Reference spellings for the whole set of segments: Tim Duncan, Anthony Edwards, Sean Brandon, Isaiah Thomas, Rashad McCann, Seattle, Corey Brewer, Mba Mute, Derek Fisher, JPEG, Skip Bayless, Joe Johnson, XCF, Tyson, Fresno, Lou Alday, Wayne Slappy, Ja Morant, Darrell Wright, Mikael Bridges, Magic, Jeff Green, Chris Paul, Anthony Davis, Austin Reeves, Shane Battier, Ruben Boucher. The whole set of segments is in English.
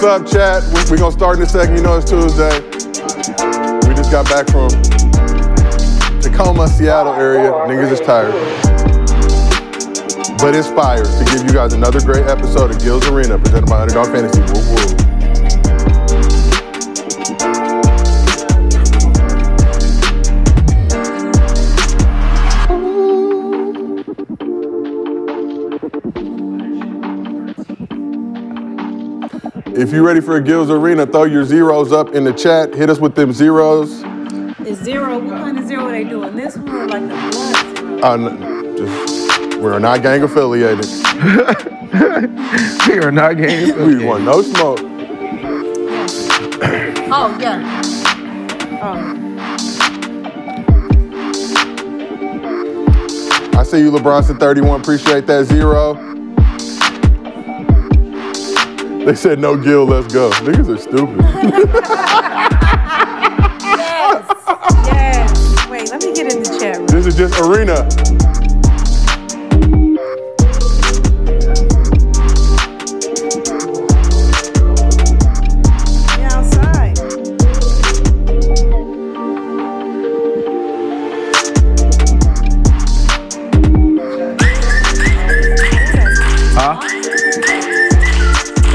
What's up, chat? We're going to start in a second. You know it's Tuesday. We just got back from Tacoma, Seattle area. Niggas is tired. But inspired to give you guys another great episode of Gills Arena presented by Underdog Fantasy. Woo-woo. If you're ready for a Gills Arena, throw your zeros up in the chat. Hit us with them zeros. Is zero, what kind of zero are they doing? This one or like the blood zero? We're not gang affiliated. We are not gang affiliated. We want no smoke. Oh, yeah. Oh. I see you, LeBronson31. Appreciate that zero. They said, no, Gil, let's go. Niggas are stupid. Yes. Yes. Wait, let me get in the chat room. This is just Arena. Yeah, outside. Huh?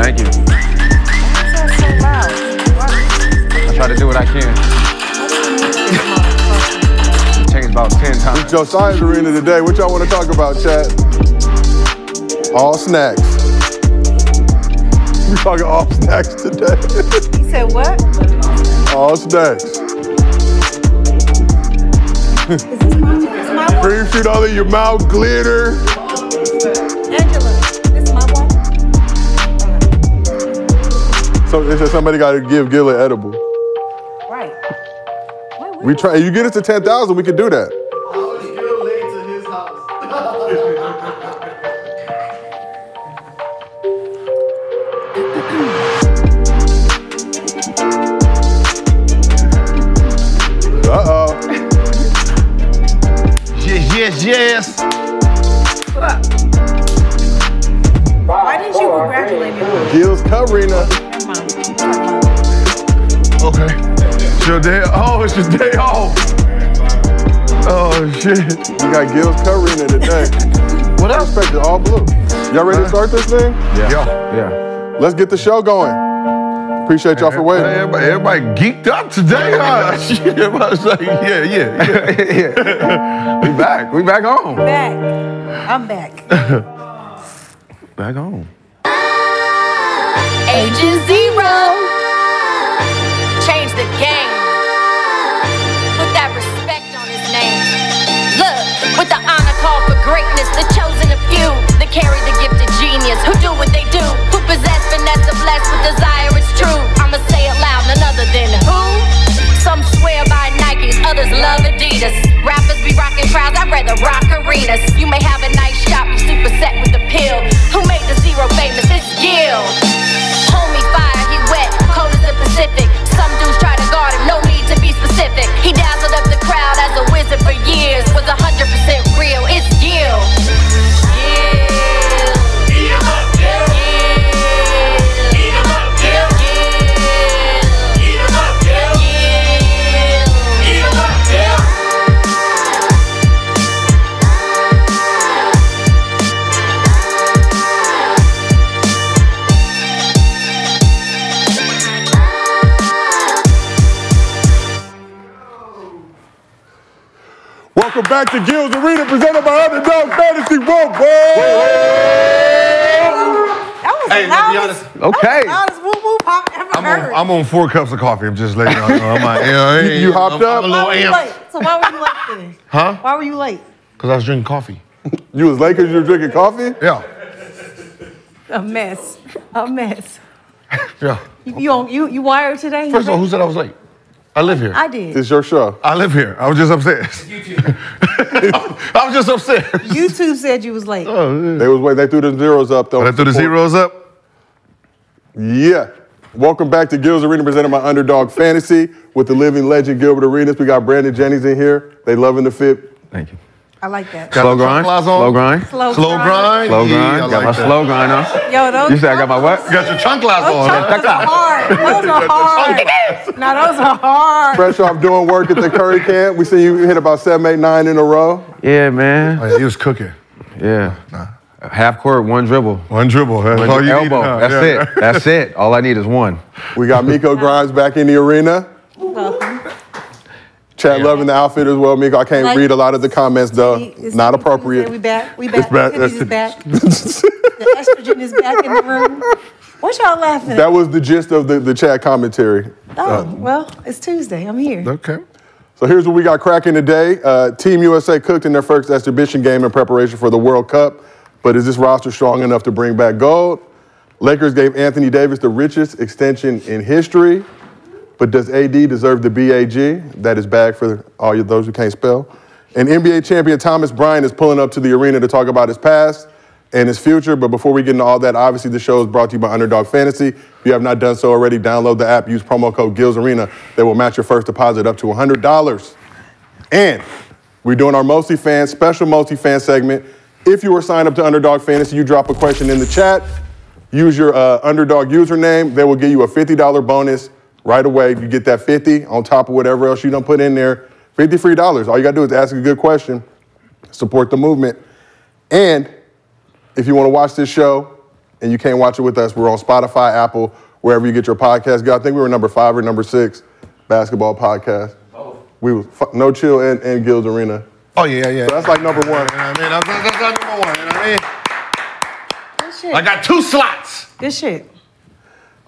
Thank you. I try to do what I can. Changed about 10 times. It's Josiah's Arena today. What y'all want to talk about, chat? All snacks. We're talking all snacks today. You said what? All snacks. Is this my one? Cream shoot all in your mouth, glitter. Angela. So they said somebody got to give Gil an edible. Right. We try. You get us to 10,000, we can do that. I was Gil late to his house. Uh-oh. Yes, yes, yes. What up? Why didn't you congratulate me? Gil's covering us. Okay. It's your day. Oh, it's your day off. Oh shit. We got Gil's covering it today. What up? Respect it, all blue. Y'all ready to start this thing? Yeah. Yeah. Let's get the show going. Appreciate y'all for waiting. Everybody geeked up today, huh? Shit. Everybody's like, yeah. We back. We back on. Back. I'm back. Back on. Agent Zero. Change the game. Put that respect on his name. Look, with the honor call for greatness, the chosen a few, that carry the gift of genius, who do what they do, who possess finesse of blessed with desire, it's true. I'ma say it loud, none other than who? Some swear by Nikes, others love Adidas. Rappers be rocking crowds, I'd rather rock arenas. You may have a nice shop, you super set with the pill. Who made the zero famous? It's Gil. Homie fire, he wet, cold as the Pacific. Some dudes try to guard him, no need to be specific. He dazzled up the crowd as a wizard for years. Was 100% real, it's Gil. Gil. Eat him up, Gil. Eat him up, Gil. Eat him up, Gil. Eat him up, Gil. Welcome back to Gills Arena, presented by Underdog Fantasy. Whoa, boy! That was I'm on 4 cups of coffee. I'm just letting y'all know. I'm like, you hopped up? I'm a little amped. So why were you late today? Huh? Why were you late? Because I was drinking coffee. You was late because you were drinking coffee? Yeah. A mess. A mess. Yeah. You wired today? First of all, who said I was late? I live here. I did. It's your show. I live here. I was just upstairs. YouTube. I was just upstairs. YouTube said you was late. Oh, yeah. They threw the zeros up, though. Oh, they threw the zeros up? Yeah. Welcome back to Gills Arena, presented by Underdog Fantasy with the living legend Gilbert Arenas. We got Brandon Jennings in here. They loving the fit. Thank you. I like that. Slow grind. Slow grind. Slow grind. Slow grind. Got my slow grind on. Yo, those. You said I got my what? Got your chunk lasso on. Those are hard. Those are hard. Now those are hard. Fresh off doing work at the Curry camp. We see you hit about 7, 8, 9 in a row. Yeah, man. Oh, yeah, he was cooking. Yeah. Nah. Half court, one dribble. One dribble. That's all you need. That's it. That's it. All I need is one. We got Miko Grimes back in the arena. Welcome. Chad loving the outfit as well, Miko. I can't read a lot of the comments, though. Not appropriate. We back. We back. It's back. The back. The estrogen is back in the room. What y'all laughing at? That was the gist of the Chad commentary. Oh, well, it's Tuesday. I'm here. Okay. So here's what we got cracking today. Team USA cooked in their first exhibition game in preparation for the World Cup. But is this roster strong enough to bring back gold? Lakers gave Anthony Davis the richest extension in history. But does AD deserve the BAG? That is bag for all those who can't spell. And NBA champion Thomas Bryant is pulling up to the arena to talk about his past and his future. But before we get into all that, obviously the show is brought to you by Underdog Fantasy. If you have not done so already, download the app. Use promo code Gills Arena. They will match your first deposit up to $100. And we're doing our multi-fan, special multi-fan segment. If you were signed up to Underdog Fantasy, you drop a question in the chat. Use your Underdog username. They will give you a $50 bonus right away. You get that 50 on top of whatever else you don't put in there. $53. All you got to do is ask a good question. Support the movement. And if you want to watch this show and you can't watch it with us, we're on Spotify, Apple, wherever you get your podcast. I think we were number 5 or number 6 basketball podcast. Oh. We were No Chill and Gills Arena. Oh, yeah, yeah. So that's like number 1. I mean, that's like number 1. You know what I mean? Good shit. I got 2 slots. Good shit.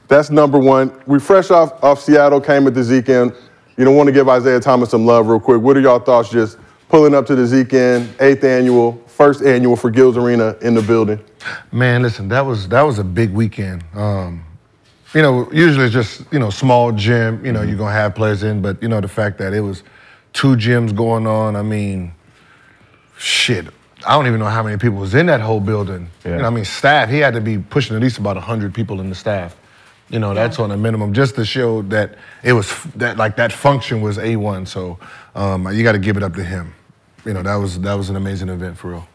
That's number 1. We fresh off Seattle, came at the Zeke Inn. You don't want to give Isaiah Thomas some love real quick. What are y'all thoughts just pulling up to the Zeke Inn, 8th annual, first annual for Gills Arena in the building? Man, listen, that was a big weekend. You know, usually it's just, you know, small gym, you know, you're going to have players in, but, you know, the fact that it was 2 gyms going on. I mean, shit. I don't even know how many people was in that whole building. Yeah. You know, I mean, staff, he had to be pushing at least about 100 people in the staff. You know, that's on a minimum, just to show that it was, that like that function was A1. So you got to give it up to him. You know, that was an amazing event for real.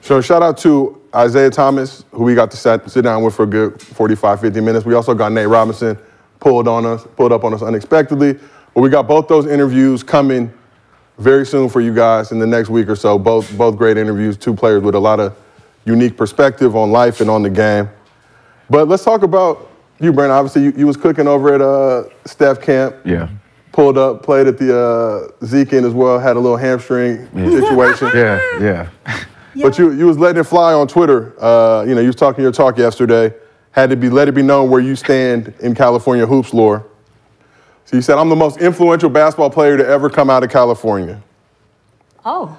So shout out to Isaiah Thomas, who we got to sit down with for a good 45, 50 minutes. We also got Nate Robinson pulled up on us unexpectedly. Well, we got both those interviews coming very soon for you guys in the next week or so. Both great interviews, 2 players with a lot of unique perspective on life and on the game. But let's talk about you, Brandon. Obviously, you was cooking over at Steph Camp. Yeah. Pulled up, played at the Zeke Inn as well, had a little hamstring situation. Yeah. But you was letting it fly on Twitter. You know, you was talking your talk yesterday. Let it be known where you stand in California hoops lore. So you said, I'm the most influential basketball player to ever come out of California. Oh.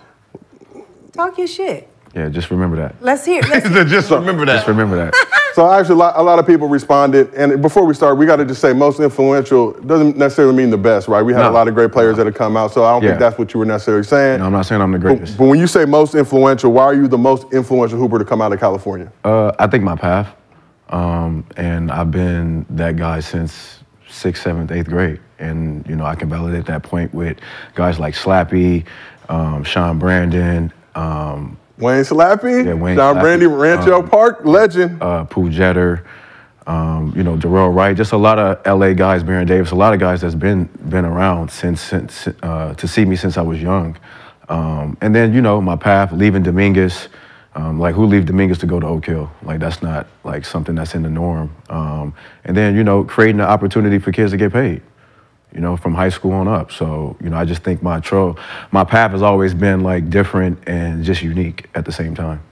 Talk your shit. Yeah, just remember that. Let's hear it. Just remember that. Just remember that. So actually, a lot of people responded. And before we start, we got to just say most influential doesn't necessarily mean the best, right? We had a lot of great players that have come out, so I don't think that's what you were necessarily saying. No, I'm not saying I'm the greatest. But when you say most influential, why are you the most influential hooper to come out of California? I think my path. And I've been that guy since 6th, 7th, 8th grade. And, you know, I can validate that point with guys like Slappy, Sean Brandon. Wayne Slappy, John Brandy, Rancho Park, legend. Pooh Jetter, you know, Darrell Wright, just a lot of L.A. guys, Baron Davis, a lot of guys that's been around since to see me since I was young. And then, you know, my path, leaving Dominguez. Like, who leave Dominguez to go to Oak Hill? Like, that's not, like, something that's in the norm. And then, you know, creating an opportunity for kids to get paid, you know, from high school on up. So, you know, I just think my path has always been, like, different and just unique at the same time.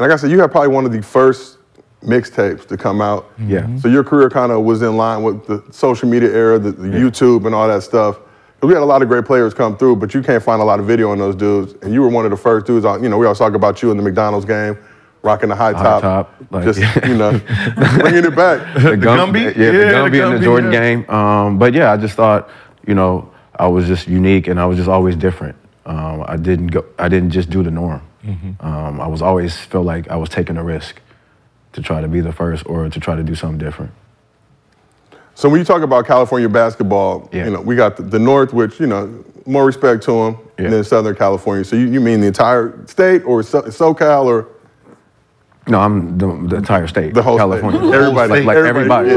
Like I said, you had probably one of the first mixtapes to come out. Yeah. Mm-hmm. So your career kind of was in line with the social media era, the YouTube and all that stuff. We had a lot of great players come through, but you can't find a lot of video on those dudes. And you were one of the first dudes. You know, we always talk about you in the McDonald's game, rocking the high top like, just you know, bringing it back. The Gumby, the Gumby and the Jordan game. But yeah, I just thought, you know, I was just unique and I was just always different. I didn't just do the norm. Mm-hmm. I was always felt like I was taking a risk to try to be the first or to try to do something different. So when you talk about California basketball, you know, we got the North, which, you know, more respect to them than Southern California. So you mean the entire state or SoCal or? No, I'm the entire state. The whole California. State. Everybody. Like everybody,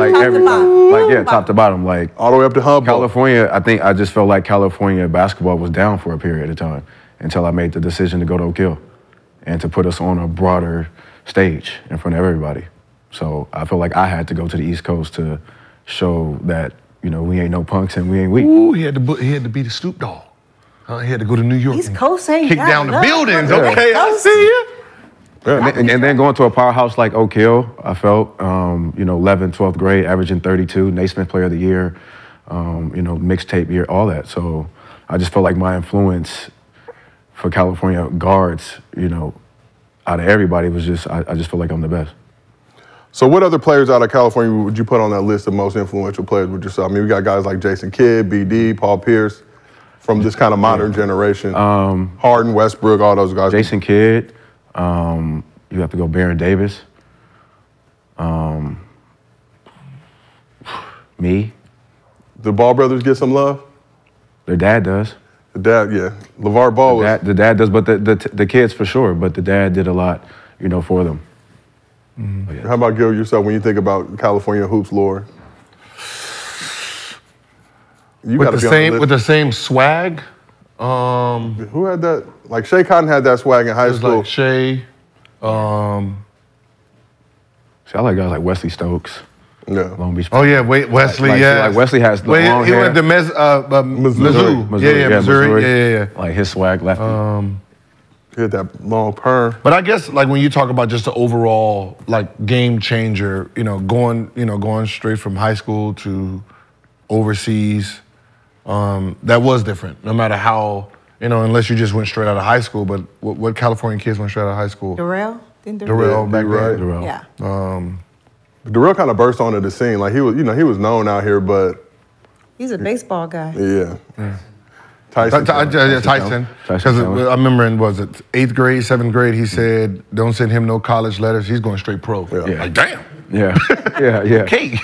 top to bottom. Like all the way up to Humboldt. California, I think I just felt like California basketball was down for a period of time until I made the decision to go to Oak Hill and to put us on a broader stage in front of everybody. So I feel like I had to go to the East Coast to show that, you know, we ain't no punks and we ain't weak. Ooh, he had to be the Snoop Dogg. He had to go to New York East Coast ain't kick down the buildings. Yeah. Okay, I see you. Yeah, and then going to a powerhouse like Oak Hill, I felt, you know, 11th, 12th grade, averaging 32, Naismith Player of the Year, you know, mixtape year, all that. So I just felt like my influence for California guards, you know, out of everybody was just, I just feel like I'm the best. So what other players out of California would you put on that list of most influential players? Would you say? I mean, we got guys like Jason Kidd, BD, Paul Pierce, from this kind of modern generation. Harden, Westbrook, all those guys. Jason Kidd. You have to go Baron Davis. Me. The Ball brothers get some love? Their dad does. The dad, yeah. LeVar Ball was. The dad does, but the kids for sure, but the dad did a lot, you know, for them. Mm-hmm. How about, Gil, yourself, when you think about California hoops lore? You got to be on the list. With the same swag? Who had that? Like, Shea Cotton had that swag in high school. Like Shea. See, I like guys like Wesley Stokes. Yeah. Long Beach. Oh, yeah, Wesley, yeah. Like, Wesley has the long hair. He went to Missouri. Yeah. Like, his swag left. He had that long perm. But I guess, like, when you talk about just the overall, like, game changer, going straight from high school to overseas, that was different, no matter how, unless you just went straight out of high school. But what California kids went straight out of high school? Darrell? Darrell back then. Darrell. Yeah. Darrell kind of burst onto the scene. Like, he was known out here, but... He's a baseball guy. Yeah. Tyson. Because I remember in, was it 8th grade, 7th grade, he said, don't send him no college letters. He's going straight pro. Yeah. Like, damn. Yeah. Okay.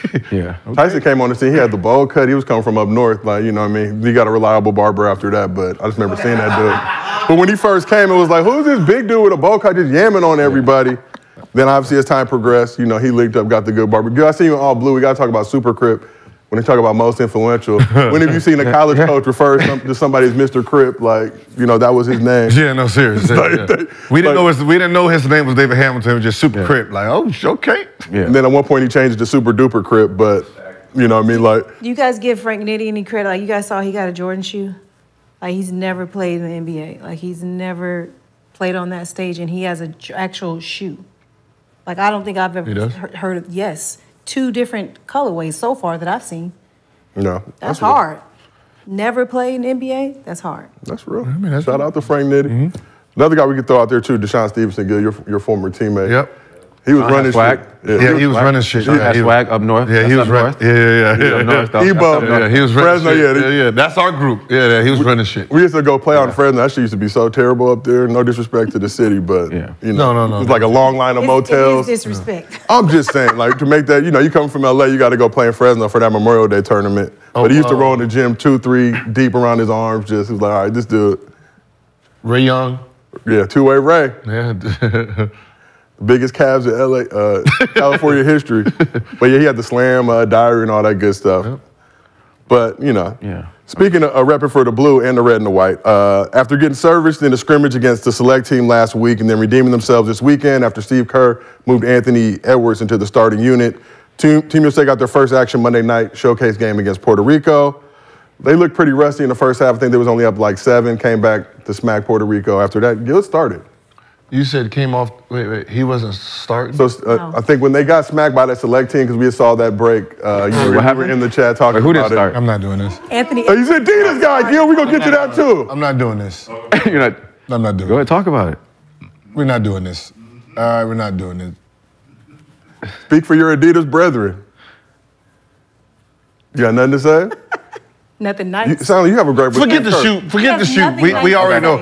Tyson came on the scene. He had the bowl cut. He was coming from up north. Like, you know what I mean? He got a reliable barber after that, but I just remember seeing that dude. But when he first came, it was like, who's this big dude with a bowl cut just yamming on everybody? Then obviously as time progressed, you know, he linked up, got the good barber. Dude, I see you in all blue. We got to talk about Super Crip. When they talk about most influential, when have you seen a college coach refer to somebody as Mr. Crip? Like, you know, that was his name. Yeah, no, seriously. We didn't know his name was David Hamilton. It was just Super Crip. Like, oh, okay. Yeah. And then at one point he changed to Super Duper Crip, but you know what I mean? Like, you guys give Frank Nitti any credit? Like, you guys saw he got a Jordan shoe. Like, he's never played in the NBA. Like, he's never played on that stage, and he has an actual shoe. Like, I don't think I've ever heard of. Yes. 2 different colorways so far that I've seen. No. That's hard. Never played in the NBA, that's hard. That's real. I mean, shout out to Frank Nitti. Mm-hmm. Another guy we could throw out there too, Deshaun Stevenson, Gil, your former teammate. Yep. He was running swag. Yeah, he was running shit. He had swag up north. He was running Fresno. Yeah. That's our group. Yeah, he was running shit. We used to go play on Fresno. That shit used to be so terrible up there. No disrespect to the city, but you know, no. It was like a long line of motels. It is disrespect. Yeah. I'm just saying, like, to make that, you know, you come from LA, you got to go play in Fresno for that Memorial Day tournament. But he used to roll in the gym 2-3 deep around his arms. Just, he was like, all right, this dude. Ray Young. Yeah, two-way Ray. Yeah. Biggest calves in LA, California history. But yeah, he had the slam, diary, and all that good stuff. Yep. But, you know, speaking of repping for the blue and the red and the white, after getting serviced in a scrimmage against the select team last week and then redeeming themselves this weekend after Steve Kerr moved Anthony Edwards into the starting unit, Team USA got their first action Monday night showcase game against Puerto Rico. They looked pretty rusty in the first half. I think they was only up like 7, came back to smack Puerto Rico after that. Gil started. You said came off, wait, he wasn't starting? So no. I think when they got smacked by that select team, because we saw that break, you were in the chat talking about it. Who didn't start? I'm not doing this. Anthony. Oh, he's an Adidas guy, Gil, we're going to get you that too. I'm not doing this. You're not? I'm not doing it. Go ahead, talk about it. We're not doing this. All right, we're not doing this. Speak for your Adidas brethren. You got nothing to say? Nothing nice. Sally, you have a great... Forget the shoot. Forget the shoot. We already know.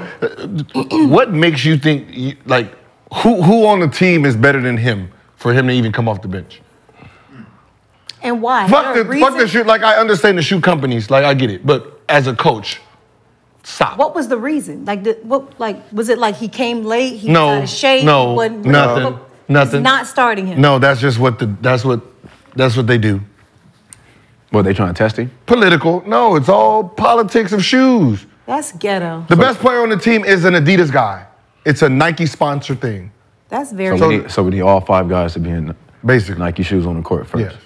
What makes you think, like, who on the team is better than him for him to even come off the bench? And why? Fuck the shoot. Like, I understand the shoe companies. Like, I get it. But as a coach, Stop. What was the reason? Like, was it like he came late? He was out of shape? No, nothing. He's not starting him. No, that's just what that's what they do. What, they trying to test him? Political. No, it's all politics of shoes. That's ghetto. The best player on the team is an Adidas guy. It's a Nike sponsor thing. That's very. So we need all five guys to be in basically Nike shoes on the court first. Yes.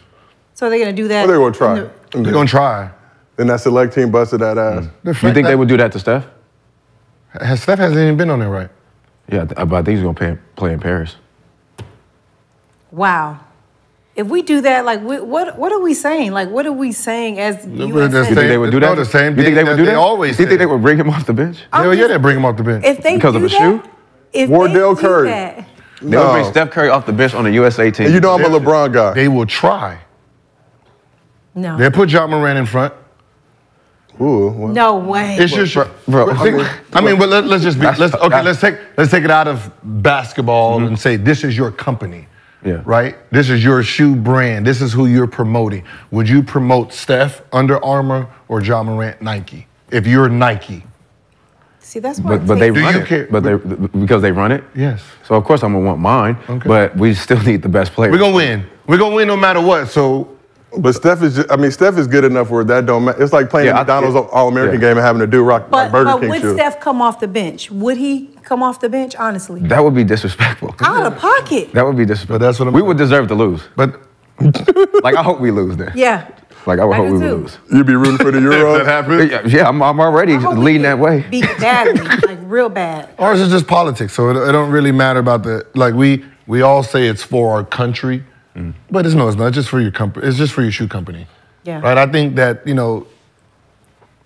So they're gonna do that. Well, they're gonna try. They're gonna try. And that select team busted that ass. You think they would do that to Steph? Steph hasn't even been on there, right? Yeah, but I think he's going to play in Paris. Wow. If we do that, like, what are we saying? Like, what are we saying as USA? You think they would do that? The same thing. You think they would do that? Always. You think they would bring him off the bench? Hell yeah, they'd bring him off the bench. If they because of a shoe? Wardell Curry. They would bring Steph Curry off the bench on the USA team. And you know I'm a LeBron guy. They will try. No. They'll put John Moran in front. Ooh, well, no way. It's just, bro. I mean, but let's just be. Let's take it out of basketball and say this is your company, right? This is your shoe brand. This is who you're promoting. Would you promote Steph, Under Armour, or Ja Morant, Nike? If you're Nike, see that's why. But they run it. Because they run it. Yes. So of course I'm gonna want mine. Okay. But we still need the best player. We're gonna win. We're gonna win no matter what. So. But Steph is, I mean, Steph is good enough where that don't matter. It's like playing McDonald's All-American game and having to do Burger King shoes. But would Steph come off the bench? Would he come off the bench, honestly? That would be disrespectful. Out of pocket. That would be disrespectful. But that's what I'm saying. Would deserve to lose. But, like, I hope we lose then. Yeah. Like, I would hope we would lose. You'd be rooting for the Euros? If that happens? Yeah, I'm already leading that way. Be badly, like, real bad. Ours is just politics, so it don't really matter about the, like, we all say it's for our country. But it's no, it's not. It's just for your company. It's just for your shoe company, right? I think that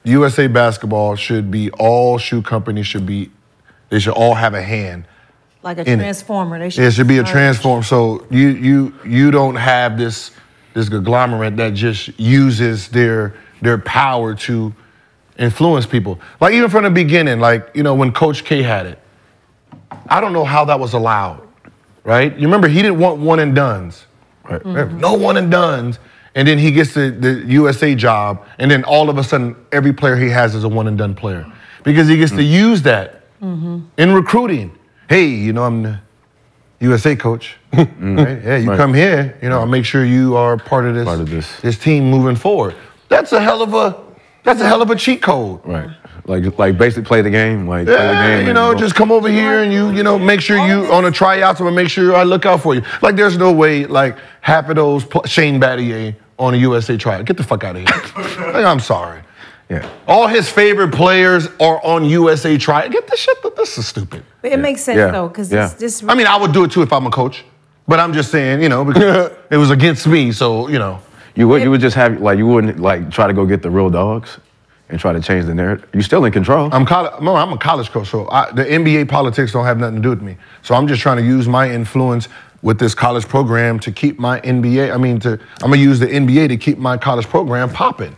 USA basketball should be all shoe companies should be. They should all have a hand. Like a transformer. They should. It should be a transform. So you don't have this conglomerate that just uses their power to influence people. Like even from the beginning, like when Coach K had it, I don't know how that was allowed, right? You remember he didn't want one and dones. Right. Mm-hmm. No one and done's, and then he gets the USA job, and then all of a sudden, every player he has is a one and done player because he gets to use that in recruiting. Hey, I'm the USA coach. Right? Yeah, you come here, I'll make sure you are part of this team moving forward. That's a hell of a cheat code. Right. Like basically play the game. Like play the game just come over here and you make sure you on a tryout, so I make sure I look out for you. Like there's no way like half of those Shane Battier on a USA tryout. Get the fuck out of here. Like, I'm sorry. Yeah. All his favorite players are on USA tryout. Get the shit. This is stupid. But it makes sense though, because this. I mean, I would do it too if I'm a coach, but I'm just saying because it was against me, so you would just have like you wouldn't like try to go get the real dogs. And try to change the narrative. You're still in control. I'm a college coach, so the NBA politics don't have nothing to do with me. So I'm just trying to use my influence with this college program to keep my NBA. I'm gonna use the NBA to keep my college program popping.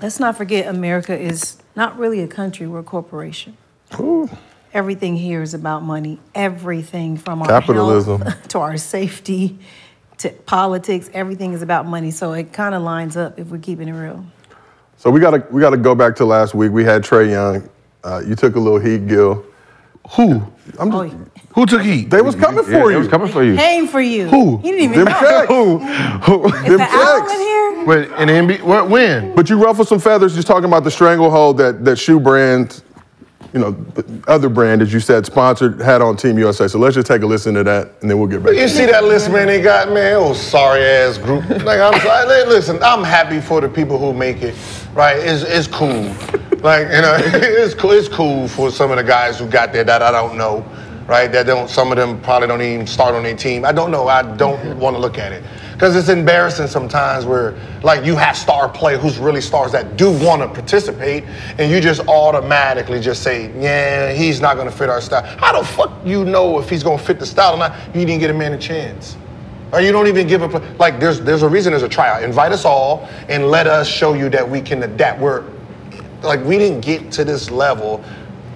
Let's not forget, America is not really a country. We're a corporation. Ooh. Everything here is about money. Everything from our capitalism health to our safety to politics. Everything is about money. So it kind of lines up if we're keeping it real. So we gotta go back to last week. We had Trae Young. You took a little heat, Gil. Who? Who took heat? They was coming for you. They was coming for you. Came for you. Who? He didn't even know. Who? Is the owl in here? Wait, in the NBA? When? But you ruffled some feathers just talking about the stranglehold that shoe brand, the other brand, as you said, sponsored, had on Team USA. So let's just take a listen to that, and then we'll get back. You see that list, man, they got, man? Oh, sorry-ass group. Like, I'm sorry. Listen, I'm happy for the people who make it. Right, it's cool. Like, it's cool for some of the guys who got there that I don't know, right? Some of them probably don't even start on their team. I don't know. I don't want to look at it. Because it's embarrassing sometimes where, like, you have star play who's really stars that do want to participate, and you just automatically just say, yeah, he's not going to fit our style. How the fuck you know if he's going to fit the style or not? You didn't get a man a chance. Or you don't even give a like. There's a reason there's a tryout. Invite us all and let us show you that we can adapt. We didn't get to this level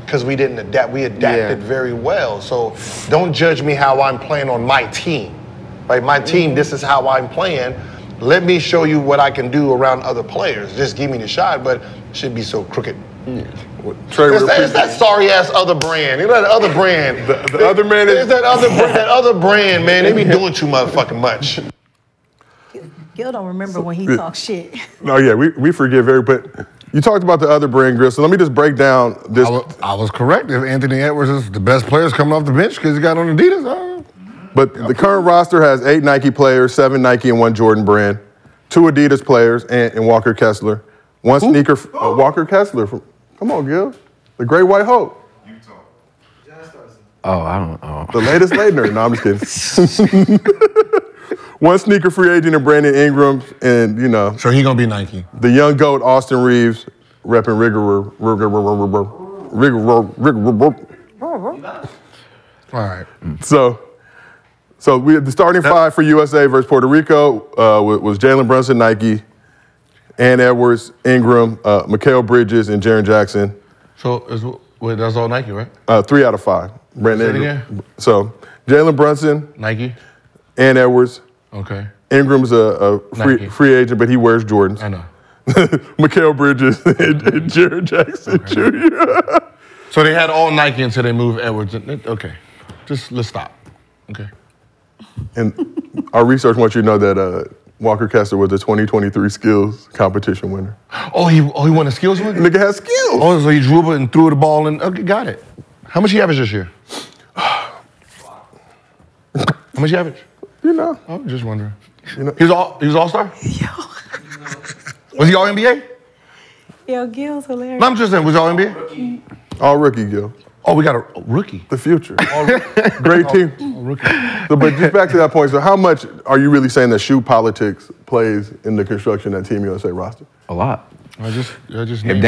because we didn't adapt. We adapted very well. So don't judge me how I'm playing on my team, right? My team. This is how I'm playing. Let me show you what I can do around other players. Just give me the shot. But it should be so crooked. Yeah. It's that sorry ass other brand. You know that other brand. The other man is that other brand. That other brand, man. They be doing too motherfucking much. Gil don't remember when he talks shit. No, yeah, we forgive very. But you talked about the other brand, Gil. So let me just break down this. I was correct. If Anthony Edwards is the best player coming off the bench because he got on Adidas. But the current roster has 8 Nike players, 7 Nike and 1 Jordan brand, 2 Adidas players, and Walker Kessler. One sneaker, Walker Kessler. From, come on, Gil. The Great White Hope. Utah. Oh, I don't know. The latest Laettner. No, I'm just kidding. One sneaker free agent and Brandon Ingram, and, you know. So he's going to be Nike. The young GOAT, Austin Reeves, repping rigor. All right. So we had the starting five for USA versus Puerto Rico was Jalen Brunson, Nike, Ann Edwards, Ingram, Mikael Bridges, and Jaron Jackson. So that's all Nike, right? 3 out of 5. Brandon. So Jalen Brunson, Nike, Ann Edwards. Okay. Ingram's a free agent, but he wears Jordans. I know. Mikael Bridges and Jaron Jackson Jr. So they had all Nike until they moved Edwards. Okay. Let's stop. Okay. And our research wants you to know that Walker Kessler was the 2023 skills competition winner. Oh, he won a skills winner? Nigga has skills. Oh, so he drew it and threw the ball and okay, got it. How much he average this year? How much he average? You know. I was just wondering. You know. He was all-star? Yo. Was he all-NBA? Yo, Gil's hilarious. No, I'm just saying, was he all-NBA? All-rookie, Gil. Oh, we got a rookie. The future. Great team. Rookie. So, but just back to that point, so how much are you really saying that shoe politics plays in the construction of that Team USA roster? A lot. I just if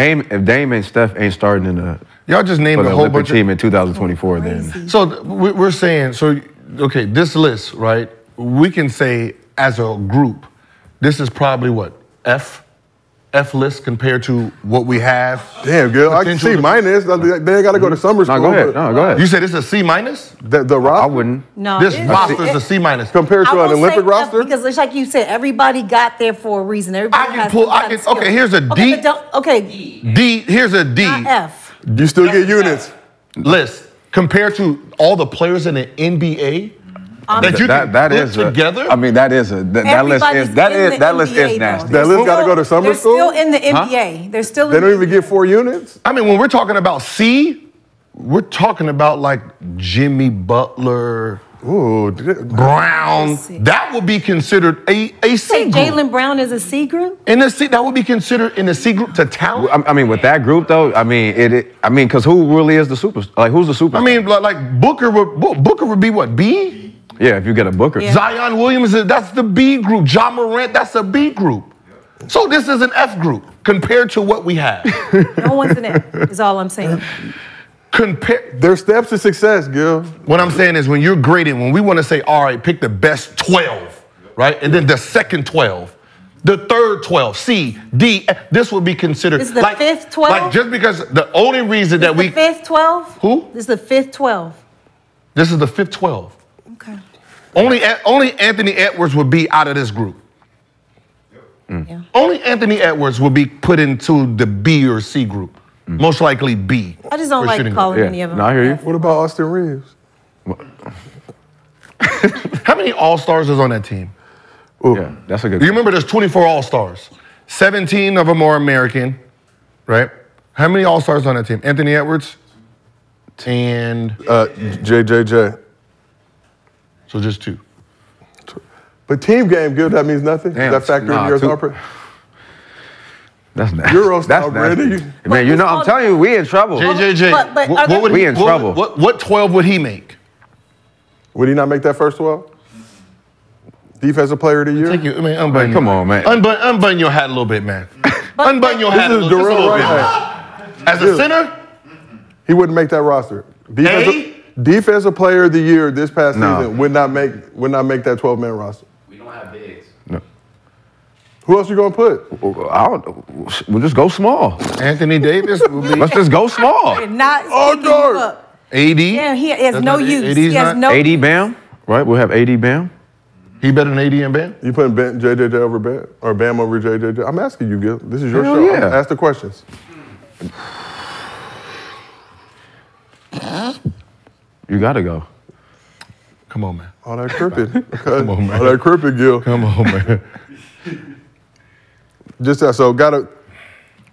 Dame and Steph ain't starting in the y'all just named a whole bunch team in 2024, then. So we're saying, so okay, this list, right? We can say as a group, this is probably what F list compared to what we have. Damn, Gil, I can see minus. They got to go to summer school. No, go ahead. No, go ahead. You said it's a C minus? The roster? I wouldn't. No. This roster is a C minus. Compared to an Olympic roster? Because it's like you said, everybody got there for a reason. Everybody has to pull. Okay, here's a D. Okay. D, here's a D. Not F. You still get units. List. Compared to all the players in the NBA, that you can put together. I mean, that list is nasty. That list got to go to summer school. They're still in the NBA. Huh? They're still. They don't even get 4 units. I mean, when we're talking about C, we're talking about like Jimmy Butler, Brown. That would be considered a C group. Jaylen Brown is a C group. In the C, that would be considered in the C group to talent. I mean, with that group though, I mean because who really is the super? Like, who's the super? I mean, like Booker would be what, B? Yeah, if you get a Booker. Yeah. Zion Williams, that's the B group. Ja Morant, that's a B group. So this is an F group compared to what we have. No one's an F, is all I'm saying. There's steps to success, Gil. What I'm saying is when you're graded, when we want to say, all right, pick the best 12, right? And then the second 12. The third 12, C, D, F, this would be considered. It's the like, fifth 12? Like just because the only reason that we... The fifth 12? Who? This is the fifth 12. This is the fifth 12. Okay. Only Anthony Edwards would be out of this group. Mm. Yeah. Only Anthony Edwards would be put into the B or C group. Mm. Most likely B. I just don't like calling any of them. No, I hear you. What about Austin Reeves? How many All-Stars is on that team? Ooh. Yeah, that's a good question. You remember there's 24 All-Stars. 17 of them are American, right? How many All-Stars on that team? Anthony Edwards? And... JJJ. So just 2. But team game, Gil, that means nothing? Damn, that factor in your opera? That's nasty. Euros already? Man, you know, I'm telling you, we in trouble. JJJ, what would he, we in trouble. What 12 would he make? Would he not make that first 12? Defensive player of the year? Come on, man. Unbutton your hat a little bit, man. Unbutton your hat a little bit, man. As a center? He wouldn't make that roster. Defensive player of the year this past season would not make that 12-man roster. We don't have bigs. No. Who else you gonna put? I don't. We'll just go small. Anthony Davis. Let's just go small. AD. Yeah, he has no use. He has no. AD Bam. Right. We'll have AD Bam. He better than AD and Bam. You putting JJJ over Bam or Bam over JJJ? I'm asking you, Gil. This is your show. Yeah. Ask the questions. You got to go. Come on, man. All that cripping. Okay. Come on, man. All that cripping, Gil. Come on, man. Just that. So got to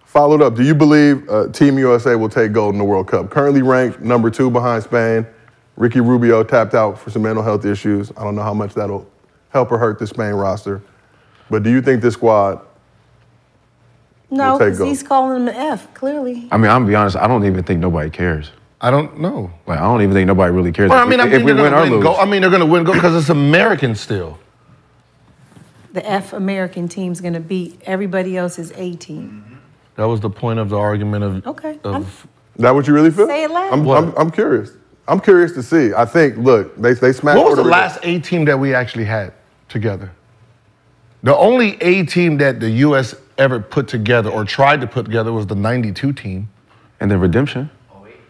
follow it up. Do you believe Team USA will take gold in the World Cup? Currently ranked number 2 behind Spain. Ricky Rubio tapped out for some mental health issues. I don't know how much that'll help or hurt the Spain roster. But do you think this squad will take gold? No, because he's calling them an F, clearly. I mean, I'm going to be honest. I don't even think nobody cares. I don't know. Like, I don't even think nobody really cares. Well, I mean, if we win or lose. I mean, they're going to win gold because it's American still. The F American team's going to beat everybody else's A team. That was the point of the argument of... Okay. Is that what you really feel? Say it loud. I'm curious. I'm curious to see. I think, look, they smashed... What was the last A team that we actually had together? The only A team that the U.S. ever put together or tried to put together was the 92 team. And the redemption.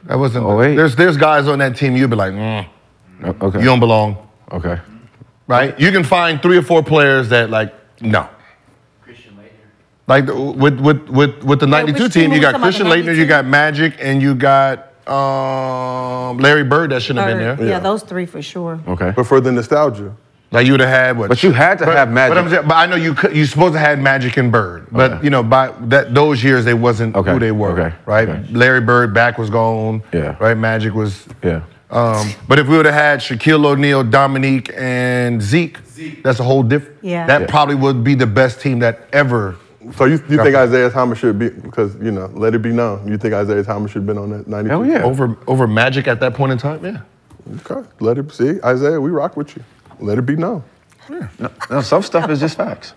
That wasn't. Oh, wait. There's guys on that team you'd be like, okay, you don't belong. Okay, right? You can find 3 or 4 players that like no. Christian Laettner. Like with the 92 team, you got Christian Laettner, you got Magic, and you got Larry Bird that shouldn't have been there. Yeah, those 3 for sure. Okay, but for the nostalgia, like you would have had what? But you had to have Magic. But, I know you supposed to have Magic and Bird. But you know, by those years they wasn't who they were. Okay. Right? Okay. Larry Bird back was gone. Yeah. Right? Magic was. Yeah. But if we would have had Shaquille O'Neal, Dominique, and Zeke, that's a whole different. Yeah. That probably would be the best team that ever. So you think Isaiah Thomas should be, because you know, let it be known. You think Isaiah Thomas should have been on that 92? Hell yeah. Over Magic at that point in time, yeah. Okay. Let it see, Isaiah, we rock with you. Let it be known. Yeah. No, some stuff is just facts.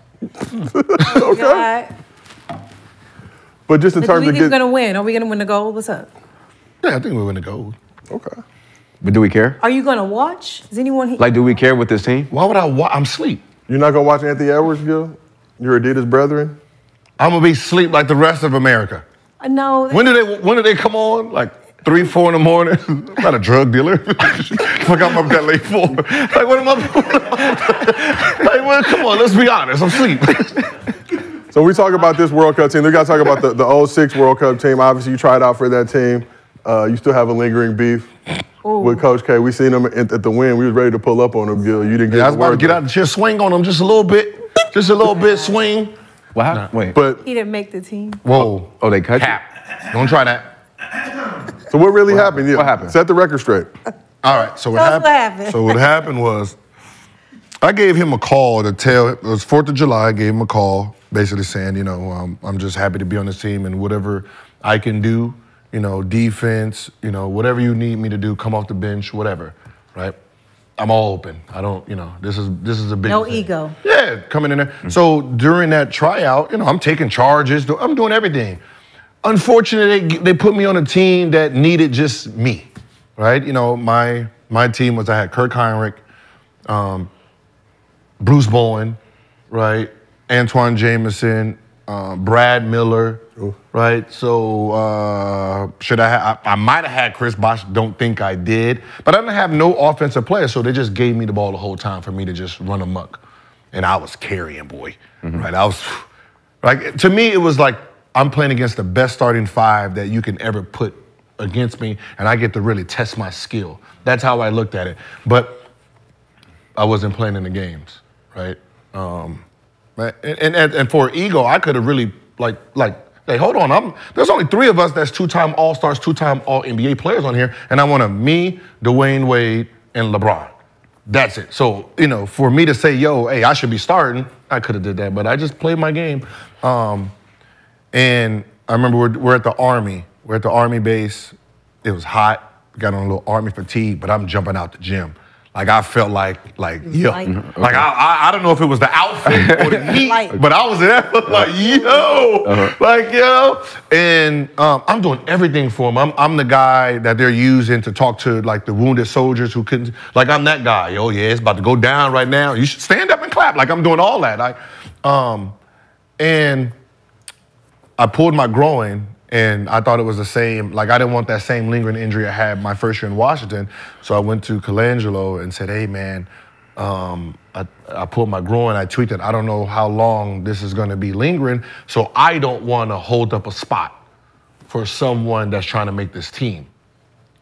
Okay. But just in terms of... Do we think we're going to win? Are we going to win the gold? What's up? Yeah, I think we win the gold. Okay. But do we care? Are you going to watch? Is anyone here? Like, do we care with this team? Why would I watch? I'm asleep. You're not going to watch Anthony Edwards, Gil? Your Adidas brethren? I'm going to be asleep like the rest of America. No. When do they come on? Like... 3, 4 in the morning. I'm not a drug dealer. Fuck, I'm up that late 4. Like, what am I doing? Like, well, come on, let's be honest. I'm asleep. So we talk about this World Cup team. We got to talk about the 06 World Cup team. Obviously, you tried out for that team. You still have a lingering beef with Coach K. We seen him at the win. We was ready to pull up on him, Gil. You didn't get I was about to get out of the chair, swing on him just a little bit. Just a little bit, swing. Wow. Nah. Wait. But he didn't make the team. Whoa. Oh, they cut you? Don't try that. So what really happened? Yeah. What happened? Set the record straight. All right. So what happened was, I gave him a call to tell. It was 4th of July. I gave him a call, basically saying, you know, I'm just happy to be on this team and whatever I can do, you know, defense, you know, whatever you need me to do, come off the bench, whatever, right? I'm all open. I don't, you know, this is a big no thing. Ego. Yeah, coming in there. Mm-hmm. So during that tryout, you know, I'm taking charges. I'm doing everything. Unfortunately, they put me on a team that needed just me, right? You know, my team was, I had Kirk Heinrich, Bruce Bowen, right? Antoine Jameson, Brad Miller, right? So I might have had Chris Bosh, don't think I did, but I didn't have no offensive player, so they just gave me the ball the whole time for me to just run amok. And I was carrying, boy, right? I was, like, to me, it was like, I'm playing against the best starting 5 that you can ever put against me, and I get to really test my skill. That's how I looked at it. But I wasn't playing in the games, right? And for ego, I could have really like, hey, hold on, there's only 3 of us that's 2-time All-Stars, 2-time All-NBA players on here, and I wanted me, Dwayne Wade, and LeBron. That's it. So, you know, for me to say, yo, hey, I should be starting, I could have did that, but I just played my game. And I remember we're at the Army. We're at the Army base. It was hot. Got on a little Army fatigue, but I'm jumping out the gym. Like, I felt like yeah. Okay. Like, I don't know if it was the outfit or the heat, but I was there like, yo. Like, yo. And I'm doing everything for them. I'm the guy that they're using to talk to, like, the wounded soldiers who couldn't. Like, I'm that guy. Oh, yeah, it's about to go down right now. You should stand up and clap. Like, I'm doing all that. Like, and... I pulled my groin, and I thought it was the same. Like, I didn't want that same lingering injury I had my first year in Washington. So I went to Colangelo and said, hey, man, I pulled my groin. I tweeted, I don't know how long this is going to be lingering, so I don't want to hold up a spot for someone that's trying to make this team.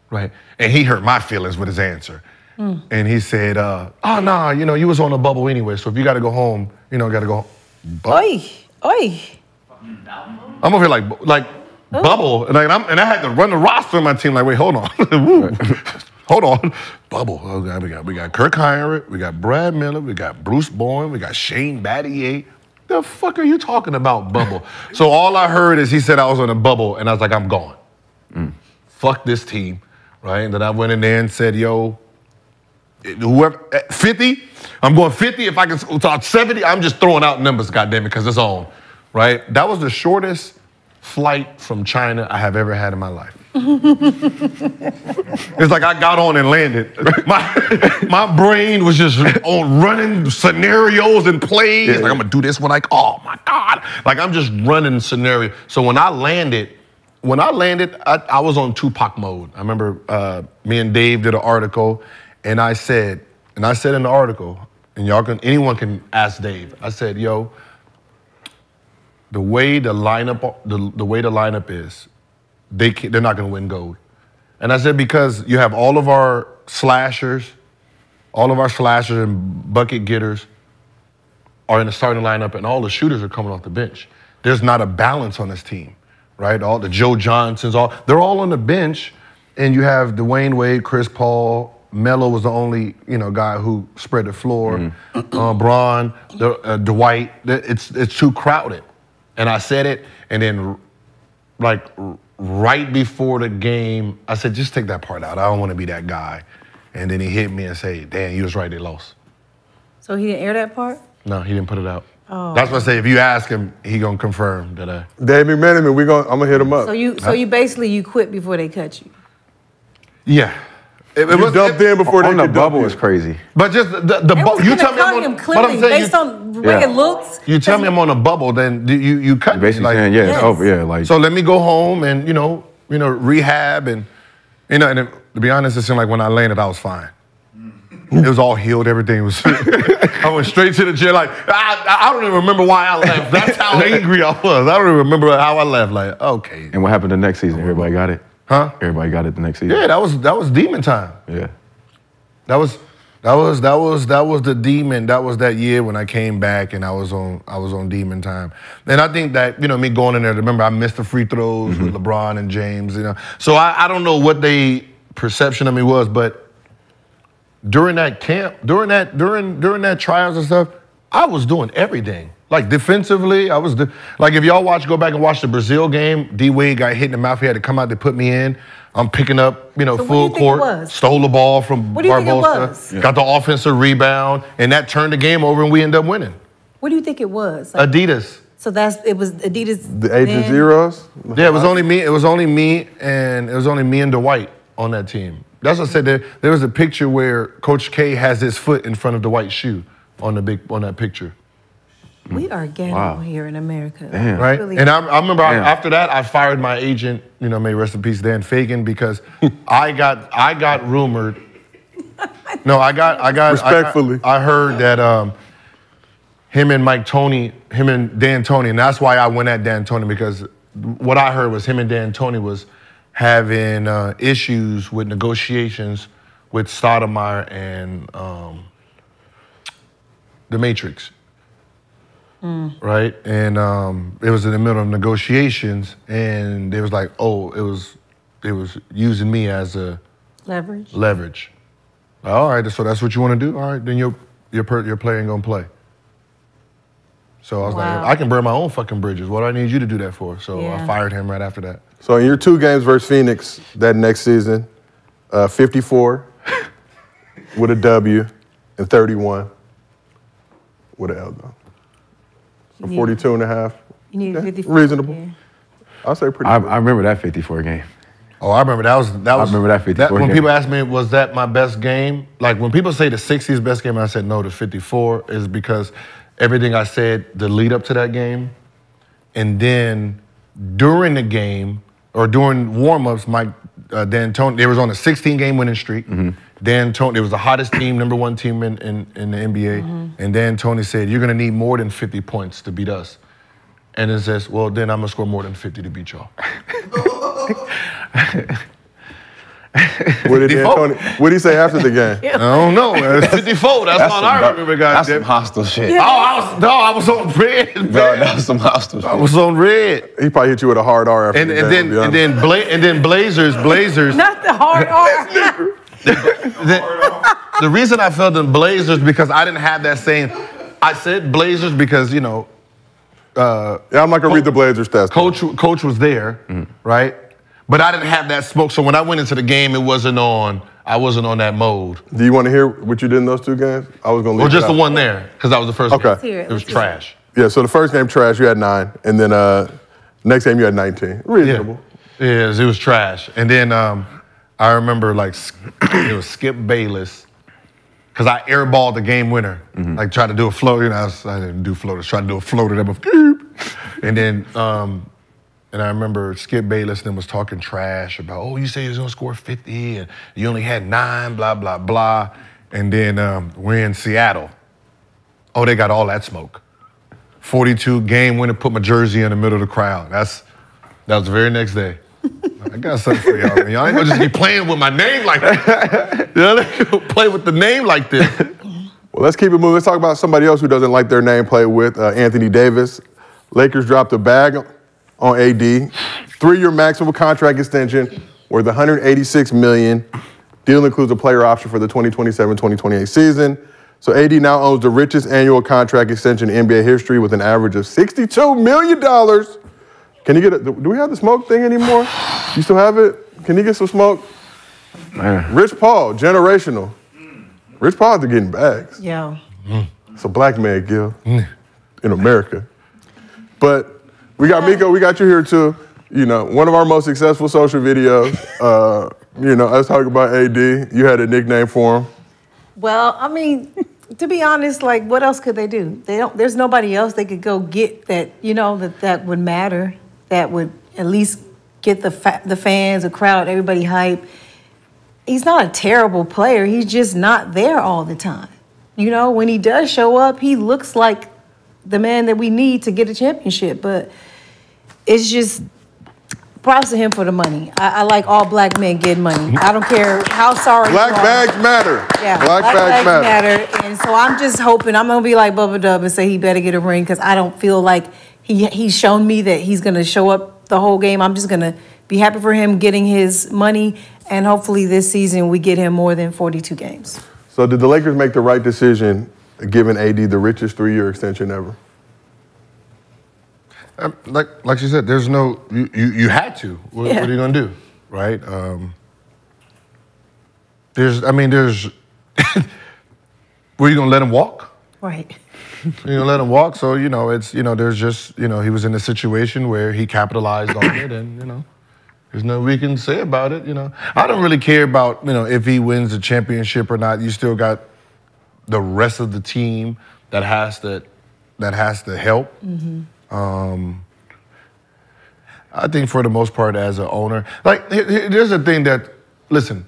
Right. And he hurt my feelings with his answer. Mm. And he said, oh, no, you know, you was on a bubble anyway, so if you got to go home, you know, got to go home. Oi, oi. I'm over here like oh. Bubble. And, and I had to run the roster of my team like, wait, hold on. Hold on. Bubble. Oh, God, we got Kirk Heinrich, we got Brad Miller, we got Bruce Bowen, we got Shane Battier. The fuck are you talking about, bubble? So all I heard is he said I was on a bubble, and I was like, I'm gone. Mm. Fuck this team, right? And then I went in there and said, yo, whoever, 50? I'm going 50. If I can talk 70, I'm just throwing out numbers, goddammit, because it's on, right? That was the shortest flight from China I have ever had in my life. It's like I got on and landed. My brain was just on running scenarios and plays. Yeah. Like, I'm going to do this one. Like, oh, my God. Like, I'm just running scenarios. So when I landed, I was on Tupac mode. I remember me and Dave did an article, and I said in the article, and anyone can ask Dave, I said, yo, the way the lineup is, they're not going to win gold. And I said, because you have all of our slashers and bucket getters are in the starting lineup, and all the shooters are coming off the bench. There's not a balance on this team, right? All the Joe Johnsons, they're all on the bench, and you have Dwayne Wade, Chris Paul, Melo was the only guy who spread the floor, mm-hmm. Bron, Dwight. It's too crowded. And I said it, and then like right before the game, I said, just take that part out. I don't want to be that guy. And then he hit me and said, damn, you was right, they lost. So he didn't air that part? No, he didn't put it out. Oh. That's what I say, if you ask him, he going to confirm that I... Dave McMenamin, I'm going to hit him up. So you basically, you quit before they cut you? Yeah. It was dumped in before they could dump you. Is crazy. But just the bubble. You tell me based on looks. You tell me I'm on a bubble, then you cut me. Basically, like, saying, yeah, it's over. Yeah, like. So let me go home and rehab and And to be honest, it seemed like when I landed, I was fine. It was all healed. Everything was. I went straight to the gym. Like I don't even remember why I left. That's how angry I was. I don't even remember how I left. Like okay. And what happened the next season? Everybody got it. Huh? Everybody got it the next season. Yeah, that was demon time. Yeah. That was the demon. That was that year when I came back and I was on demon time. And I think that, me going in there, remember I missed the free throws mm-hmm. with LeBron and James, So I don't know what the perception of me was, but during that camp, during that trials and stuff, I was doing everything. Like defensively, I was if y'all go back and watch the Brazil game, D-Wade got hit in the mouth. He had to come out to put me in. I'm picking up, full court, stole the ball from Barbosa, got the offensive rebound, and that turned the game over, and we end up winning. What do you think it was? Like, Adidas. So it was Adidas. The Agent Zeros. Yeah, it was only me and Dwight on that team. That's what I said. There was a picture where Coach K has his foot in front of Dwight's shoe on that picture. We are ghetto here in America. Damn. Right? Really. And I remember after that, I fired my agent, may rest in peace, Dan Fagan, because I got rumored. No, I got respectfully. I heard that him and D'Antoni, and that's why I went at D'Antoni, because what I heard was him and D'Antoni was having issues with negotiations with Stoudemire and the Matrix. Mm. Right? And it was in the middle of negotiations, and they was like, oh, it was using me as a... Leverage. Like, all right, so that's what you want to do? All right, then your player ain't going to play. So I was like, I can burn my own fucking bridges. What do I need you to do that for? So I fired him right after that. So in your 2 games versus Phoenix that next season, 54 with a W and 31 with an L, though. So 42.5. You need 54. Reasonable. Yeah. I'll say pretty good. I remember that 54 game. Oh, I remember that was. I remember that 54 game. When people asked me, was that my best game? Like when people say the 60s best game, I said no, the 54 is because everything I said, the lead up to that game, and then during the game or during warm-ups, Mike D'Antoni, they was on a 16-game winning streak. Mm-hmm. D'Antoni, it was the hottest team, #1 team in the NBA. Mm-hmm. And D'Antoni said, you're going to need more than 50 points to beat us. And it says, well, then I'm going to score more than 50 to beat y'all. What did he say after the game? Yeah. I don't know. 54. That's all I remember, guys. That's some hostile shit. Yeah. I was on red, man. No, that was some hostile shit. I was on red. He probably hit you with a hard R after the game, and then Blazers. Not the hard R. The reason I felt in Blazers because I didn't have that same. I said Blazers because, you know. Yeah, I'm not going to read the Blazers stats. Coach was there, right? But I didn't have that smoke, so when I went into the game, it wasn't on. I wasn't on that mode. Do you want to hear what you did in those two games? I was going to leave. Well, just the one there, because that was the first game. Let's hear it. It was trash. Yeah, so the first game, trash, you had 9. And then next game, you had 19. Reasonable. Yeah, it was trash. And then I remember, like, it was Skip Bayless, because I airballed the game winner. Like, tried to do a floater. You know, I didn't do floaters. Tried to do a floater. And then... And I remember Skip Bayless then was talking trash about, oh, you say you was going to score 50 and you only had 9, blah, blah, blah. And then we're in Seattle. Oh, they got all that smoke. 42, game winner, put my jersey in the middle of the crowd. That was the very next day. I got something for y'all. Man. Y'all ain't going to just be playing with my name like that. Y'all ain't going to play with the name like this. Well, let's keep it moving. Let's talk about somebody else who doesn't like their name played with, Anthony Davis. Lakers dropped a bag on AD, 3-year maximum contract extension worth $186 million. Deal includes a player option for the 2027-2028 season. So AD now owns the richest annual contract extension in NBA history with an average of $62 million. Can you get do we have the smoke thing anymore? You still have it? Can you get some smoke? Man. Rich Paul, generational. Rich Paul's getting bags. Yeah. It's a black man, Gil, in America. But we got Miko, we got you here too. You know, one of our most successful social videos. You know, us talking about AD. You had a nickname for him. Well, I mean, to be honest, like, what else could they do? They don't. There's nobody else they could go get that, you know, that would matter. That would at least get the fans, the crowd, everybody hype. He's not a terrible player. He's just not there all the time. You know, when he does show up, he looks like the man that we need to get a championship, but it's just props to him for the money. I like all black men getting money. I don't care how sorry you are. Black bags matter. Yeah, black bags matter. And so I'm just hoping, I'm going to be like Bubba Dub and say he better get a ring because I don't feel like he's shown me that he's going to show up the whole game. I'm just going to be happy for him getting his money, and hopefully this season we get him more than 42 games. So did the Lakers make the right decision giving AD the richest 3-year extension ever? Like you said, there's no, you had to. What are you going to do, right? I mean, were you going to let him walk? Right. You're going to let him walk, so, you know, it's, you know, there's just, you know, he was in a situation where he capitalized on it, and, you know, there's nothing we can say about it, you know. I don't really care about, you know, if he wins the championship or not. You still got the rest of the team that has to help. I think for the most part, as an owner, like, here's the thing that, listen,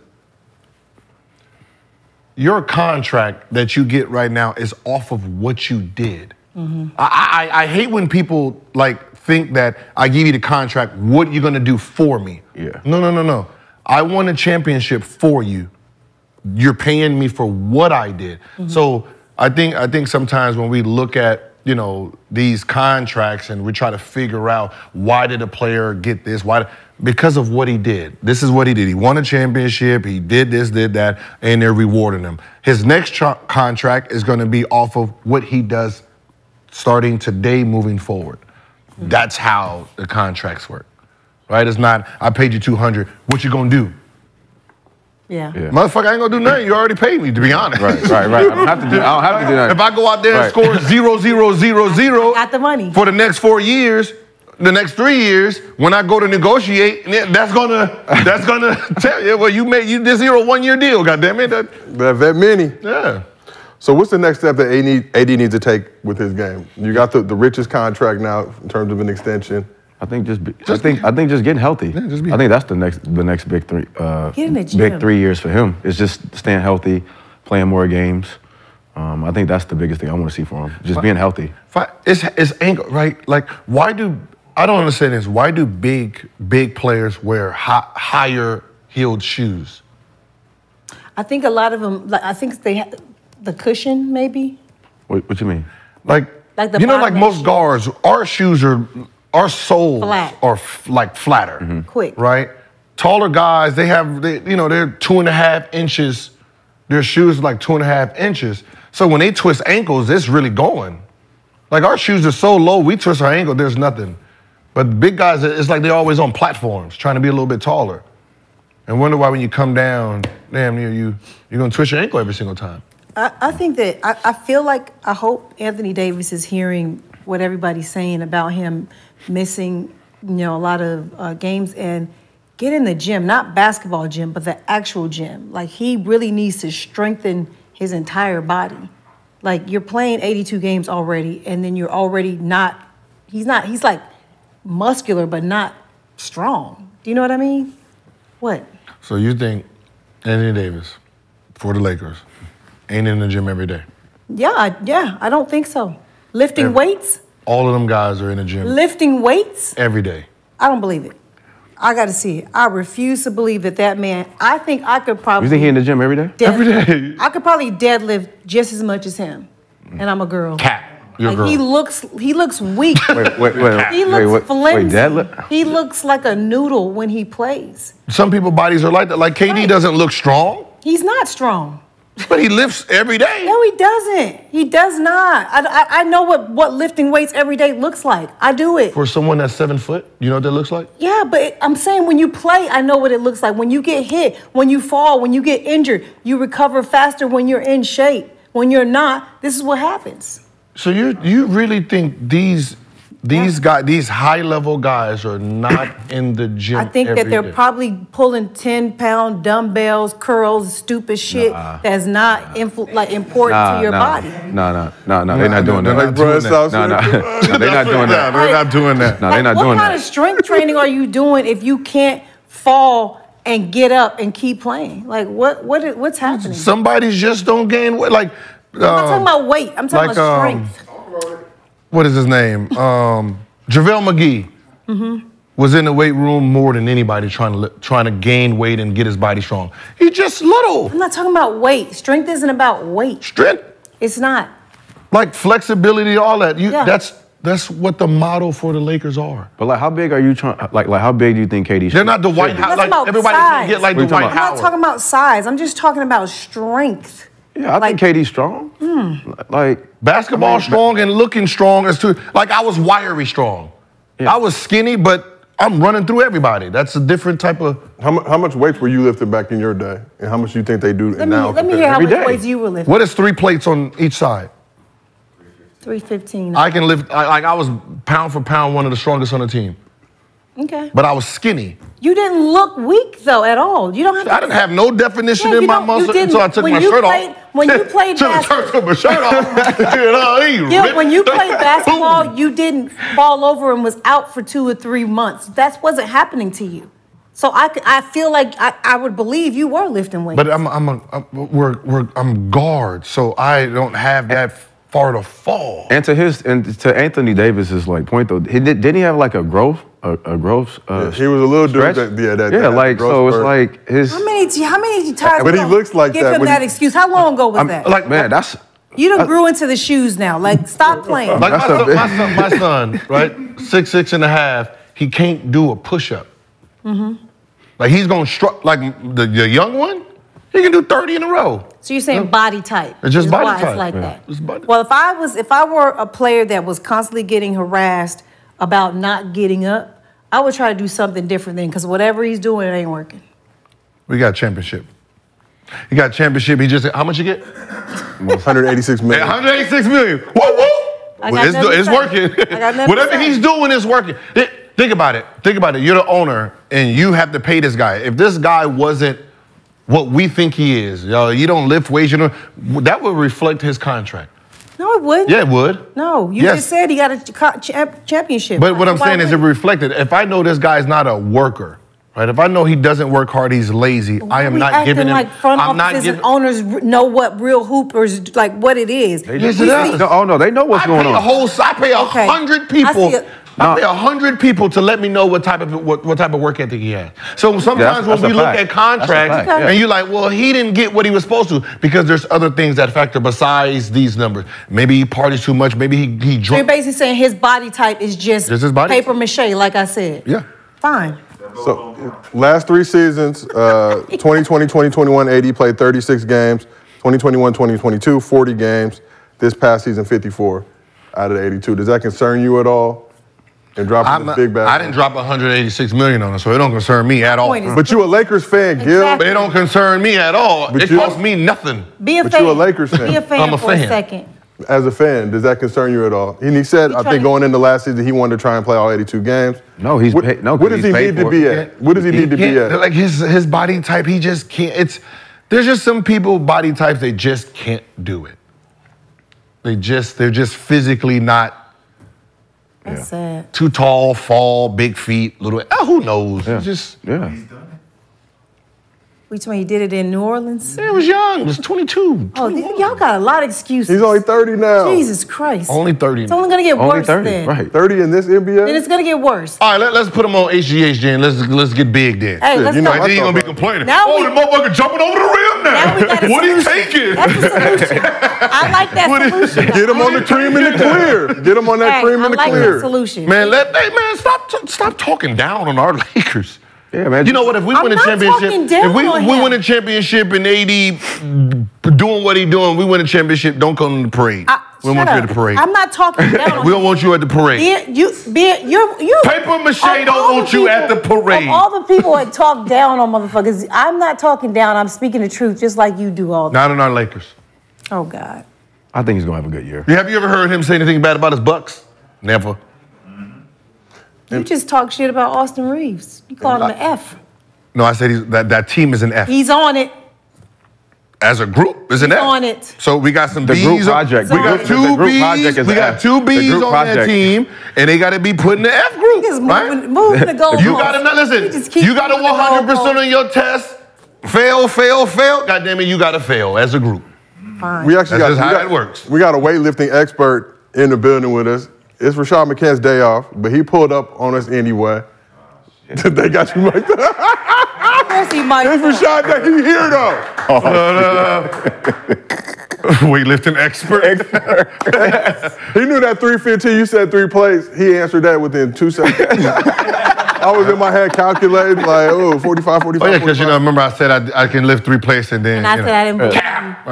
your contract that you get right now is off of what you did. I hate when people, like, think that I give you the contract, what are you going to do for me? Yeah. No, no, no, no. I won a championship for you. You're paying me for what I did. So I think sometimes when we look at, you know, these contracts and we try to figure out why did a player get this, because of what he did. This is what he did. He won a championship. He did this, did that, and they're rewarding him. His next contract is going to be off of what he does starting today moving forward. That's how the contracts work, right? It's not, I paid you 200. What you going to do? Yeah. Motherfucker, I ain't gonna do nothing. You already paid me, to be honest. Right. I don't have to do nothing. If I go out there and score 0, 0, 0, 0 got the money. For the next 4 years, the next 3 years, when I go to negotiate, that's gonna tell you, well, you did 0 one-year deal, goddammit. That many. Yeah. So what's the next step that AD needs to take with his game? You got the richest contract now in terms of an extension. I think just getting healthy. Yeah, I think that's the next big three. Big 3 years for him is just staying healthy, playing more games. I think that's the biggest thing I want to see for him. Just being healthy. It's angle, right? Like, why do I don't understand this? Why do big players wear higher heeled shoes? I think a lot of them, I think they have the cushion, maybe. What you mean? Like the, you know, like most guards, our shoes are, our soles are flatter. Mm-hmm. Quick. Right? Taller guys, they have, you know, they're 2.5 inches. Their shoes are like 2.5 inches. So when they twist ankles, it's really going. Like our shoes are so low, we twist our ankle, there's nothing. But big guys, it's like they're always on platforms, trying to be a little bit taller. And wonder why when you come down, damn near you're gonna twist your ankle every single time. I think that, I feel like, I hope Anthony Davis is hearing what everybody's saying about him missing, you know, a lot of games, and get in the gym, not basketball gym, but the actual gym. Like, he really needs to strengthen his entire body. Like, you're playing 82 games already, and then you're already not, he's like muscular, but not strong. Do you know what I mean? What? So you think Anthony Davis, for the Lakers, ain't in the gym every day? Yeah, I don't think so. Lifting weights? All of them guys are in the gym. Lifting weights? Every day. I don't believe it. I got to see it. I refuse to believe that that man, I think I could probably... You think he in the gym every day? Every day. I could probably deadlift just as much as him. And I'm a girl. Cat. You're like, a girl. He looks weak. wait. He looks flimsy. He looks like a noodle when he plays. Some people's bodies are like that. Like, KD doesn't look strong. He's not strong. But he lifts every day. No, he doesn't. He does not. I know what lifting weights every day looks like. I do it. For someone that's 7 foot, you know what that looks like? Yeah, but I'm saying when you play, I know what it looks like. When you get hit, when you fall, when you get injured, you recover faster when you're in shape. When you're not, this is what happens. So you really think these high-level guys are not in the gym? I think that they're probably pulling 10-pound dumbbells, curls, stupid shit that's not important to your body. No, they're not doing that. They're not doing that. They're not doing that. No, they're not doing that. What kind of strength training are you doing if you can't fall and get up and keep playing? Like, what's happening? Somebody just don't gain weight. Like, I'm not talking about weight. I'm talking about strength. What is his name? JaVale McGee was in the weight room more than anybody trying to gain weight and get his body strong. He's just little. I'm not talking about weight. Strength isn't about weight. Strength? It's not. Like flexibility, all that. That's what the model for the Lakers are. But like, how big are you trying? Like how big do you think KD? They're not Dwight Howard. Like, everybody's gonna get like Dwight Howard. I'm not talking about size. I'm just talking about strength. Yeah, I think KD's strong. Like basketball strong and looking strong as too. Like I was wiry strong. Yeah. I was skinny, but I'm running through everybody. That's a different type of. How much weight were you lifting back in your day, and how much do you think they do now? Let me hear how much weight you were lifting. What is 3 plates on each side? 315. I can lift. I was pound for pound one of the strongest on the team. Okay. But I was skinny. You didn't look weak though at all. You don't have. I didn't have no definition in my muscle until I took my shirt off. When you played basketball, when you played basketball, you didn't fall over and was out for 2 or 3 months. That wasn't happening to you. So I feel like I would believe you were lifting weights. But I'm guard, so I don't have that far to fall. And to Anthony Davis's point though, didn't he have like a growth? He was a little dude. Like so. It's like his. How many times? But he looks like that. Give him that excuse. How long ago was that? Like man, that's. You done grew into the shoes now. Like stop playing. Like my son, right? 6.5. He can't do a push up. Like he's gonna struggle. Like the young one, he can do 30 in a row. So you're saying body type? It's just body type. It's like that. Well, if I were a player that was constantly getting harassed about not getting up, I would try to do something different then, because whatever he's doing, it ain't working. We got a championship. He got a championship. He just, how much you get? 186 million. 186 million. Woo, woo. It's working. Whatever he's doing is working. Think about it. Think about it. You're the owner, and you have to pay this guy. If this guy wasn't what we think he is, you don't lift weights, that would reflect his contract. No, it wouldn't. Yeah, it would. No, you just said he got a championship. But what I'm saying is it reflected. If I know this guy's not a worker, right? If I know he doesn't work hard, he's lazy, I am not giving him. Like front offices and owners know what real hoopers, like what it is. They know what's going on. I pay 100 people I pay 100 people to let me know what type of work ethic he has. So sometimes when we look at contracts and you're like, well, he didn't get what he was supposed to, because there's other things that factor besides these numbers. Maybe he parties too much. Maybe he drunk. You're basically saying his body type is just paper mache, like I said. Yeah. Fine. So last three seasons, 2020, 2021, AD played 36 games. 2021, 2022, 40 games. This past season, 54 out of the 82. Does that concern you at all? And dropping the big bag. I didn't drop $186 million on it, so it don't concern me at all. But you a Lakers fan, Gil. But it don't concern me at all. It costs me nothing. But you a Lakers fan. Be a fan for a second. As a fan, does that concern you at all? And he said, I think going into last season, he wanted to try and play all 82 games. No, he's paid. What does he need to be at? What does he need to be at? Like his body type, he just can't. There's just some people, body types, they just can't do it. They're just physically not. That's sad. Too tall, fall, big feet, little. Oh, who knows? Yeah. He's done it. Which one? He did it in New Orleans? Yeah, it was young. It was 22. Oh, y'all got a lot of excuses. He's only 30 now. Jesus Christ. Only 30. It's only going to get worse then. Right. 30 in this NBA? Then it's going to get worse. All right, let's put him on HGH then. Let's get big then. Hey, let's go. He's going to be complaining. The motherfucker jumping over the rim now. What are you taking? That's the solution. I like that solution. Get him on the cream in the clear. Get him on that cream in the clear. I like that solution. Man, stop talking down on our Lakers. Yeah, man. You know what? If we win a championship, if we win a championship and AD doing what he doing, we win a championship. Don't come to the parade. We don't want you at the parade. I'm not talking down. We don't want you at the parade. You paper mache don't want you at the parade. Of all the people that talk down on motherfuckers, I'm not talking down. I'm speaking the truth, just like you do all the time. Not in our Lakers. Oh God. I think he's gonna have a good year. Yeah, have you ever heard him say anything bad about his Bucks? Never. You just talk shit about Austin Reeves. You call him an F. No, I said that team is an F. He's on it. As a group, is an F. He's on it. So we got some B's. The group project. We got two B's. We got two B's on that team, and they got to be put in the F group. Just moving the goalpost. You got to listen. You got to 100% on your test. Fail, fail, fail. God damn it, you got to fail as a group. Fine. We actually got how it works. We got a weightlifting expert in the building with us. It's Rashad McCann's day off, but he pulled up on us anyway. They got you like that. It's Rashad that he's here, though. Oh, weightlifting expert. He knew that 315, you said three plays. He answered that within 2 seconds. I was in my head calculating, like, oh, 45, 45. Oh, yeah, because, you know, remember I said I can lift three plays and then. And I said I didn't. All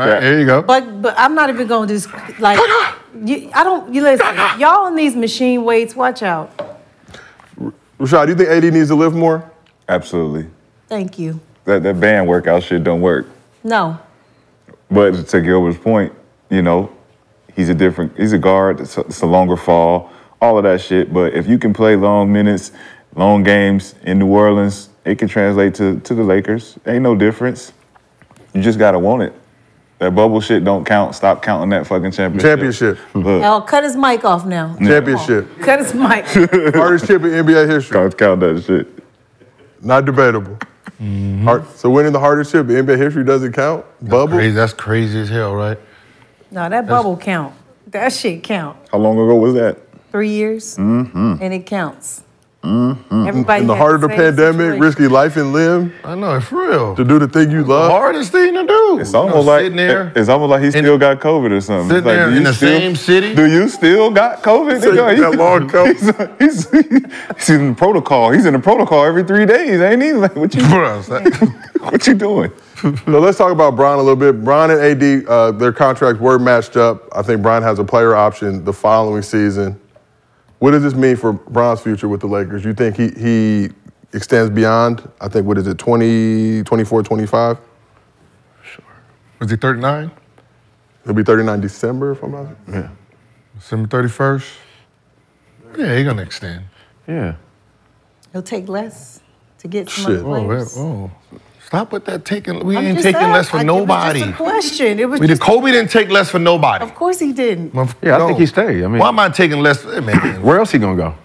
right, there you go. But I'm not even going to just, like. You listen, y'all in these machine weights, watch out. Rashad, do you think AD needs to lift more? Absolutely. Thank you. That band workout shit don't work. No. But to Gilbert's point, you know, he's a guard, it's a longer fall, all of that shit. But if you can play long minutes, long games in New Orleans, it can translate to the Lakers. Ain't no difference. You just gotta want it. That bubble shit don't count. Stop counting that fucking championship. Look. I'll cut his mic off now. Championship. Oh, cut his mic. Hardest chip in NBA history. Can't count that shit. Not debatable. So winning the hardest chip in NBA history doesn't count? Bubble? That's crazy as hell, right? No, that bubble count. That shit count. How long ago was that? 3 years. And it counts. Everybody in the heart of the pandemic, risky life and limb. I know, it's real. To do the thing you love. The hardest thing to do. It's almost like he still got COVID or something. Sitting there in the same city. Do you still got COVID? That long COVID. He's in the protocol. He's in the protocol every 3 days, ain't he? Like, what you doing? What you doing? So let's talk about Bron a little bit. Bron and AD, their contracts were matched up. I think Bron has a player option the following season. What does this mean for Bron's future with the Lakers? You think he extends beyond, I think, what is it, 20, 24, 25? Sure. Is he 39? He'll be 39 December, if I'm not. Yeah. December 31st? Yeah, he's going to extend. Yeah. He'll take less to get some other players. Whoa. Stop with that taking. We ain't taking less for nobody. It was just a question. It was Kobe didn't take less for nobody. Of course he didn't. Yeah, I think he stayed. I mean, why am I taking less? Man. Where else he gonna go?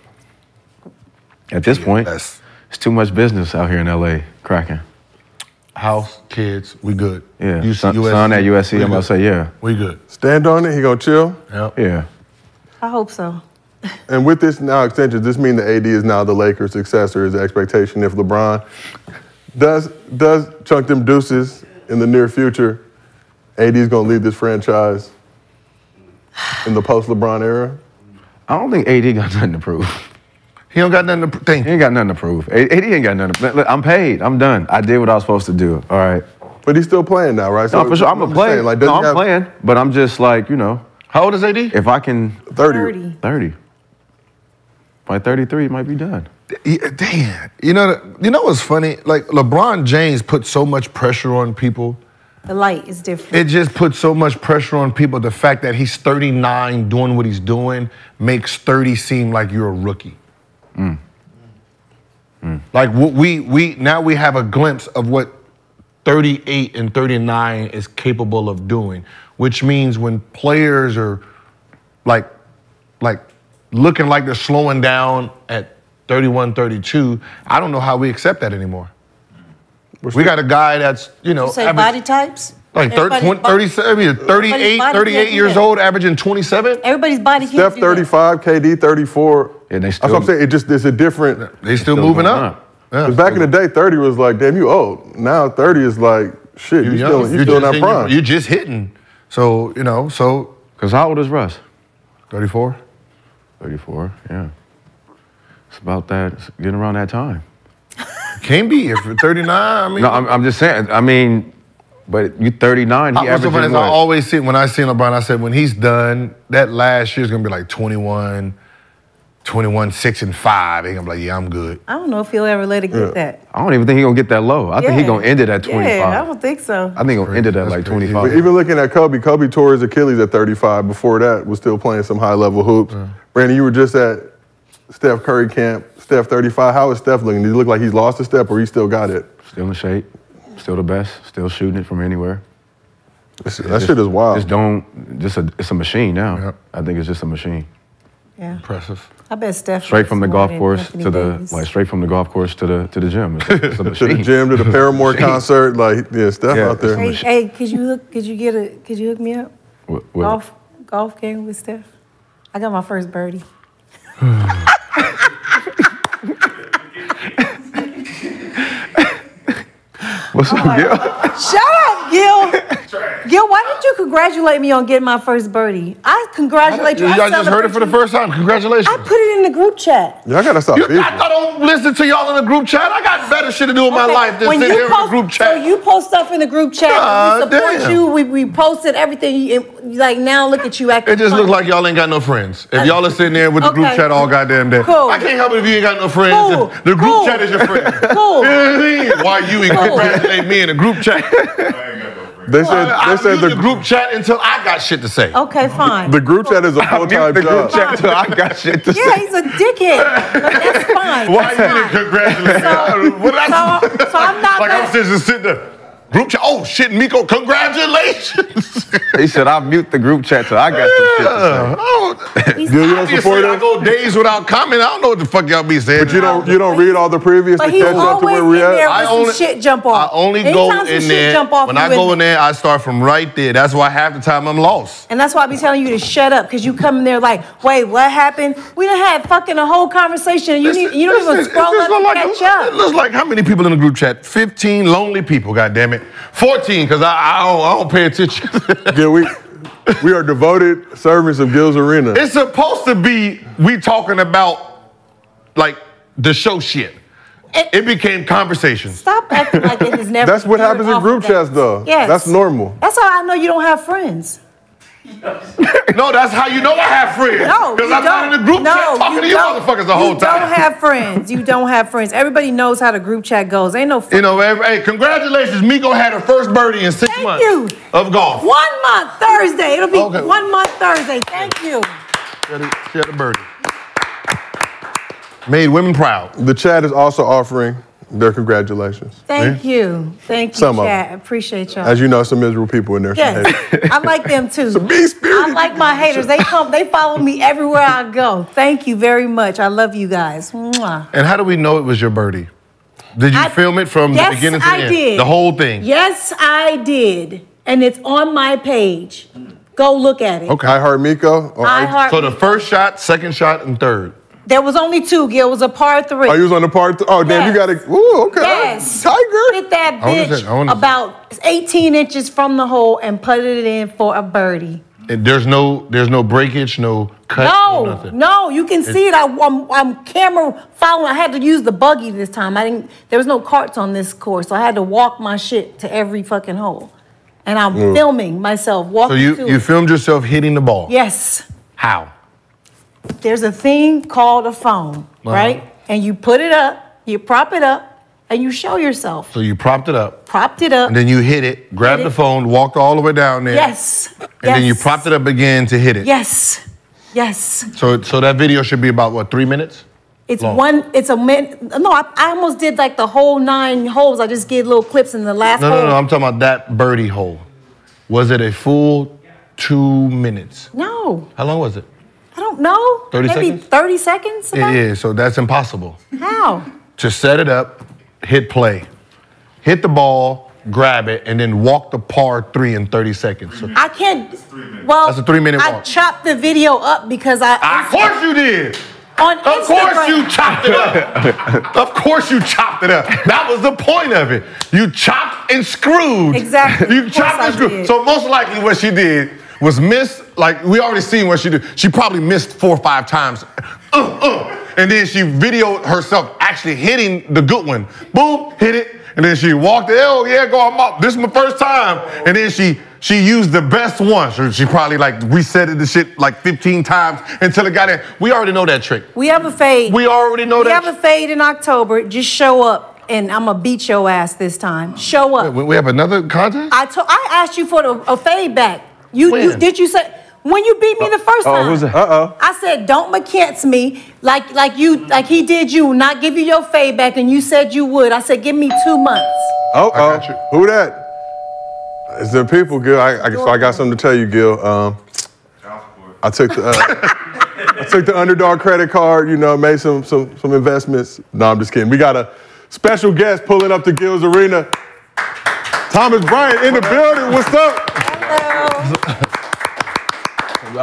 At this point, it's too much business out here in LA cracking. House, kids, we good. Yeah. Son at USC, I'm gonna say yeah. We good. Stand on it. He gonna chill. Yep. Yeah. I hope so. And with this now extension, does this mean that AD is now the Lakers' successor? Is the expectation if LeBron does chunk them deuces in the near future, AD is going to lead this franchise in the post-LeBron era? I don't think AD got nothing to prove. He don't got nothing to think. He ain't got nothing to prove. AD ain't got nothing to prove. Look, I'm paid. I'm done. I did what I was supposed to do. All right. But he's still playing now, right? So no, for sure. I'm a player. Like, no, I'm playing. But I'm just like, you know. How old is AD? If I can. 30. 30. By 33, it might be done. Damn. You know what's funny? Like, LeBron James put so much pressure on people. The light is different. It just puts so much pressure on people. The fact that he's 39 doing what he's doing makes 30 seem like you're a rookie. Mm. Mm. Like, we now have a glimpse of what 38 and 39 is capable of doing, which means when players are like looking like they're slowing down at 31, 32, I don't know how we accept that anymore. We got a guy that's, you know. You say average, body types? Like 38 years old, averaging 27? Everybody's body can do that. Steph 35, KD 34. And they still, that's what I'm saying. It's a different. They still moving up. Yeah, cause back in the day, 30 was like, damn, you old. Now 30 is like, shit, you're still not prime. You're just hitting. So, you know, so. Because how old is Russ? 34. 34, yeah. It's about that, it's getting around that time. Can be if you're 39. I mean, no, I'm just saying. I mean, but you 39. He averaging what? I always see when I see LeBron. I said when he's done, that last year's gonna be like 21, 6 and 5. He's gonna be like, yeah, I'm good. I don't know if he'll ever let it get that. I don't even think he's gonna get that low. I think he's gonna end it at 25. Yeah, I don't think so. I think he'll end it at like 25. But even looking at Kobe, Kobe tore his Achilles at 35. Before that, was still playing some high level hoops. Yeah. Brandon, you were just at Steph Curry camp. Steph 35, how is Steph looking? Does he look like he's lost a step or he still got it? Still in shape, still the best, still shooting it from anywhere. That shit is wild. It's a machine now. Yep. I think it's just a machine. Yeah. Impressive. I bet Steph. Straight from the golf course to the, like straight from the golf course to the gym. It's a machine. To the gym, to the Paramore concert, like Steph out there. Hey, could you hook me up? What? Golf game with Steph. I got my first birdie. What's up, Gil? Shut up, Gil. Gil, why did you congratulate me on getting my first birdie? I congratulate you. Y'all just heard it for the first time. Congratulations. I put it in the group chat. Y'all gotta stop. I don't listen to y'all in the group chat. I got better shit to do in my life than sit here in the group chat. So you post stuff in the group chat. We support you. We posted everything. Like now, look at you acting. It just looks like y'all ain't got no friends. If y'all are sitting there with the group chat all goddamn day, I can't help it if you ain't got no friends. Cool. The group chat is your friend. Cool. Why you congratulate me in the group chat? They said the group chat until I got shit to say. Okay, fine. The group chat is a full-time job. The group chat until I got shit to say. Yeah, he's a dickhead. But that's fine. Why you didn't congratulate me? So I'm not like I'm just sitting there. Group chat. Oh shit, Miko! Congratulations. He said, "I'll mute the group chat till I got some shit to say." Obviously, I go days without comment. I don't know what the fuck y'all be saying. But you don't read all the previous. But he's always in there with some shit jump off. I only go in there when I go in there. I start from right there. That's why half the time I'm lost. And that's why I be telling you to shut up because you come in there like, "Wait, what happened? We done had fucking a whole conversation. And you don't even scroll up and catch up." It looks like how many people in the group chat? 15 lonely people. Goddamn it. 14, because I don't pay attention. Yeah, we are devoted servants of Gills Arena. It's supposed to be we talking about, like, the show shit. It became conversation. Stop acting like it is never. That's what happens in group chats, though. Yes. That's normal. That's how I know you don't have friends. No, that's how you know I have friends. No, because I'm not in the group chat talking to you motherfuckers the whole time. You don't have friends. You don't have friends. Everybody knows how the group chat goes. Ain't no. You know, hey, congratulations, Miko had her first birdie in six months of golf. 1 month Thursday. It'll be 1 month Thursday. Thank you. She had a birdie. Made women proud. The chat is also offering their congratulations. Thank you. Thank you, chat. Appreciate y'all. As you know, some miserable people in there. Yes. I like them too. I like my haters. They come, they follow me everywhere I go. Thank you very much. I love you guys. Mwah. And how do we know it was your birdie? Did you film it from the beginning to the end? Yes, I did. The whole thing? Yes, I did. And it's on my page. Go look at it. Okay, I heard Miko. So the first shot, second shot, and third. There was only two, Gil. It was a par three. Oh, you was on the par three? Oh, yes. Damn, you got to. Ooh, okay. Yes. Tiger. Hit that bitch about 18 inches from the hole and putted it in for a birdie. And there's no breakage, no cut, no nothing. No, you can see it. I'm camera following. I had to use the buggy this time. There was no carts on this course, so I had to walk my shit to every fucking hole. And I'm filming myself walking through. So you filmed yourself hitting the ball? Yes. How? There's a thing called a phone, right? And you put it up, you prop it up, and you show yourself. So you propped it up. Propped it up. And then you hit it, grabbed the phone, walked all the way down there. Yes. And then you propped it up again to hit it. Yes. Yes. So that video should be about, what, 3 minutes? It's long. It's a minute. No, I almost did like the whole 9 holes. I just did little clips in the last hole. No, I'm talking about that birdie hole. Was it a full 2 minutes? No. How long was it? I don't know. 30 Maybe seconds? 30 seconds? About? It is, so that's impossible. How? To set it up. Hit play, hit the ball, grab it, and then walk the par three in 30 seconds. So I can't. Well, that's a 3-minute walk. I chopped the video up because I. Of course you did. On Instagram. Of course you chopped it up. Of course you chopped it up. That was the point of it. You chopped and screwed. Exactly. You chopped and screwed. So most likely what she did was miss. Like we already seen what she did. She probably missed 4 or 5 times. And then she videoed herself actually hitting the good one. Boom, hit it. And then she walked, oh yeah, go, I'm up. This is my first time. And then she used the best one. So she probably like resetted the shit like 15 times until it got in. We already know that trick. We have a fade. We already know that. We have a fade in October. Just show up. And I'm going to beat your ass this time. Show up. Wait, we have another contest? I asked you for a fade back. You did you say... When you beat me the first time, I said, don't McKentz me like he did you, not give you your fade back, and you said you would. I said, give me 2 months. I got you. Who that? Is there people, Gil? So I got something to tell you, Gil. I took the Underdog credit card, you know, made some investments. No, I'm just kidding. We got a special guest pulling up to Gills Arena. Thomas Bryant in the building. What's up? Hello.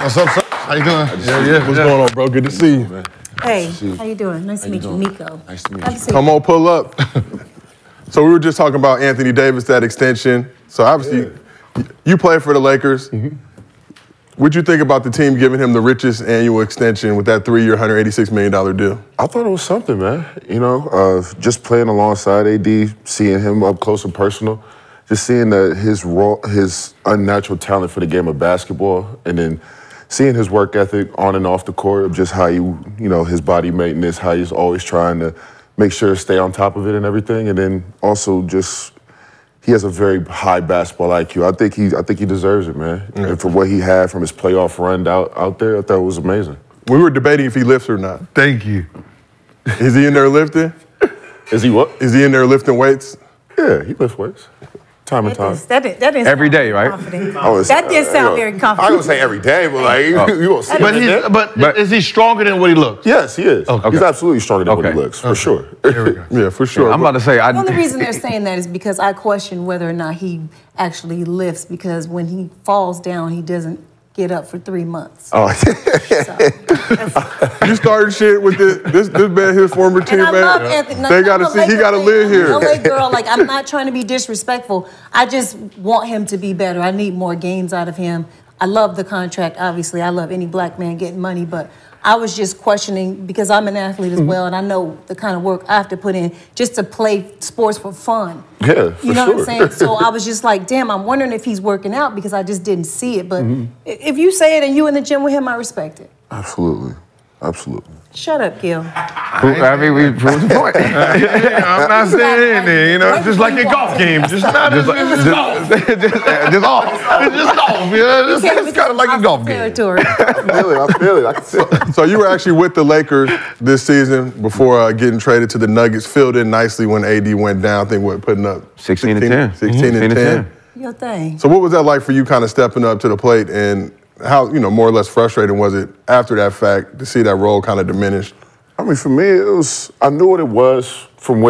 What's up, son? How you doing? What's going on, bro? Good to see you, man. Hey, how you doing? Nice to meet you, Miko. Nice to meet you. Come on, pull up. So we were just talking about Anthony Davis, that extension. So obviously, you play for the Lakers. What'd you think about the team giving him the richest annual extension with that 3-year, $186 million deal? I thought it was something, man. You know, just playing alongside AD, seeing him up close and personal. Just seeing his unnatural talent for the game of basketball, and then seeing his work ethic on and off the court of just how you know, his body maintenance, how he's always trying to make sure to stay on top of it and everything, and then also just he has a very high basketball IQ. I think he deserves it, man. And for what he had from his playoff run out there, I thought it was amazing. We were debating if he lifts or not. Thank you. Is he in there lifting? Is he what? Is he in there lifting weights? Yeah, he lifts weights. Time and time. That is every day, right? That did sound very confident. I would say every day, but like you won't see that. But is he stronger than what he looks? Yes, he is. Okay. He's absolutely stronger than what he looks, for sure. There we go. Yeah, for sure. Yeah, I'm about to say. The only reason they're saying that is because I question whether or not he actually lifts, because when he falls down, he doesn't get up for 3 months. Oh, so, you started shit with this man, his former teammate. They gotta see, he gotta live here. LA girl, like I'm not trying to be disrespectful. I just want him to be better. I need more gains out of him. I love the contract, obviously. I love any black man getting money, but I was just questioning because I'm an athlete as well, and I know the kind of work I have to put in just to play sports for fun. Yeah, for sure. You know what I'm saying? So I was just like, damn, I'm wondering if he's working out because I just didn't see it. But if you say it and you in the gym with him, I respect it. Absolutely. Absolutely. Shut up, Gil. I mean, we proved the point. I'm not saying anything, you know, just like your golf game. It's just golf. You know, it's kind of like a golf game. I feel it. I can feel it. So you were actually with the Lakers this season before getting traded to the Nuggets. Filled in nicely when AD went down. I think we're putting up 16 and 10. 16 and 10. Your thing. So what was that like for you, kind of stepping up to the plate and? How, you know, more or less frustrating was it after that fact to see that role kind of diminished? I mean, for me, it was, I knew what it was from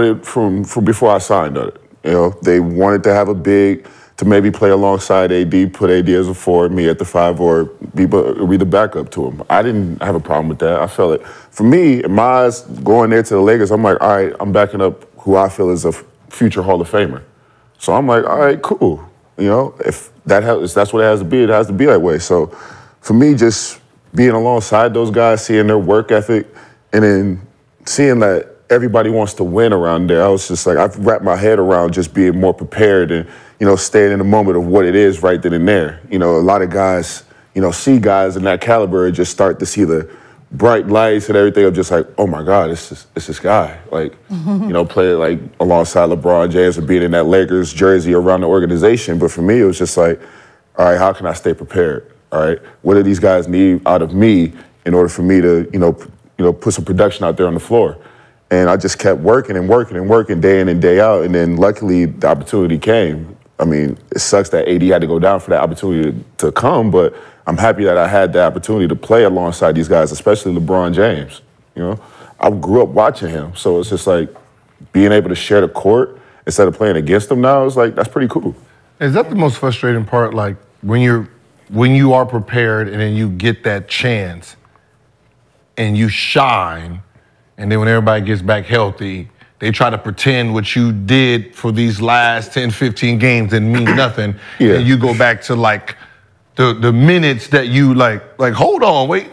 before I signed on it. You know, they wanted to have a big, to maybe play alongside AD, put AD as a forward, me at the five, or be the backup to him. I didn't have a problem with that. I felt it. For me, in my eyes, going there to the Lakers, I'm like, all right, I'm backing up who I feel is a future Hall of Famer. So I'm like, all right, cool. You know, if that's what it has to be that way. So for me, just being alongside those guys, seeing their work ethic, and then seeing that everybody wants to win around there, I was just like, I've wrapped my head around just being more prepared and, you know, staying in the moment of what it is right then and there. You know, a lot of guys, you know, see guys in that caliber and just start to see the bright lights and everything. I'm just like, oh my God, it's this guy. Like, you know, playing like alongside LeBron James and being in that Lakers jersey around the organization. But for me, it was just like, all right, how can I stay prepared? All right, what do these guys need out of me in order for me to, you know, put some production out there on the floor? And I just kept working and working and working day in and day out. And then luckily the opportunity came. I mean, it sucks that AD had to go down for that opportunity to come, but I'm happy that I had the opportunity to play alongside these guys, especially LeBron James. You know, I grew up watching him. So it's just like being able to share the court instead of playing against him now, it's like, that's pretty cool. Is that the most frustrating part? Like when you are prepared and then you get that chance and you shine, and then when everybody gets back healthy, they try to pretend what you did for these last 10, 15 games didn't mean nothing. Yeah. And you go back to like the minutes that you like, hold on, wait.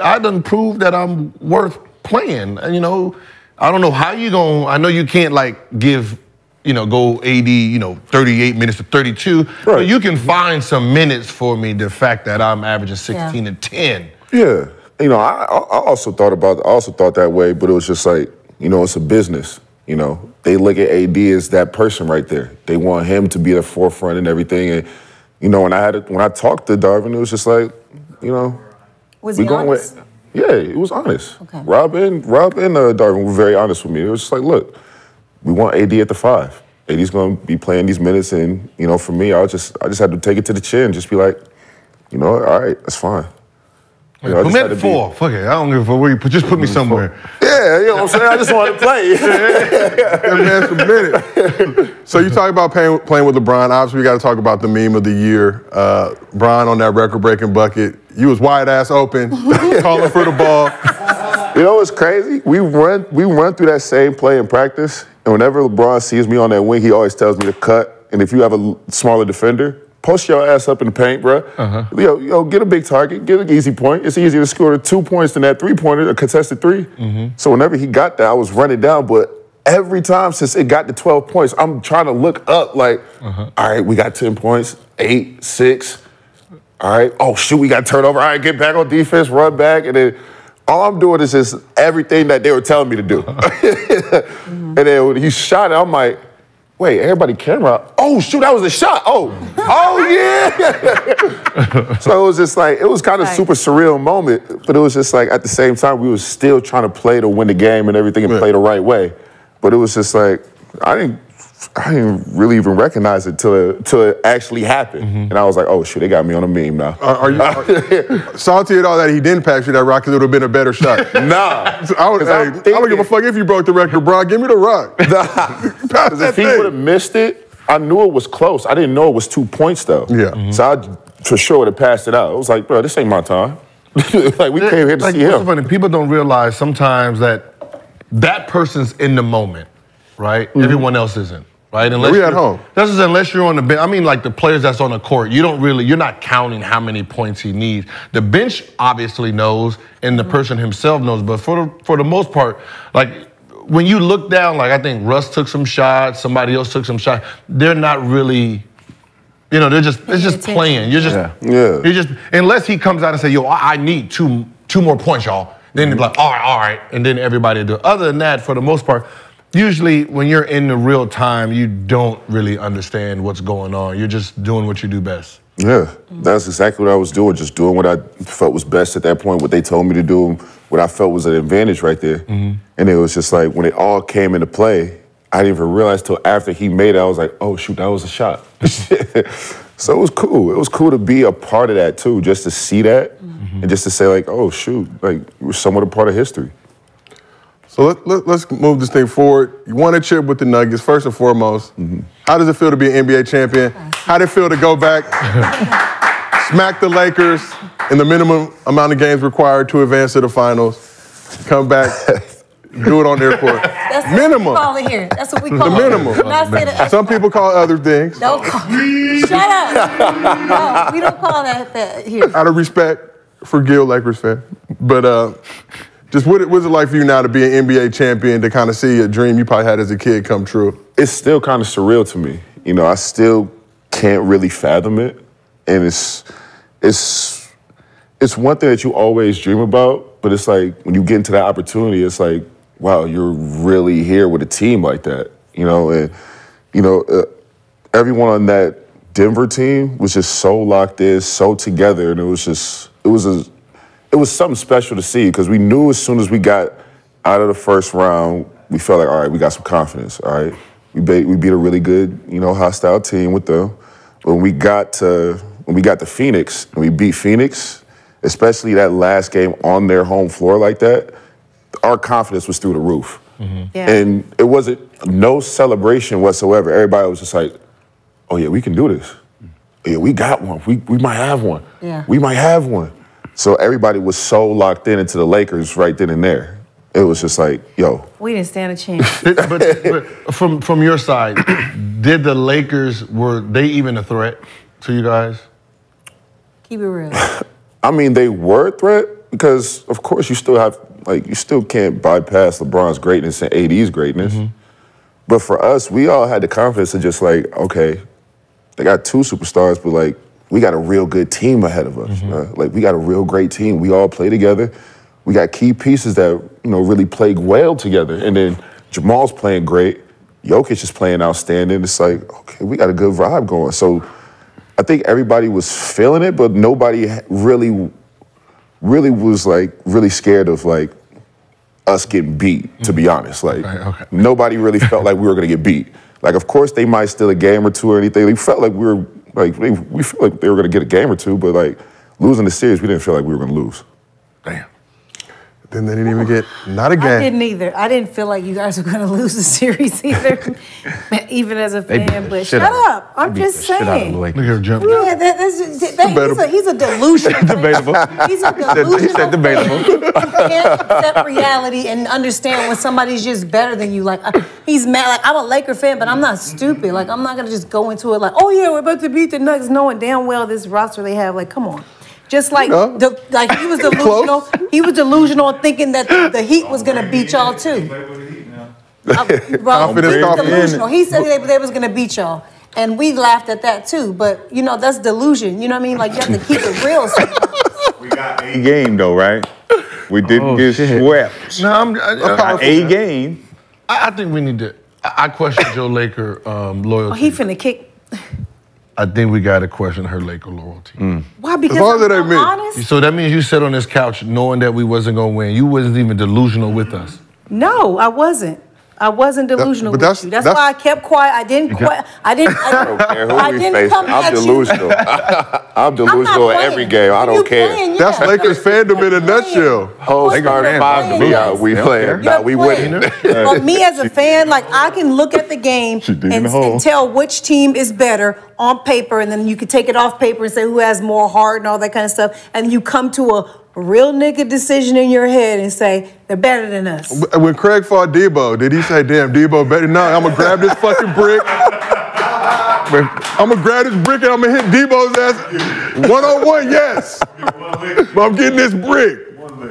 I done proved that I'm worth playing. You know, I don't know how you gonna, I know you can't like give, you know, go 80, you know, 38 minutes to 32. Right. But you can find some minutes for me, the fact that I'm averaging 16 and 10. Yeah. You know, I also thought that way, but it was just like, you know, it's a business. You know, they look at AD as that person right there. They want him to be at the forefront and everything. And you know, when I talked to Darvin, it was just like, you know, was he going honest? Yeah, he was honest. Okay. Rob and Darvin were very honest with me. It was just like, look, we want AD at the five. AD's going to be playing these minutes, and you know, for me, I just had to take it to the chin, just be like, you know, all right, that's fine. You know, put me at the four. Fuck it. I don't give a fuck where you put. Just put me somewhere. Yeah, you know what I'm saying? I just wanted to play. That man's committed. So you talk about playing with LeBron. Obviously, we got to talk about the meme of the year. Bron on that record-breaking bucket. You was wide-ass open, calling for the ball. You know what's crazy? We run through that same play in practice, and whenever LeBron sees me on that wing, he always tells me to cut. And if you have a smaller defender, post your ass up in the paint, bro. Yo, get a big target, get an easy point. It's easier to score 2 points than that three-pointer, a contested three. So whenever he got that, I was running down. But every time since it got to 12 points, I'm trying to look up like, all right, we got 10 points, 8, 6. All right, oh, shoot, we got turnover. All right, get back on defense, run back. And then all I'm doing is just everything that they were telling me to do. And then when he shot it, I'm like, wait, everybody camera. Oh, shoot, that was a shot. Oh, yeah. So it was just like, it was kind of super surreal moment, but it was just like, at the same time, we was still trying to play to win the game and everything and play the right way. But it was just like, I didn't really even recognize it till it actually happened. And I was like, oh, shoot, they got me on a meme now. Are you salty at all that he didn't pass you that rock because it would have been a better shot? Nah. So I don't give a fuck if you broke the record, bro. Give me the rock. Nah. If he would have missed it, I knew it was close. I didn't know it was 2 points, though. Yeah. So I for sure would have passed it out. I was like, bro, this ain't my time. Like, we came here to see him. Funny. People don't realize sometimes that that person's in the moment. Right? Everyone else isn't, right? Unless we're at home. That's just unless you're on the bench. I mean, like the players that's on the court, you don't really, you're not counting how many points he needs. The bench obviously knows, and the person himself knows, but for the most part, like when you look down, like I think Russ took some shots, somebody else took some shots, they're not really, you know, they're just, it's just playing. You're just, you're just, unless he comes out and say, yo, I need two more points, y'all. Then they're like, all right, and then everybody do. Other than that, for the most part, usually, when you're in the real time, you don't really understand what's going on. You're just doing what you do best. Yeah, that's exactly what I was doing, just doing what I felt was best at that point, what they told me to do, what I felt was an advantage right there. And it was just like, when it all came into play, I didn't even realize till after he made it, I was like, oh, shoot, that was a shot. So it was cool. It was cool to be a part of that, too, just to see that and just to say, like, oh, shoot, like, we're somewhat a part of history. So let's move this thing forward. You won a chip with the Nuggets, first and foremost. Mm-hmm. How does it feel to be an NBA champion? How did it feel to go back, smack the Lakers in the minimum amount of games required to advance to the finals, come back, do it on their court? That's minimum. What we call it here. That's what we call the minimum. It. Some people call it other things. Don't call it. Shut up. No, we don't call that here. Out of respect for Gil, Lakers fan. But just what's it like for you now to be an NBA champion, to kind of see a dream you probably had as a kid come true? It's still kind of surreal to me. You know, I still can't really fathom it. And it's one thing that you always dream about, but it's like when you get into that opportunity, it's like, wow, you're really here with a team like that. You know, and you know, everyone on that Denver team was just so locked in, so together, and it was just, it was something special to see, because we knew as soon as we got out of the first round, we felt like, all right, we got some confidence, all right? We beat a really good, you know, hostile team with them. When we got to Phoenix, and we beat Phoenix, especially that last game on their home floor like that, our confidence was through the roof. Mm-hmm. Yeah. And it wasn't no celebration whatsoever. Everybody was just like, oh yeah, we can do this. Yeah, we got one. We might have one. Yeah. We might have one. So everybody was so locked in into the Lakers right then and there. It was just like, yo. We didn't stand a chance. but from your side, did the Lakers, were they even a threat to you guys? Keep it real. I mean, they were a threat because, of course, you still have, like, you still can't bypass LeBron's greatness and AD's greatness. Mm-hmm. But for us, we all had the confidence to just like, okay, they got two superstars, but like, we got a real good team ahead of us. Mm-hmm. Like, we got a real great team. We all play together. We got key pieces that, you know, really play well together. And then Jamal's playing great. Jokic is playing outstanding. It's like, okay, we got a good vibe going. So I think everybody was feeling it, but nobody really was like really scared of like us getting beat, to be honest. Like, right, okay. Nobody really felt like we were gonna get beat. Like, of course, they might steal a game or two or anything. They felt like we felt like they were going to get a game or two, but like losing the series, we didn't feel like we were going to lose. Damn. Then they didn't even get not a game. I didn't either. I didn't feel like you guys were going to lose the series either, even as a fan. But shut up! I'm just saying. Look here, jump. Yeah, he's a delusional. Debatable. He's a delusional. He said debatable. You can't accept reality and understand when somebody's just better than you. Like he's mad. Like I'm a Laker fan, but I'm not stupid. Like I'm not going to just go into it like, oh yeah, we're about to beat the Nuggets, knowing damn well this roster they have. Like, come on. Just like, no. Like he was delusional. He was delusional thinking that the Heat was going to beat y'all too. Well, delusional. He said they was going to beat y'all. And we laughed at that too. But, you know, that's delusion. You know what I mean? Like, you have to keep it real. We got a game, though, right? We didn't get swept. No, I'm a game. I think we need to. I question Joe Laker loyalty. Oh, he finna kick. I think we got to question her Laker loyalty. Mm. Why? Because I'm honest? So that means you sat on this couch knowing that we wasn't going to win. You wasn't even delusional with us. No, I wasn't. I wasn't delusional with you. That's why I kept quiet. I didn't come at you. I'm delusional. I'm delusional at every game. I don't care. Playing, yeah. That's Lakers fandom in a nutshell. Whole starting five to me out. We playing. Nah, we winning. Well, me as a fan, like I can look at the game and tell which team is better on paper, and then you can take it off paper and say who has more heart and all that kind of stuff, and you come to a real nigga decision in your head and say, they're better than us. When Craig fought Debo, did he say, damn, Debo better? No, I'm gonna grab this fucking brick. I'm gonna grab this brick and I'm gonna hit Debo's ass one-on-one, yes. But I'm getting this brick.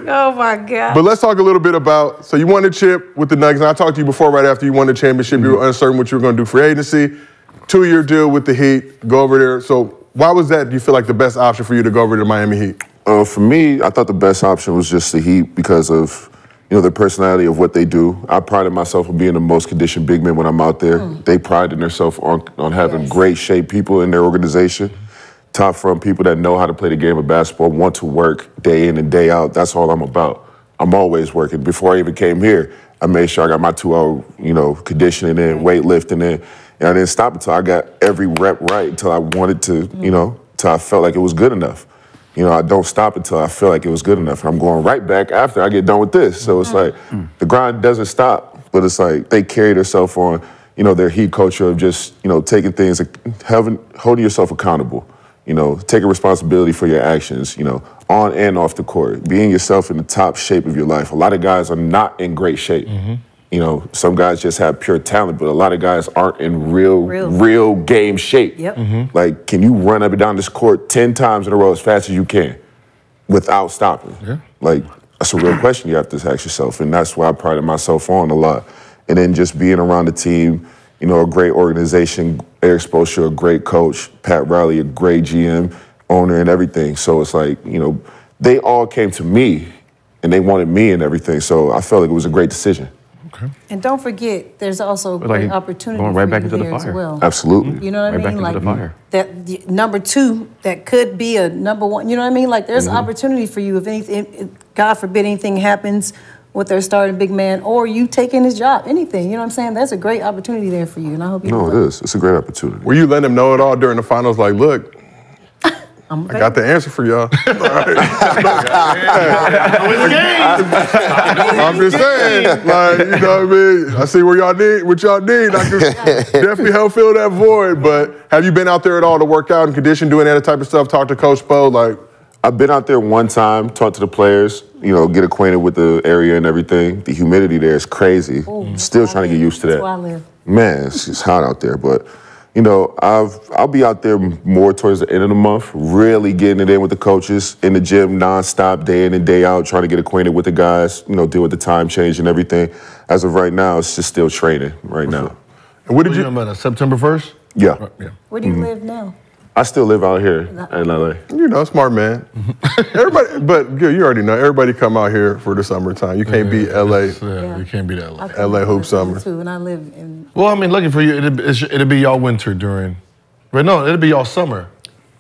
Oh my God. But let's talk a little bit about, so you won the chip with the Nuggets, and I talked to you before, right after you won the championship, you were uncertain what you were gonna do for agency. Two-year deal with the Heat, go over there. So why was that, do you feel like, the best option for you to go over to the Miami Heat? For me, I thought the best option was just the Heat because of, you know, their personality of what they do. I prided myself on being the most conditioned big man when I'm out there. Mm. They prided themselves on having great shape people in their organization, top front people that know how to play the game of basketball, want to work day in and day out. That's all I'm about. I'm always working. Before I even came here, I made sure I got my 2-hour, you know, conditioning in, weightlifting in, and I didn't stop until I got every rep right, until I wanted to, you know, until I felt like it was good enough. you know, I don't stop until I feel like it was good enough. I'm going right back after I get done with this. So it's like the grind doesn't stop, but it's like they carry themselves on, you know, their heat culture of just, you know, taking things, holding yourself accountable, you know, taking responsibility for your actions, you know, on and off the court, being yourself in the top shape of your life. A lot of guys are not in great shape. You know, some guys just have pure talent, but a lot of guys aren't in real game shape. Like, can you run up and down this court 10 times in a row as fast as you can without stopping? Like, that's a real question you have to ask yourself, and that's why I prided myself on a lot. And then just being around the team, you know, a great organization, Eric Spoelstra, a great coach, Pat Riley, a great GM, owner and everything. So it's like, you know, they all came to me, and they wanted me and everything. So I felt like it was a great decision. And don't forget, there's also an opportunity going right back into the fire as well. You know what I mean? Like that number 2, that could be a number 1. You know what I mean? Like there's opportunity for you if anything, God forbid, anything happens with their starting big man, or you taking his job, anything. You know what I'm saying? That's a great opportunity there for you, and I hope you. No, it is. It's a great opportunity. Were you letting him know it all during the finals? Like, look. I got the answer for y'all. I'm just saying, like, you know what I mean? I see where y'all need, what y'all need. I can definitely help fill that void. But have you been out there at all to work out and condition, doing that type of stuff? Talk to Coach Bo, like. I've been out there one time, talked to the players, you know, get acquainted with the area and everything. The humidity there is crazy. Ooh, still trying to get used to that. That's where I live. Man, it's hot out there, but. You know, I'll be out there more towards the end of the month, really getting it in with the coaches, in the gym nonstop, day in and day out, trying to get acquainted with the guys, you know, deal with the time change and everything. As of right now, it's just still training right now. And what did you about September 1st? Yeah. Where do you live now? I still live out here in LA. You know, smart man. Everybody, but you already know, everybody come out here for the summertime. You can't beat LA. You can't beat LA. LA hoop summer. Too, and I live in. Well, I mean, looking for you, it'll be y'all winter during. But no, it'll be y'all summer.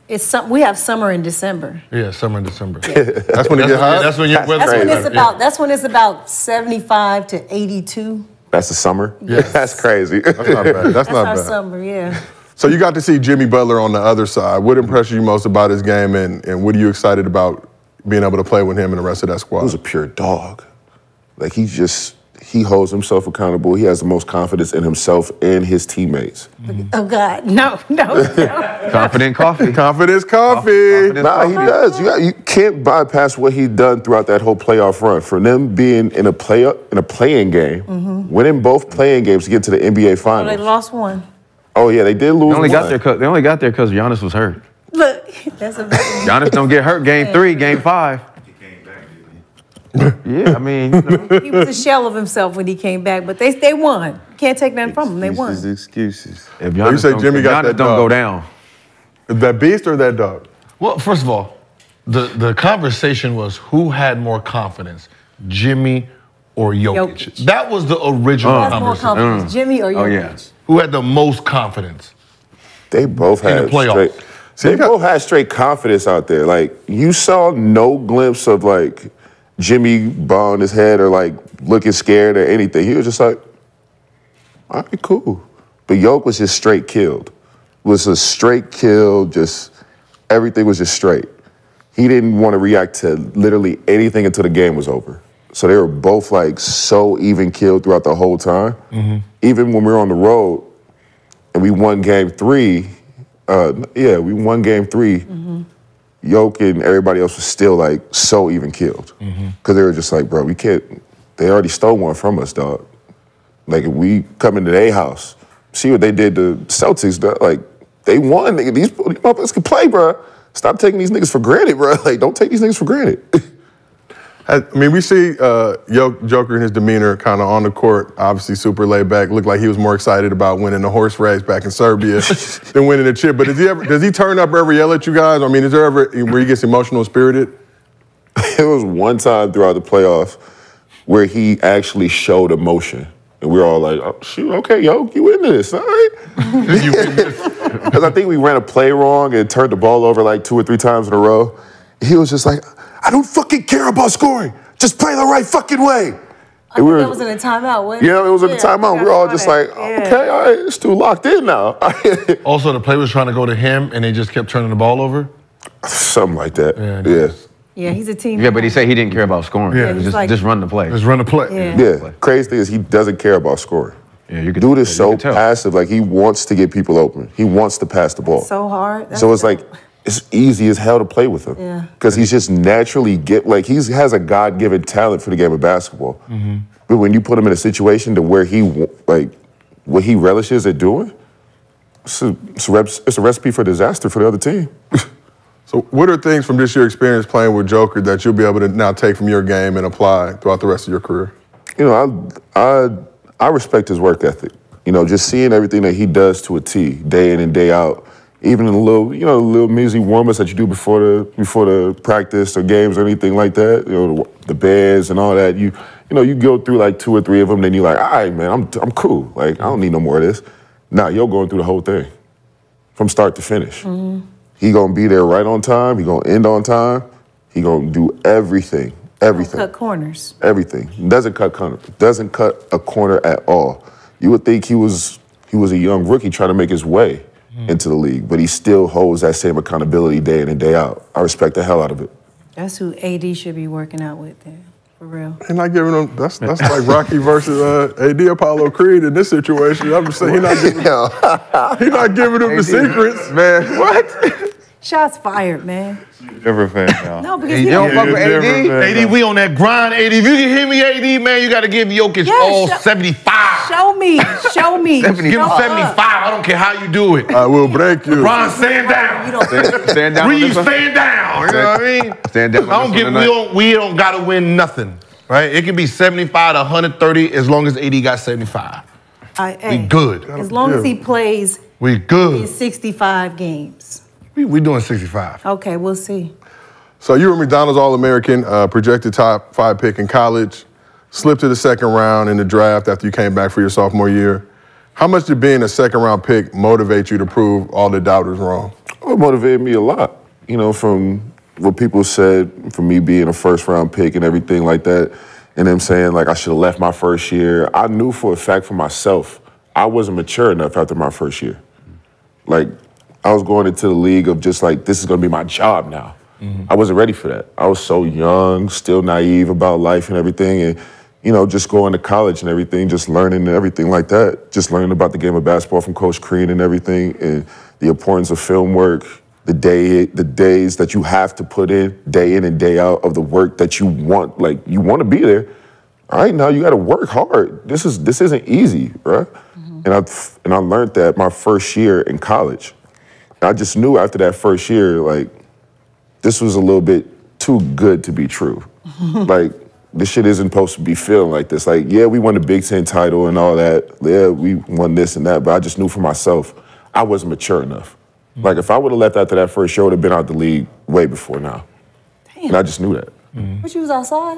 It's we have summer in December. Yeah, summer in December. That's when it gets hot. That's when your weather. That's when it's about. That's when it's about 75 to 82. That's the summer. Yeah, that's crazy. That's not bad. That's not bad. That's our summer. Yeah. So you got to see Jimmy Butler on the other side. What impressed you most about his game, and what are you excited about being able to play with him and the rest of that squad? He was a pure dog. Like, he holds himself accountable. He has the most confidence in himself and his teammates. Oh, God. No. Confident coffee. Confidence coffee. Nah, he does. You can't bypass what he's done throughout that whole playoff run. For them being in a play-in game, winning both play-in games to get to the NBA Finals. Well, they lost one. Oh, yeah, they did lose They only got there because Giannis was hurt. Look, that's a Giannis don't get hurt game 3, game 5. He came back, didn't he? Yeah, I mean. You know. He was a shell of himself when he came back, but they won. Can't take nothing from them. They won. Excuses. If Giannis, don't go down. That beast or that dog? Well, first of all, the conversation was who had more confidence, Jimmy or Jokic. That was the original conversation. More confidence, Jimmy or Jokic? Oh, yeah. Who had the most confidence? They both had straight confidence out there. Like, you saw no glimpse of, like, Jimmy bowing his head or, like, looking scared or anything. He was just like, all right, cool. But Jokic was just straight killed. Was a straight kill, just everything was just straight. He didn't want to react to literally anything until the game was over. So they were both, like, so even killed throughout the whole time. Even when we were on the road and we won game 3, Yoke and everybody else was still, like, so even killed. Because they were just like, bro, we can't, they already stole one from us, dog. Like, if we come into their house, see what they did to Celtics, dog. Like, they won, nigga. These motherfuckers can play, bro. Stop taking these niggas for granted, bro. Like, don't take these niggas for granted. I mean, we see Joker and his demeanor kind of on the court, obviously super laid back. Looked like he was more excited about winning the horse race back in Serbia than winning the chip. But does he turn up or ever yell at you guys? I mean, is there ever where he gets emotional and spirited? It was one time throughout the playoffs where he actually showed emotion. And we were all like, oh, shoot, okay, yo, you into this, all right? Because I think we ran a play wrong and turned the ball over like 2 or 3 times in a row. He was just like, I don't fucking care about scoring. Just play the right fucking way. That was in a timeout, wasn't it? Yeah, it was in a timeout. We were all just like, okay, all right, it's too locked in now. Also, the play was trying to go to him, and they just kept turning the ball over? Something like that. Yeah. Yeah, he's a team. Yeah, but he said he didn't care about scoring. Yeah, just run the play. Just run the play. Yeah. Crazy thing is he doesn't care about scoring. Yeah, you dude is so passive. Like, he wants to get people open. He wants to pass the ball. That's so hard. That's so it's like, it's easy as hell to play with him. Yeah. Because he's just naturally, he has a God-given talent for the game of basketball. Mm-hmm. But when you put him in a situation to where he, what he relishes at doing, it's a recipe for disaster for the other team. So what are things from this year's experience playing with Joker that you'll be able to now take from your game and apply throughout the rest of your career? You know, I respect his work ethic. You know, just seeing everything that he does to a T, day in and day out, even in the little measly warm-ups that you do before the practice or games or anything like that, you know, the beds and all that. You know, you go through like 2 or 3 of them, then you're like, all right, man, I'm cool. Like, I don't need no more of this. Nah, you're going through the whole thing from start to finish. Mm-hmm. He gonna be there right on time. He gonna end on time. He gonna do everything, everything. Don't cut corners. Everything. Doesn't cut a corner at all. You would think he was a young rookie trying to make his way into the league, but he still holds that same accountability day in and day out. I respect the hell out of it. That's who AD should be working out with then. For real. And not giving him, that's like Rocky versus AD Apollo Creed in this situation. I'm just saying, he's not giving him the secrets, man. What? Shots fired, man. Never fan, y'all. No, because you don't fuck with AD. AD, we on that grind, AD. If you can hear me, AD, man, you got to give Jokic all 75. Show me. Show me. Give him 75. I don't care how you do it. I will break you. LeBron, stand down. Stand down. Reeves, stand down. You know what I mean? Stand down. We don't got to win nothing, right? It can be 75 to 130 as long as AD got 75. We good. As long as he plays 65 games. We're doing 65. Okay, we'll see. So you were McDonald's All-American, projected top 5 pick in college, slipped to the second round in the draft after you came back for your sophomore year. How much did being a second-round pick motivate you to prove all the doubters wrong? It motivated me a lot. You know, from what people said, from me being a first-round pick and everything like that, and them saying, like, I should have left my first year. I knew for a fact for myself, I wasn't mature enough after my first year. Like, I was going into the league of just like, this is going to be my job now. Mm-hmm. I wasn't ready for that. I was so young, still naive about life and everything. And, you know, just going to college and everything, just learning and everything like that. Just learning about the game of basketball from Coach Crean and everything, and the importance of film work, the days that you have to put in and day out of the work that you want. Like, you want to be there. All right, now you got to work hard. This isn't easy, bro. Mm-hmm. And I learned that my first year in college. I just knew after that first year, like, this was a little bit too good to be true. Like, this shit isn't supposed to be feeling like this. Like, yeah, we won the Big Ten title and all that. Yeah, we won this and that. But I just knew for myself, I wasn't mature enough. Mm-hmm. Like, if I would have left after that first year, I would have been out the league way before now. Damn. And I just knew that. Mm-hmm. But you was outside?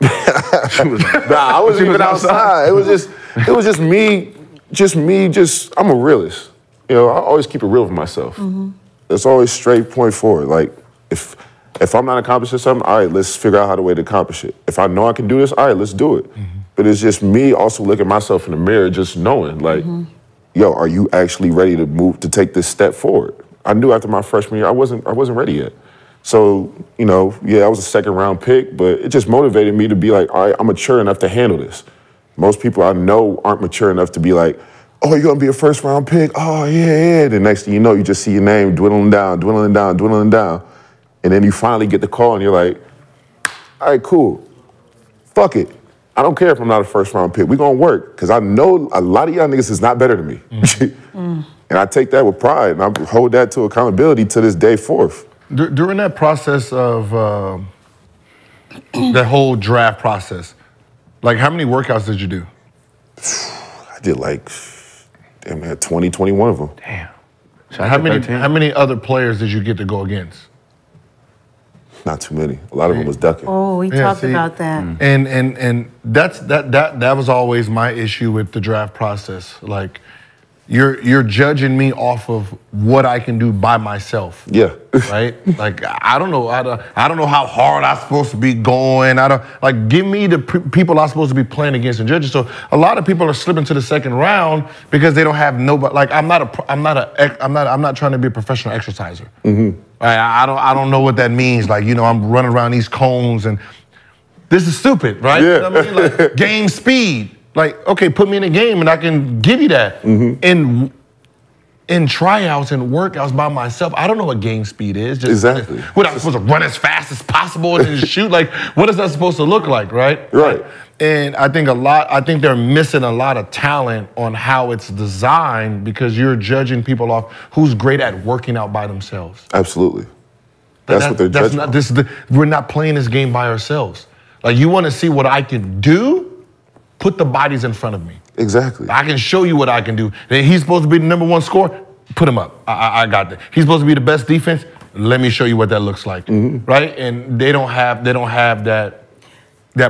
Nah, I wasn't even outside. It was just me, I'm a realist. You know, I always keep it real with myself. Mm-hmm. It's always straight, point forward. Like, if I'm not accomplishing something, all right, let's figure out how the way to accomplish it. If I know I can do this, all right, let's do it. Mm-hmm. But it's just me also looking myself in the mirror, just knowing, like, yo, are you actually ready to take this step forward? I knew after my freshman year, I wasn't ready yet. So, you know, yeah, I was a second-round pick, but it just motivated me to be like, all right, I'm mature enough to handle this. Most people I know aren't mature enough to be like, oh, you're going to be a first-round pick? Oh, yeah. The next thing you know, you just see your name dwindling down, dwindling down, dwindling down. And then you finally get the call, and you're like, all right, cool. Fuck it. I don't care if I'm not a first-round pick. We're going to work, because I know a lot of y'all niggas is not better than me. And I take that with pride, and I hold that to accountability to this day forth. During that process of that whole draft process, like, how many workouts did you do? I did, like... Damn, man, 20, 21 of them. Damn. So how many other players did you get to go against? Not too many. A lot of them was ducking. Oh, we talked about that. Mm. And that was always my issue with the draft process. Like, you're judging me off of what I can do by myself. Yeah. Right? Like, I don't know how hard I'm supposed to be going. Give me the people I'm supposed to be playing against and judging. So a lot of people are slipping to the second round because they don't have nobody. Like, I'm not trying to be a professional exerciser. Mm-hmm. I don't know what that means. Like, you know, I'm running around these cones and this is stupid, right? Yeah. You know what I mean? Like, game speed. Like, okay, put me in a game and I can give you that. Mm-hmm. In tryouts and workouts by myself, I don't know what game speed is. Just exactly. What, I'm supposed to run as fast as possible and just shoot? Like, what is that supposed to look like, right? Right. And I think I think they're missing a lot of talent on how it's designed because you're judging people off who's great at working out by themselves. Absolutely. That's what they're judging. We're not playing this game by ourselves. Like, you want to see what I can do? Put the bodies in front of me. Exactly. I can show you what I can do. He's supposed to be the #1 scorer. Put him up. I got that. He's supposed to be the best defense. Let me show you what that looks like, mm-hmm. right? And they don't have that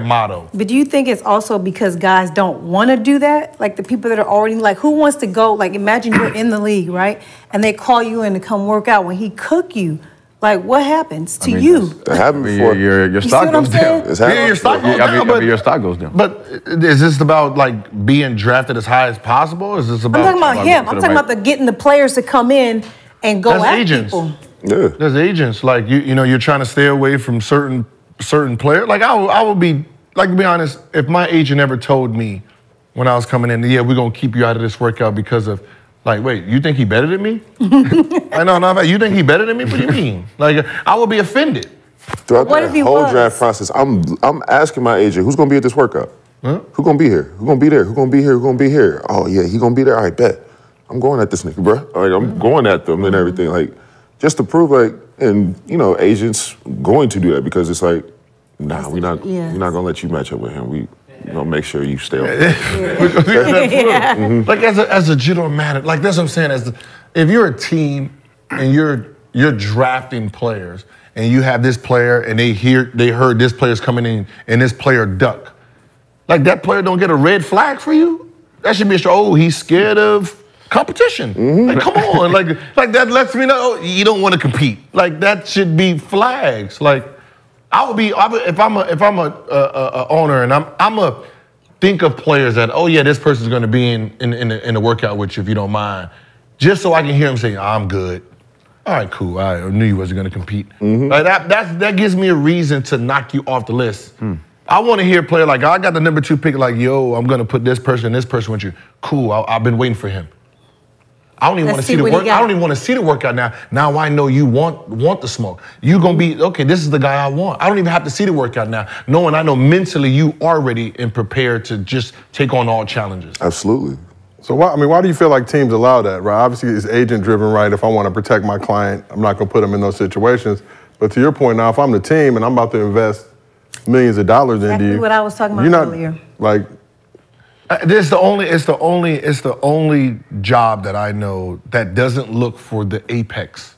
motto. But do you think it's also because guys don't want to do that? Like the people that are already like, who wants to go? Like imagine you're in the league, right? And they call you in to come work out when he cook you. Like, what happens to you? That happened before. Your stock goes down. Your stock goes down. Your stock goes down. But is this about, like, being drafted as high as possible? Is this about... I'm talking about him. I'm talking about getting the players to come in and go at people. Yeah. There's agents. Like, you know, you're trying to stay away from certain players. Like, I would be... Like, to be honest, if my agent ever told me when I was coming in, yeah, we're going to keep you out of this workout because of... Like, wait, you think he better than me? I know, no, you think he better than me? What do you mean? Like, I would be offended. Throughout the whole draft process, I'm asking my agent, who's gonna be at this workout? Huh? Who's gonna be here? Who's gonna be there? Who's gonna be here? Who's gonna be here? Oh yeah, he gonna be there. All right, bet. I'm going at this nigga, bro. Like, I'm going at them and everything. Like, just to prove, like, and you know, agents going to do that because it's like, nah, we're not gonna let you match up with him. You know, make sure you stay on. Yeah. Mm-hmm. Like as a general matter, like that's what I'm saying. If you're a team and you're drafting players and you have this player and they heard this player's coming in and this player duck, like that player don't get a red flag for you. That should be he's scared of competition. Mm-hmm. Like come on, like that lets me know you don't want to compete. Like that should be flags. Like. If I'm a owner and I'm a think of players that, oh yeah, this person's going to be in the workout with you if you don't mind, just so I can hear him say, oh, I'm good. All right, cool. I knew you wasn't going to compete. Mm-hmm. Like that gives me a reason to knock you off the list. Hmm. I want to hear a player like, I got the #2 pick, like, yo, I'm going to put this person and this person with you. Cool. I've been waiting for him. I don't even want to see the workout now. Now I know you want the smoke. You gonna be okay. This is the guy I want. I don't even have to see the workout now, knowing I know mentally you are ready and prepared to just take on all challenges. Absolutely. So why do you feel like teams allow that? Right, obviously it's agent driven, right? If I want to protect my client, I'm not gonna put them in those situations. But to your point now, if I'm the team and I'm about to invest millions of dollars into you, what I was talking about earlier, like. It's the only job that I know that doesn't look for the apex.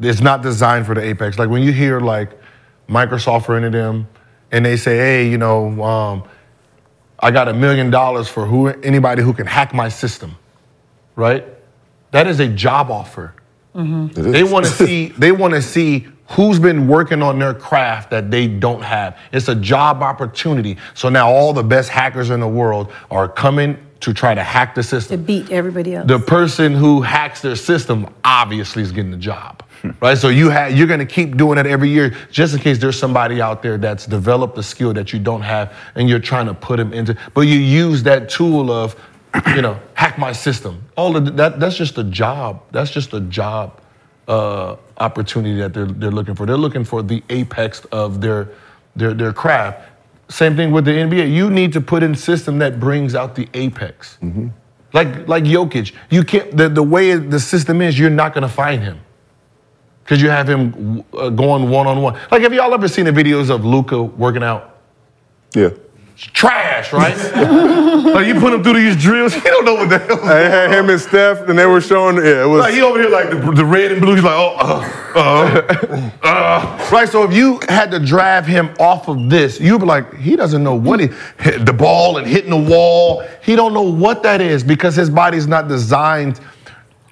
It's not designed for the apex. Like when you hear like Microsoft or any of them, and they say, hey, you know, I got $1 million for anybody who can hack my system, right? That is a job offer. Mm-hmm. They want to see who's been working on their craft that they don't have. It's a job opportunity. So now all the best hackers in the world are coming to try to hack the system. To beat everybody else. The person who hacks their system obviously is getting the job, right? So you're going to keep doing that every year just in case there's somebody out there that's developed a skill that you don't have and you're trying to put them into. But you use that tool of, you know, hack my system. All of that, that's just a job. That's just a job. Opportunity that they're looking for. They're looking for the apex of their craft. Same thing with the NBA. You need to put in a system that brings out the apex. Mm-hmm. Like Jokic, you can't. The way the system is, you're not gonna find him because you have him going one-on-one. Like, have y'all ever seen the videos of Luka working out? Yeah. Trash, right? Like, you put him through these drills, he don't know what the hell. I had him and Steph, and they were showing, yeah, it was. Like, he over here, like, the red and blue, he's like, Right, so if you had to drive him off of this, you'd be like, he doesn't know what the ball and hitting the wall. He don't know what that is because his body's not designed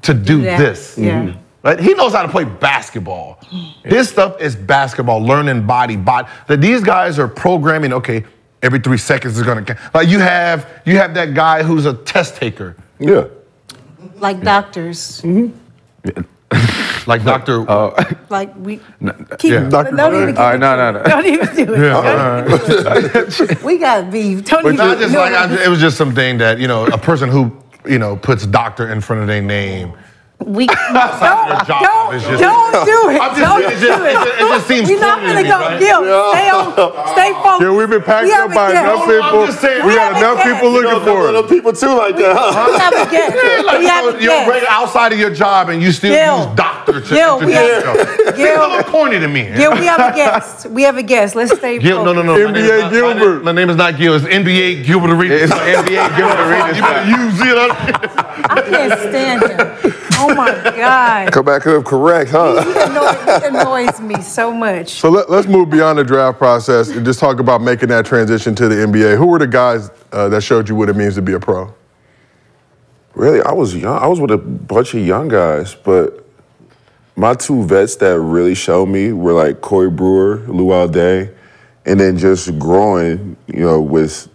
to do this. Yeah. Mm-hmm. Right? He knows how to play basketball. Yeah. His stuff is basketball, learning body. That these guys are programming, okay, every 3 seconds is gonna count. Like you have that guy who's a test taker. Yeah. Like doctors. Mm-hmm. Yeah. Like Dr. Like we keep yeah. Dr. Don't even keep no. Don't even do it. Yeah. We got beef. Don't even do it. It was just something that, you know, a person who, you know, puts doctor in front of their name. We don't do it. It just seems we're not gonna go. Right? Gil, stay focused. Yeah, we've been packed up by enough people. Saying, we got enough people looking for it. Little people too like that. You're right outside of your job and you still use doctor to It's a little corny to me. Gil, we have a guest. We have a guest. Let's stay focused. No. NBA Gilbert. My nert name is not Gil. It's NBA Gilbert Arenas. It's NBA Gilbert Arenas. You better use it. I can't stand him. Oh my God. Come back up correct, huh? He annoys me so much. So let's move beyond the draft process and just talk about making that transition to the NBA. Who were the guys that showed you what it means to be a pro? Really, I was young. I was with a bunch of young guys, but my two vets that really showed me were like Corey Brewer, Lou Alday, and then just growing, growing with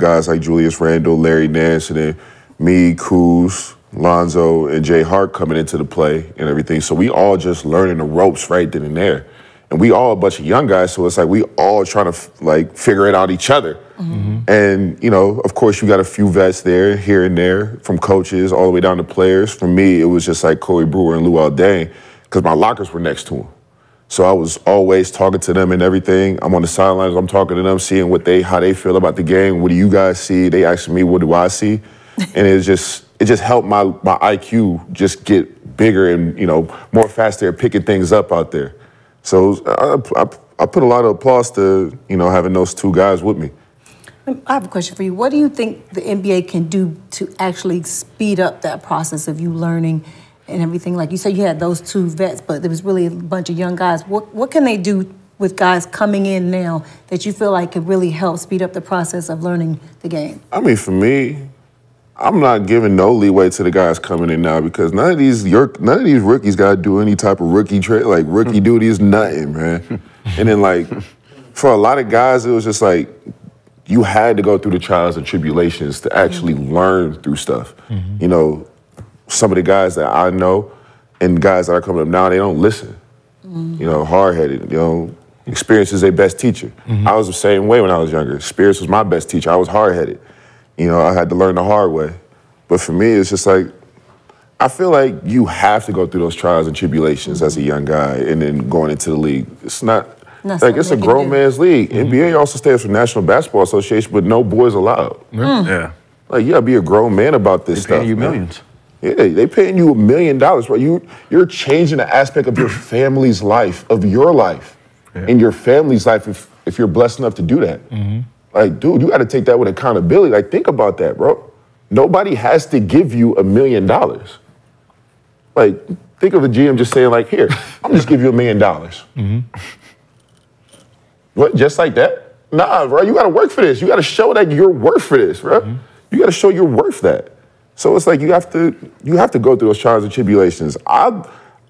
guys like Julius Randle, Larry Nance, and then me, Kuz, Lonzo, and Jay Hart coming into the play and everything. So we all just learning the ropes right then and there. And we all a bunch of young guys, so it's like we all trying to, like, figure it out each other. Mm-hmm. And, you know, of course, you got a few vets there, here and there, from coaches all the way down to players. For me, it was just like Corey Brewer and Lou Alday because my lockers were next to them. So I was always talking to them and everything. I'm on the sidelines, I'm talking to them, seeing what how they feel about the game. What do you guys see? They asking me, what do I see? And it just helped my IQ just get bigger and, you know, more faster at picking things up out there. So I put a lot of applause to, you know, having those two guys with me. I have a question for you. What do you think the NBA can do to actually speed up that process of you learning and everything? Like you said, you had those two vets, but there was really a bunch of young guys. What can they do with guys coming in now that you feel like could really help speed up the process of learning the game? I mean, for me, I'm not giving no leeway to the guys coming in now because none of these rookies got to do any type of rookie duty is nothing, man. And then, like, for a lot of guys, it was just like you had to go through the trials and tribulations to actually learn through stuff. Mm-hmm. You know, some of the guys that I know and guys that are coming up now, they don't listen. Mm-hmm. You know, hard-headed, you know. Experience is their best teacher. Mm-hmm. I was the same way when I was younger. Experience was my best teacher. I was hard-headed. You know, I had to learn the hard way. But for me, it's just like, I feel like you have to go through those trials and tribulations as a young guy and then going into the league. It's not, like, it's a grown man's league. Mm-hmm. NBA also stands for National Basketball Association, but no boys allowed. Mm. Yeah. Like, you gotta be a grown man about this stuff. They paying you millions. Yeah, they paying you $1 million. Right? You're changing the aspect of your family's life, of your life, and your family's life if you're blessed enough to do that. Mm-hmm. Like, dude, you got to take that with accountability. Like, think about that, bro. Nobody has to give you $1 million. Like, think of a GM just saying, like, here, I'm just give you $1 million. What, just like that? Nah, bro, you got to work for this. You got to show that you're worth for this, bro. Mm-hmm. You got to show you're worth that. So it's like you have to go through those trials and tribulations. I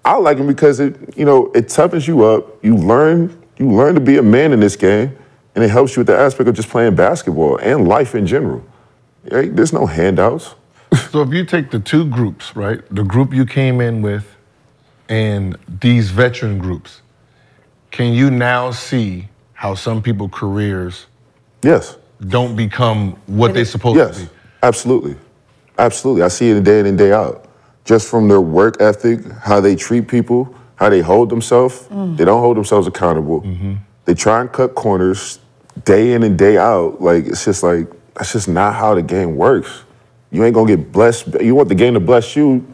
like them because it toughens you up. You learn to be a man in this game. And it helps you with the aspect of just playing basketball and life in general. Right? There's no handouts. So if you take the two groups, right, the group you came in with and these veteran groups, can you now see how some people's careers don't become what they're supposed to be? Yes, absolutely. Absolutely. I see it day in and day out. Just from their work ethic, how they treat people, how they hold themselves. Mm. They don't hold themselves accountable. Mm-hmm. They try and cut corners day in and day out. Like, it's just like, that's just not how the game works. You ain't gonna get blessed. You want the game to bless you,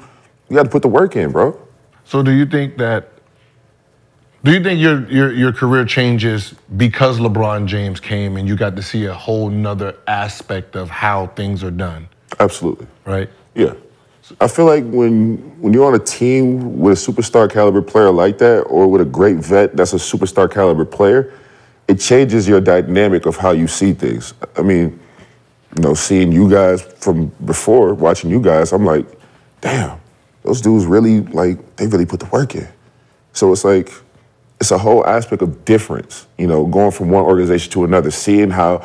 you got to put the work in, bro. So do you think your career changes because LeBron James came and you got to see a whole nother aspect of how things are done? Absolutely. Right? Yeah. I feel like when you're on a team with a superstar caliber player like that, or with a great vet that's a superstar caliber player, it changes your dynamic of how you see things. I mean, you know, seeing you guys from before, watching you guys, I'm like, damn, those dudes really, like, they really put the work in. So it's like, it's a whole aspect of difference, you know, going from one organization to another, seeing how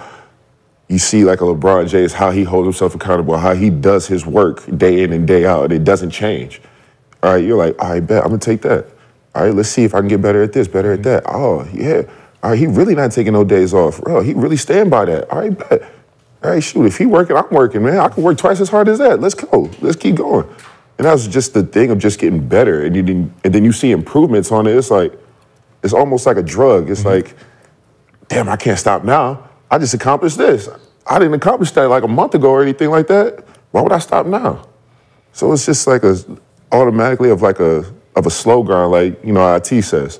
you see, like, a LeBron James, how he holds himself accountable, how he does his work day in and day out, and it doesn't change. All right, you're like, all right, bet, I'm gonna take that. All right, let's see if I can get better at this, better at that. Oh, yeah. All right, he really not taking no days off. Bro, he really stand by that. All right, bet. All right, shoot, if he working, I'm working, man. I can work twice as hard as that. Let's go. Let's keep going. And that was just the thing of just getting better. And, then you see improvements on it. It's like, it's almost like a drug. It's like, damn, I can't stop now. I just accomplished this. I didn't accomplish that like a month ago or anything like that. Why would I stop now? So it's just like a, automatically of like a slow grind, like, you know, IT says.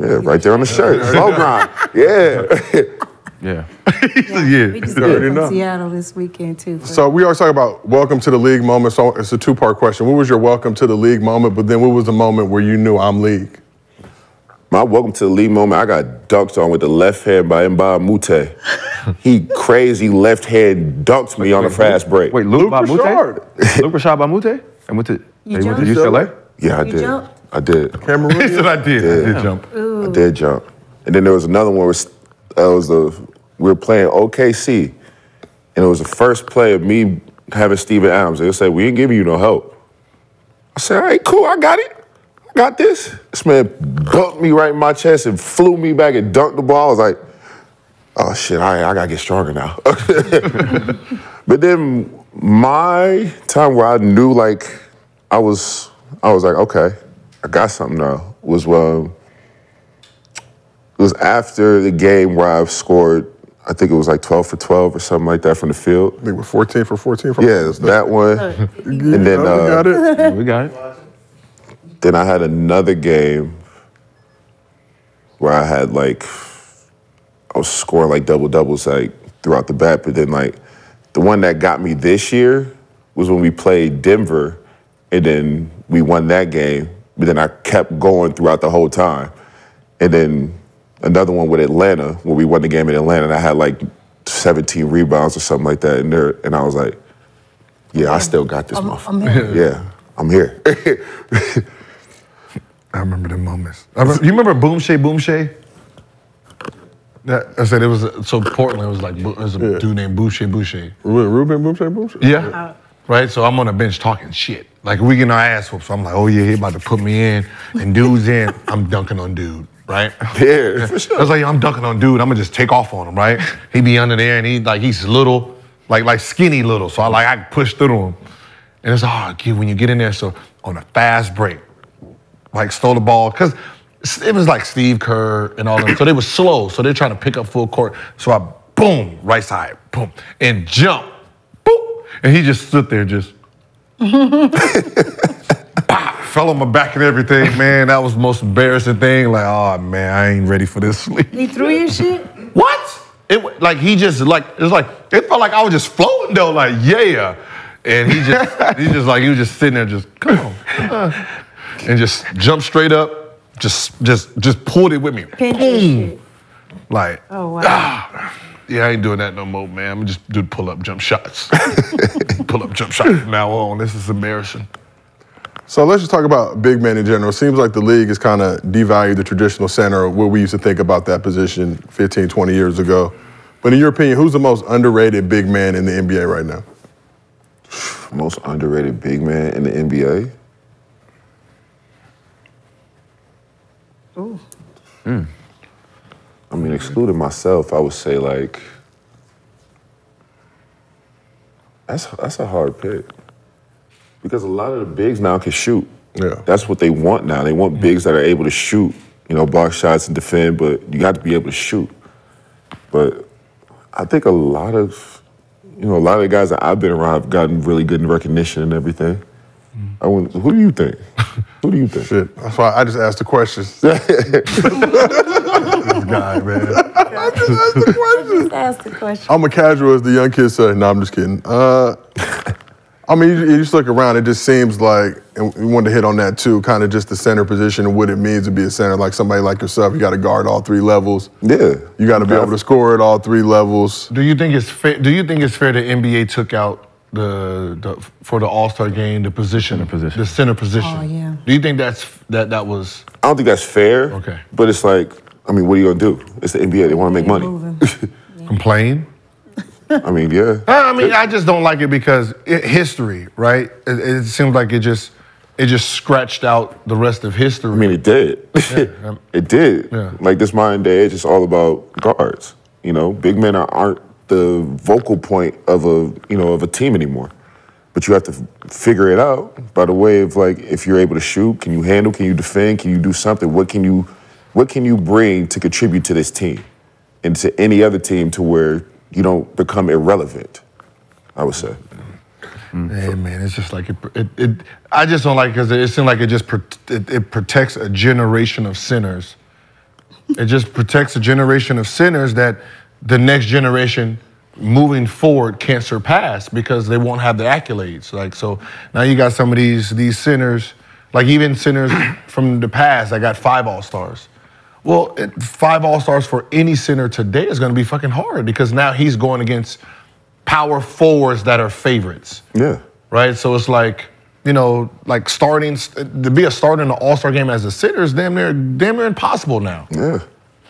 Yeah, right there on the shirt. Slow grind. Yeah. Yeah. Yeah. We just got from Seattle this weekend, too. So we always talk about welcome to the league moment. So it's a two-part question. What was your welcome to the league moment, but then what was the moment where you knew I'm league? My welcome to the league moment, I got dunked on with the left hand by Mba Mute. He crazy left hand dunked me on a fast break. Wait, Luke Richard. Luke Richard by Mute? And went to UCLA? Yeah, I did. Jumped? I did. Cameroon? He said I did. I did jump. Ooh. I did jump. And then there was another one where we were playing OKC, and it was the first play of me having Steven Adams. They said, we ain't giving you no help. I said, all right, cool, I got it. I got this. This man bumped me right in my chest and flew me back and dunked the ball. I was like, oh, shit, all right, I got to get stronger now. But then my time where I knew, like, I was like, okay, I got something now, was it was after the game where I've scored, I think it was like 12 for 12 or something like that from the field. I think it was 14 for 14. From yeah, it was that one. And then we got it. Yeah, we got it. Then I had another game where I had like, I was scoring like double-doubles like throughout the bat, but then like the one that got me this year was when we played Denver, and then we won that game, but then I kept going throughout the whole time. And then another one with Atlanta, where we won the game in Atlanta, and I had like 17 rebounds or something like that. And I was like, yeah, I still got this motherfucker. Yeah, I'm here. I remember the moments. You remember Boom Shea, Boom Shea? That, I said it was, so Portland, it was like, there's a dude named Boucher, Boucher. Ruben Boucher, Boucher? Yeah. Right, so I'm on the bench talking shit. Like, we getting our ass whooped, so I'm like, oh yeah, he about to put me in, and dude's in, I'm dunking on dude. Right? Yeah, for sure. I was like, yo, I'm dunking on dude. I'm gonna just take off on him, right? He be under there and he's little, like skinny little. So I push through him. And it's hard when you get in there. So on a fast break, like stole the ball. Cause it was like Steve Kerr and all them. So they were slow. So they're trying to pick up full court. So I boom, right side, boom, and jump, boop. And he just stood there just fell on my back and everything, man. That was the most embarrassing thing. Like, oh man, I ain't ready for this sleep. He threw your shit? What? It like he just like it was like it felt like I was just floating though, like yeah. And he just he was just sitting there just come on. And just jumped straight up, just pulled it with me. Boom. Like oh wow. Yeah, I ain't doing that no more, man. I'm just do pull-up jump shots. Pull-up jump shots from now on. This is embarrassing. So let's just talk about big men in general. It seems like the league has kind of devalued the traditional center, what we used to think about that position 15, 20 years ago. But in your opinion, who's the most underrated big man in the NBA right now? Most underrated big man in the NBA? Ooh. Mm. I mean, excluding myself, I would say like, that's a hard pick. Because a lot of the bigs now can shoot. Yeah. That's what they want now. They want bigs that are able to shoot, you know, block shots and defend, but you got to be able to shoot. But I think a lot of, you know, a lot of the guys that I've been around have gotten really good in recognition and everything. I went, who do you think? Who do you think? Shit, that's why I just asked the questions. This guy, man. I just asked the questions. I'm a casual, as the young kids say. No, I'm just kidding. I mean, you just look around, it just seems like, and we wanted to hit on that too, kind of just the center position and what it means to be a center. Like somebody like yourself, you got to guard all three levels. Yeah. You got to be able to score at all three levels. Do you think it's fair that NBA took out for the All-Star game, the center position? Oh, yeah. Do you think that was? I don't think that's fair. Okay. But it's like, I mean, what are you going to do? It's the NBA. They want to make money. Yeah. Complain? I mean, yeah. I mean, I just don't like it because history, right? It seems like it just, it just scratched out the rest of history. I mean, it did. Yeah. It did. Yeah. Like, this modern day, it's just all about guards. You know, big men aren't the vocal point of a team anymore. But you have to figure it out by the way of, like, if you're able to shoot, can you handle, can you defend, can you do something? What can you bring to contribute to this team and to any other team to where you don't become irrelevant, I would say. Hey, man, it's just like I just don't like it because it seems like it protects a generation of sinners. It just protects a generation of sinners that the next generation moving forward can't surpass because they won't have the accolades. Like, so now you got some of these sinners, like even sinners from the past that got 5 All-Stars. Well, 5 All-Stars for any center today is going to be fucking hard because now he's going against power forwards that are favorites. Yeah. Right? So it's like, you know, like starting, to be a starter in an All-Star game as a center is damn near impossible now. Yeah.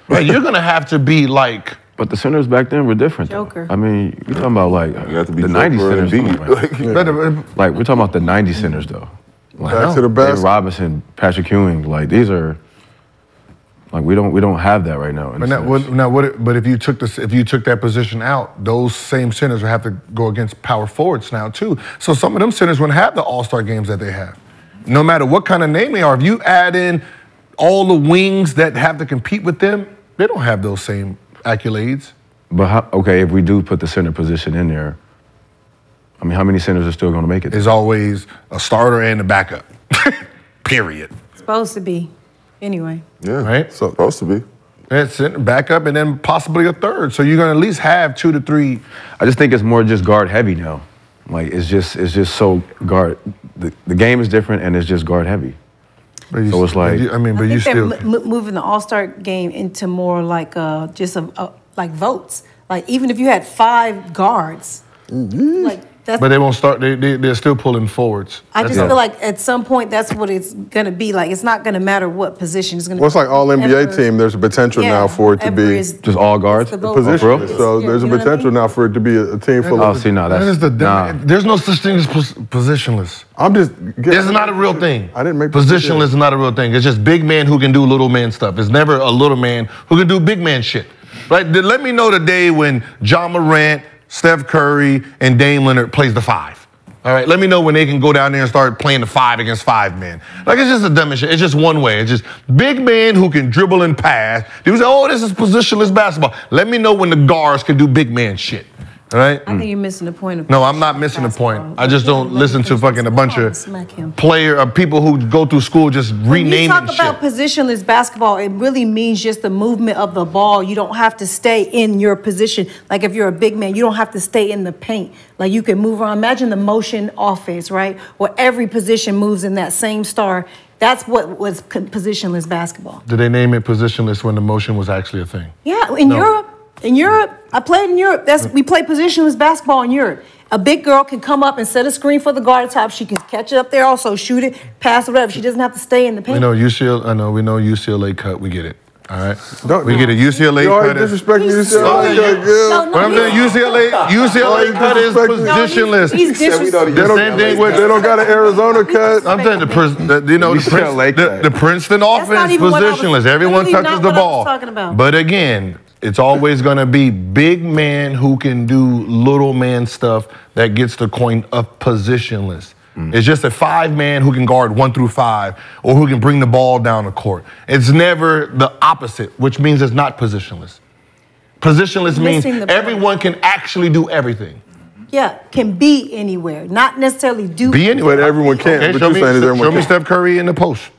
Right? You're going to have to be like... But the centers back then were different. Joker. Though. I mean, you're talking about like the 90 centers. Like, we're talking about the 90 centers, though. Like, back to the best. David Robinson, Patrick Ewing, like these are... Like we don't have that right now. But if you took that position out, those same centers would have to go against power forwards now too. So some of them centers wouldn't have the All-Star games that they have, no matter what kind of name they are. If you add in all the wings that have to compete with them, they don't have those same accolades. But how, okay, if we do put the center position in there, I mean, how many centers are still going to make it? There's always a starter and a backup. Period. It's supposed to be. Anyway. Yeah, right? So it's supposed to be. It's back up and then possibly a third. So you're going to at least have 2 to 3. I just think it's more just guard heavy now. Like, it's just so guard. The game is different and it's just guard heavy. So it's like. I mean, but you still. Moving the All-Star game into more like just like votes. Like, even if you had 5 guards, like. That's, but they won't start, they're still pulling forwards. I just feel like at some point that's what it's going to be like. It's not going to matter what position it's going to be. Well, it's like all NBA team, there's a potential now for it to be just all guards. So there's a potential now for it to be a team full of... Oh, see, no, that's... There's no such thing as positionless. I'm just... It's not a real thing. I didn't make... Positionless is not a real thing. It's just big man who can do little man stuff. It's never a little man who can do big man shit. Right? Let me know the day when John Morant, Steph Curry, and Dame Leonard plays the 5. All right, let me know when they can go down there and start playing the 5 against 5 men. Like, it's just a demonstration. It's just one way. It's just big men who can dribble and pass. Dudes say, oh, this is positionless basketball. Let me know when the guards can do big man shit. All right? I think you're missing the point. No, I'm not missing the point. I just don't listen to fucking a bunch of people who go through school just renaming shit. When you talk about positionless basketball, it really means just the movement of the ball. You don't have to stay in your position. Like, if you're a big man, you don't have to stay in the paint. Like, you can move around. Imagine the motion offense, right? Where every position moves in that same star. That's what was positionless basketball. Did they name it positionless when the motion was actually a thing? Yeah, in Europe. In Europe, I played in Europe. We play positionless basketball in Europe. A big girl can come up and set a screen for the guard top. She can catch it up there, also shoot it, pass it up. She doesn't have to stay in the paint. We know UCLA cut. We get it. All right, we get a UCLA cut. Disrespecting UCLA. But I'm saying UCLA cut is positionless. They don't got an Arizona cut. I'm saying the Princeton offense is positionless. Everyone touches the ball. But again, it's always going to be big man who can do little man stuff that gets the coin of positionless. It's just a 5-man who can guard 1 through 5 or who can bring the ball down the court. It's never the opposite, which means it's not positionless. Positionless means everyone can actually do everything. Yeah, can be anywhere, not necessarily do. Be anywhere. Everyone can. Okay, show me Steph Curry in the post,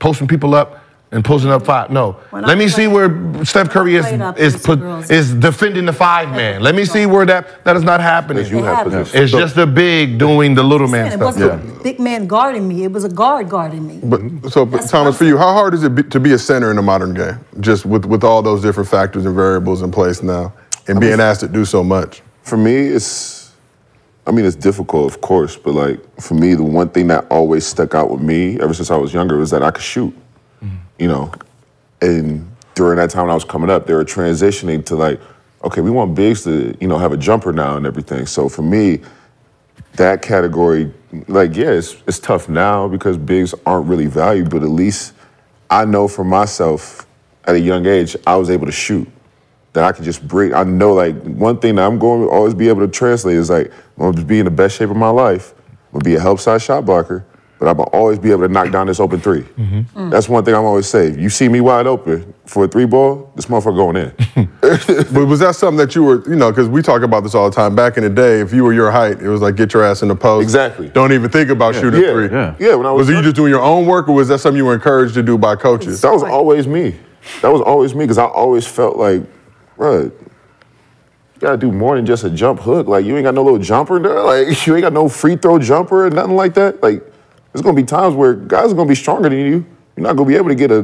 posting people up. And posting up 5. No. Let me see where Steph Curry is defending the 5-man. Let me see where that is not happening. It's just the big doing the little man stuff. It wasn't a big man guarding me. It was a guard guarding me. But Thomas, for you, how hard is it to be a center in the modern game? Just with all those different factors and variables in place now and being asked to do so much? For me, it's difficult, of course. But, like, for me, the one thing that always stuck out with me ever since I was younger was that I could shoot. You know, and during that time when I was coming up, they were transitioning to, like, okay, we want bigs to, you know, have a jumper now and everything. So for me, that category, like, yeah, it's tough now because bigs aren't really valued, but at least I know for myself at a young age, I was able to shoot. That I could just bring, I know, like, one thing that I'm going to always be able to translate is, like, I'm going to be in the best shape of my life. I'm going to be a help-side shot blocker, but I'm going to always be able to knock down this open three. Mm-hmm. That's one thing I'm always saying. If you see me wide open for a three ball, this motherfucker going in. But was that something that you were, you know, because we talk about this all the time. Back in the day, if you were your height, it was like, get your ass in the post. Exactly. Don't even think about shooting three. Yeah, yeah. When I was you just doing your own work, or was that something you were encouraged to do by coaches? That was always me. That was always me, because I always felt like, bro, you gotta do more than just a jump hook. Like, you ain't got no little jumper there. Like, you ain't got no free throw jumper or nothing like that. Like, there's gonna be times where guys are gonna be stronger than you. You're not gonna be able to get a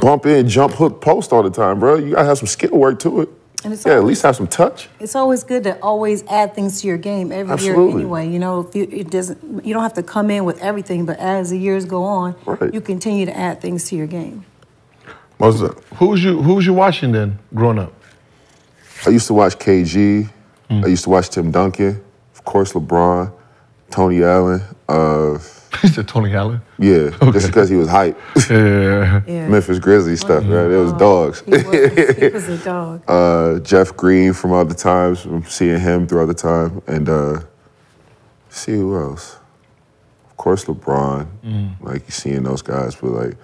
bump in, jump hook post all the time, bro. You gotta have some skill work to it. And it's always, at least have some touch. It's always good to always add things to your game every year anyway. You know, if you, you don't have to come in with everything, but as the years go on, you continue to add things to your game. Who was you watching then, growing up? I used to watch KG. I used to watch Tim Duncan. Of course, LeBron, Tony Allen. You said Tony Allen? Yeah, okay. Just because he was hype. Yeah. Memphis Grizzlies stuff, right? It was dogs. He was a dog. Jeff Green from other times. I'm seeing him throughout the time. And see who else. Of course, LeBron. Like, you're seeing those guys. But, like,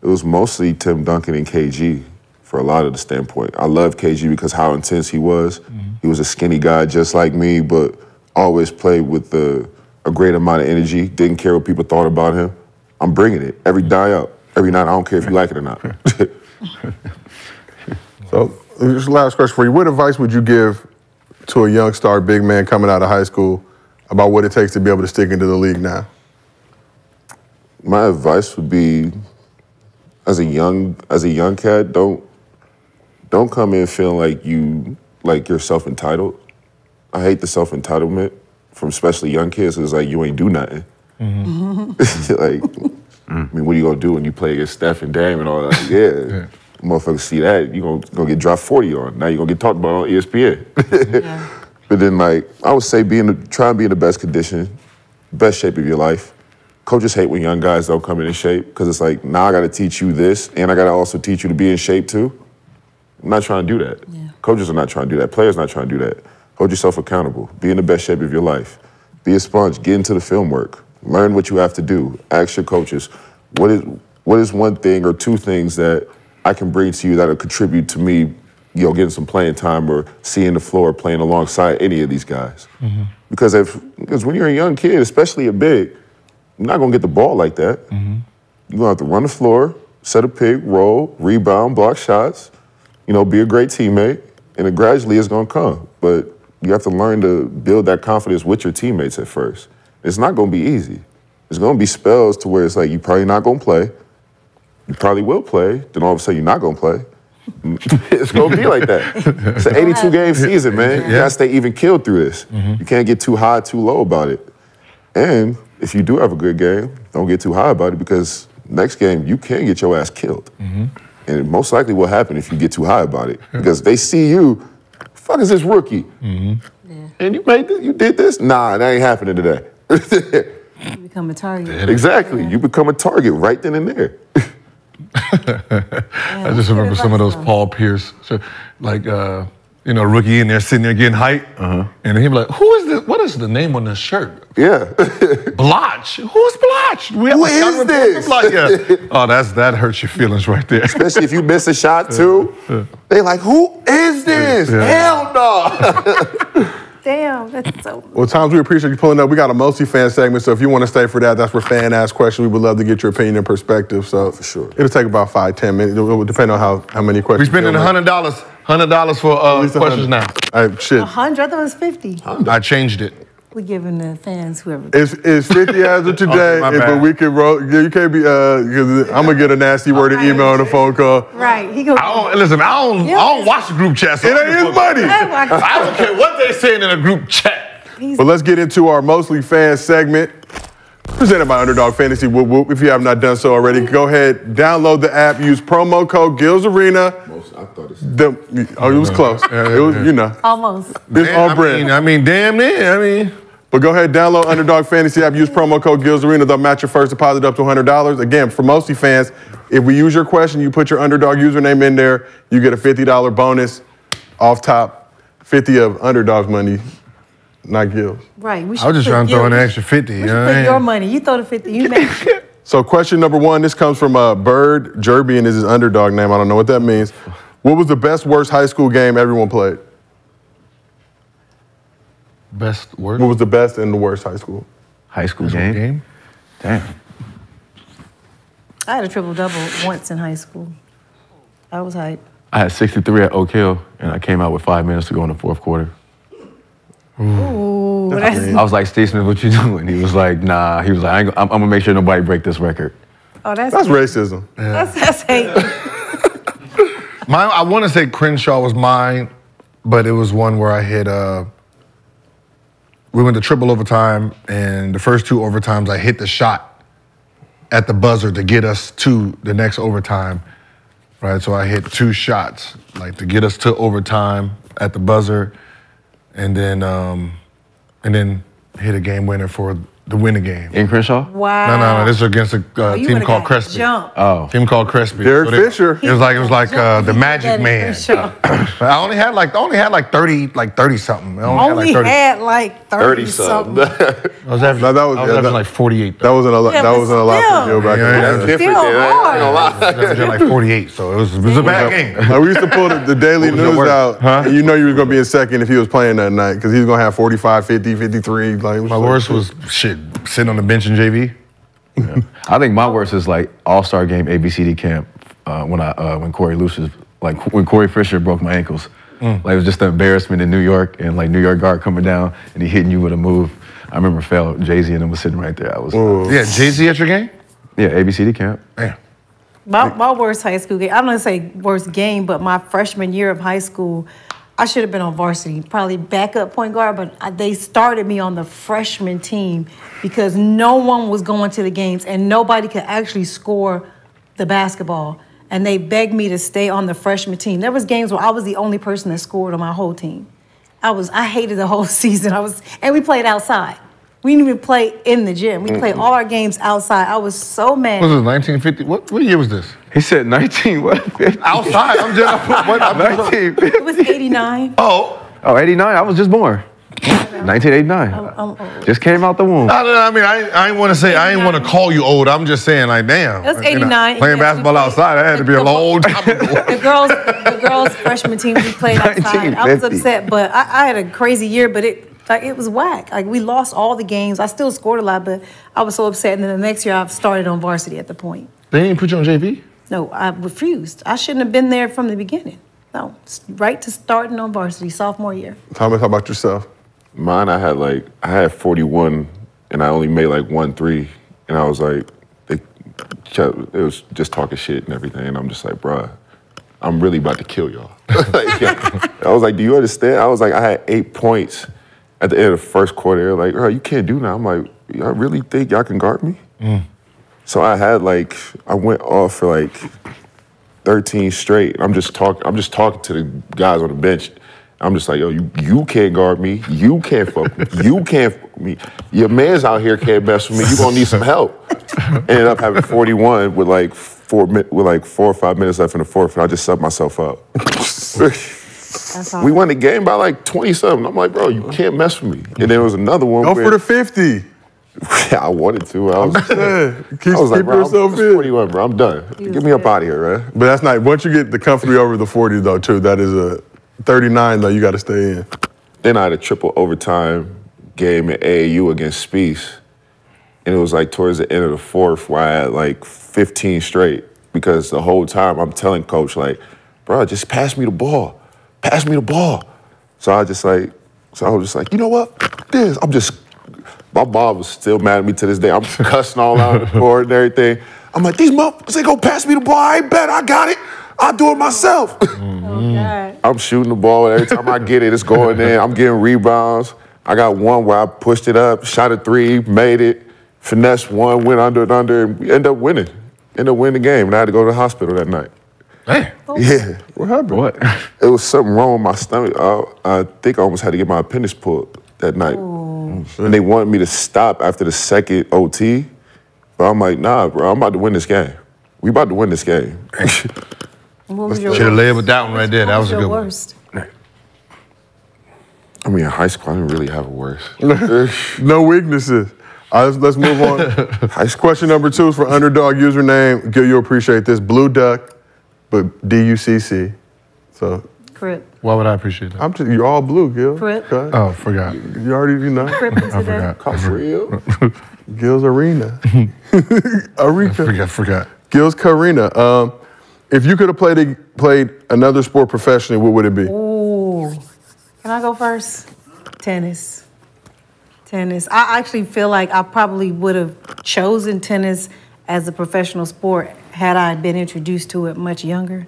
it was mostly Tim Duncan and KG. For a lot of the standpoint. I love KG because how intense he was. He was a skinny guy just like me, but always played with a great amount of energy, didn't care what people thought about him. I'm bringing it every die out, every night. I don't care if you like it or not. So, this is the last question for you. What advice would you give to a young star big man coming out of high school about what it takes to be able to stick into the league now? My advice would be, as a young cat, don't come in feeling like you're self-entitled. I hate the self-entitlement from especially young kids. It's like, you ain't do nothing. Like, I mean, what are you gonna do when you play against Steph and Dame and all that? Like, yeah. Motherfuckers see that, you gonna get dropped 40 on. Now you're gonna get talked about on ESPN. But then, like, I would say try and be in the best condition, best shape of your life. Coaches hate when young guys don't come in shape, because it's like, now I gotta teach you this, and I gotta also teach you to be in shape too. I'm not trying to do that. Coaches are not trying to do that. Players are not trying to do that. Hold yourself accountable. Be in the best shape of your life. Be a sponge. Get into the film work. Learn what you have to do. Ask your coaches, what is one thing or two things that I can bring to you that'll contribute to me, you know, getting some playing time or seeing the floor, playing alongside any of these guys. Because when you're a young kid, especially a big, you're not gonna get the ball like that. You're gonna have to run the floor, set a pick, roll, rebound, block shots. You know, be a great teammate, and it gradually is gonna come. But you have to learn to build that confidence with your teammates at first. It's not gonna be easy. There's gonna be spells to where it's like, you're probably not gonna play. You probably will play, then all of a sudden you're not gonna play. It's gonna be like that. It's an 82-game season, man. You gotta stay even keeled through this. You can't get too high, too low about it. And if you do have a good game, don't get too high about it, because next game, you can get your ass killed. And it most likely will happen if you get too high about it, because they see you, fuck is this rookie? And you did this? Nah, that ain't happening today. You become a target. Exactly, you become a target right then and there. I just remember some of those Paul Pierce, like, you know, rookie in there sitting there getting hype, and he'd be like, "Who is this? What is the name on this shirt?" Blotch. Who's Blotch? Who is this? Blotch. Oh, that hurts your feelings right there. Especially if you miss a shot too. They like, "Who is this?" Hell no. Damn, that's so. Well, Toms, we appreciate you pulling up. We got a multi-fan segment, so if you want to stay for that, that's where fan-asked questions. We would love to get your opinion and perspective. So for sure, it'll take about 5-10 minutes. It will depend on how many questions. We're spending $100. $100 for questions now. Shit. 100? That was 50. I changed it. We're giving the fans whoever. It's 50 as of today, but we can roll. You can't be, because I'm going to get a nasty word in email and a phone call. Right. I don't watch the group chat. So it ain't his money. I don't care what they're saying in a group chat. But let's get into our mostly fans segment. Presented by Underdog Fantasy. Whoop, whoop. If you have not done so already, go ahead, download the app, use promo code Gills Arena. I thought it was close. It was, you know. Almost. It's on brand. I mean, damn near. But go ahead, download Underdog Fantasy app, use promo code Gills Arena. They'll match your first deposit up to $100. Again, for mostly fans, if we use your question, you put your Underdog username in there, you get a $50 bonus off top, 50 of Underdog's money, not Gills. Right. We should I was just trying to throw an extra 50. You know? Put your money. You throw the 50. You make it. So question number one, this comes from Bird. Jerbian is his Underdog name. I don't know what that means. What was the best, worst high school game everyone played? Best, worst? What was the best and the worst high school? High school game? Damn. I had a triple-double once in high school. I was hyped. I had 63 at Oak Hill, and I came out with 5 minutes to go in the fourth quarter. Ooh. I was like, Steve Smith, what you doing? He was like, nah. He was like, I'm going to make sure nobody break this record. Oh, that's racism. Yeah. That's hate. Mine, I want to say Crenshaw was mine, but it was one where I hit we went to triple overtime, and the first two overtimes, I hit the shot at the buzzer to get us to the next overtime, right? So I hit two shots, like, to get us to overtime at the buzzer, and then hit a game winner for the winning game. In Crenshaw? Wow. No, this is against a team called Crespi. Oh. Team called Crespi. Derek Fisher. It was like the Magic Man. I only had like 30-something. I only had like 30-something. I was having like 48. That wasn't a lot for you back then. That's different. I was like 48, so it was a bad game. We used to pull the Daily News out, and you know you were going to be in second if he was playing that night, because he was going to have 45, 50, 53. My worst was shit. Sitting on the bench in JV? Yeah. I think my worst is like All-Star Game ABCD camp when Corey Fisher broke my ankles. Like, it was just the embarrassment in New York, and like New York guard coming down and he hitting you with a move. I remember Jay-Z and him was sitting right there. I was yeah, Jay-Z at your game? Yeah, ABCD camp. Yeah. My worst high school game, I'm not gonna say worst game, but my freshman year of high school, I should have been on varsity, probably backup point guard, but they started me on the freshman team because no one was going to the games and nobody could actually score the basketball. And they begged me to stay on the freshman team. There was games where I was the only person that scored on my whole team. I hated the whole season. And we played outside. We didn't even play in the gym. We played all our games outside. I was so mad. What was this, 1950? What year was this? He said 1950. Outside? I'm just, I'm 1950. It was 89. Oh, 89. I was just born. 1989. I'm just came out the womb. I mean, I ain't want to say, 89. I ain't want to call you old. I'm just saying, like, damn. That's 89. Playing basketball outside, that had to be a long time ago. The girls' freshman team, we played outside. I was upset, but I had a crazy year, but it was whack. Like, we lost all the games. I still scored a lot, but I was so upset. And then the next year, I started on varsity at the point. They didn't put you on JV? No, I refused. I shouldn't have been there from the beginning. No, right to starting on varsity, sophomore year. Thomas, how about yourself? Mine, I had 41, and I only made like 1 3, and I was like, it was just talking shit and everything, and I'm just like, bruh, I'm really about to kill y'all. I was like, do you understand? I was like, I had 8 points. At the end of the first quarter, they're like, "Bro, you can't do that." I'm like, "Y'all really think y'all can guard me?" So I went off for like 13 straight. I'm just talking to the guys on the bench. I'm just like, "Yo, you can't guard me. You can't fuck me. You can't fuck me. Your man's out here can't mess with me. You gonna need some help." Ended up having 41 with like 4 or 5 minutes left in the fourth, and I just subbed myself up. We won the game by like 20-something. I'm like, bro, you can't mess with me. And there was another one. Go for the 50. Yeah, I wanted to. I was like, bro, I'm 41, bro. I'm done. Get me up out of here, man. But that's not. Once you get the comfortably over the 40, though, too, that is a 39, though. You got to stay in. Then I had a triple overtime game at AAU against Spies, and it was like towards the end of the fourth where I had like 15 straight because the whole time I'm telling coach, like, bro, just pass me the ball. Pass me the ball. So I was just like, you know what? My mom was still mad at me to this day. I'm cussing all out of the court and everything. I'm like, these motherfuckers ain't gonna pass me the ball. I ain't bet. I got it. I'll do it myself. Oh, God. I'm shooting the ball, and every time I get it, it's going in. I'm getting rebounds. I got one where I pushed it up, shot a three, made it, finessed one, went under and under, and we ended up winning. Ended up winning the game, and I had to go to the hospital that night. Hey. Yeah. What happened? What? It was something wrong with my stomach. I think I almost had to get my appendix pulled that night. Ooh. And they wanted me to stop after the second OT. But I'm like, nah, bro, I'm about to win this game. We about to win this game. What was your worst? Should have laid with that one right there. That was a good worst? One. I mean, in high school, I didn't really have a worst. No weaknesses. All right, let's move on. Question number 2 is for Underdog username. Gil, you'll appreciate this. Blue Duck, but D-U-C-C. So. Crip. Why would I appreciate that? I'm just, you're all blue, Gil. Crip. Okay. Oh, forgot. You already, you know. Crip is I forgot. Call for real. Gil's Arena. Arica. I forgot. Gil's Karina. If you could have played another sport professionally, what would it be? Ooh. Can I go first? Tennis. Tennis. I actually feel like I probably would have chosen tennis as a professional sport had I been introduced to it much younger.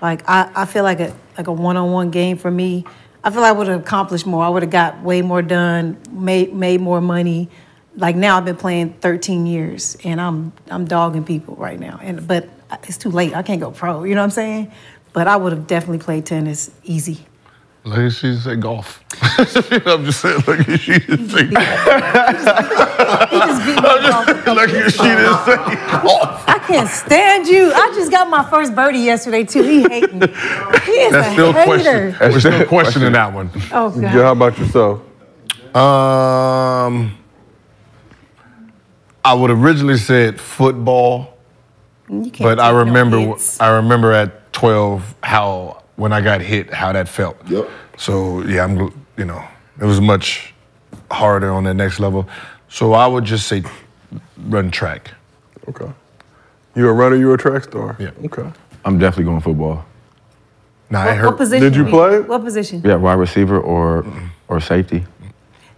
Like, I feel like a one-on-one game for me, I feel like I would have accomplished more. I would have got way more done, made more money. Like now I've been playing 13 years and I'm dogging people right now. But it's too late. I can't go pro, you know what I'm saying? But I would have definitely played tennis easy. Like she didn't say golf. I'm just saying, like she didn't say golf. He just beat me off. Like she didn't say golf. I can't stand you. I just got my first birdie yesterday, too. He hating me. He is a hater. We're still questioning that one. Oh, God. How about yourself? I would have originally said football, but I remember at 12 how... when I got hit, how that felt. Yep. So yeah, you know, it was much harder on that next level. So I would just say run track. Okay. You a runner, you a track star? Yeah. Okay. I'm definitely going football. Nah, it hurt. What position? Did you play? What position? Yeah, wide receiver or safety.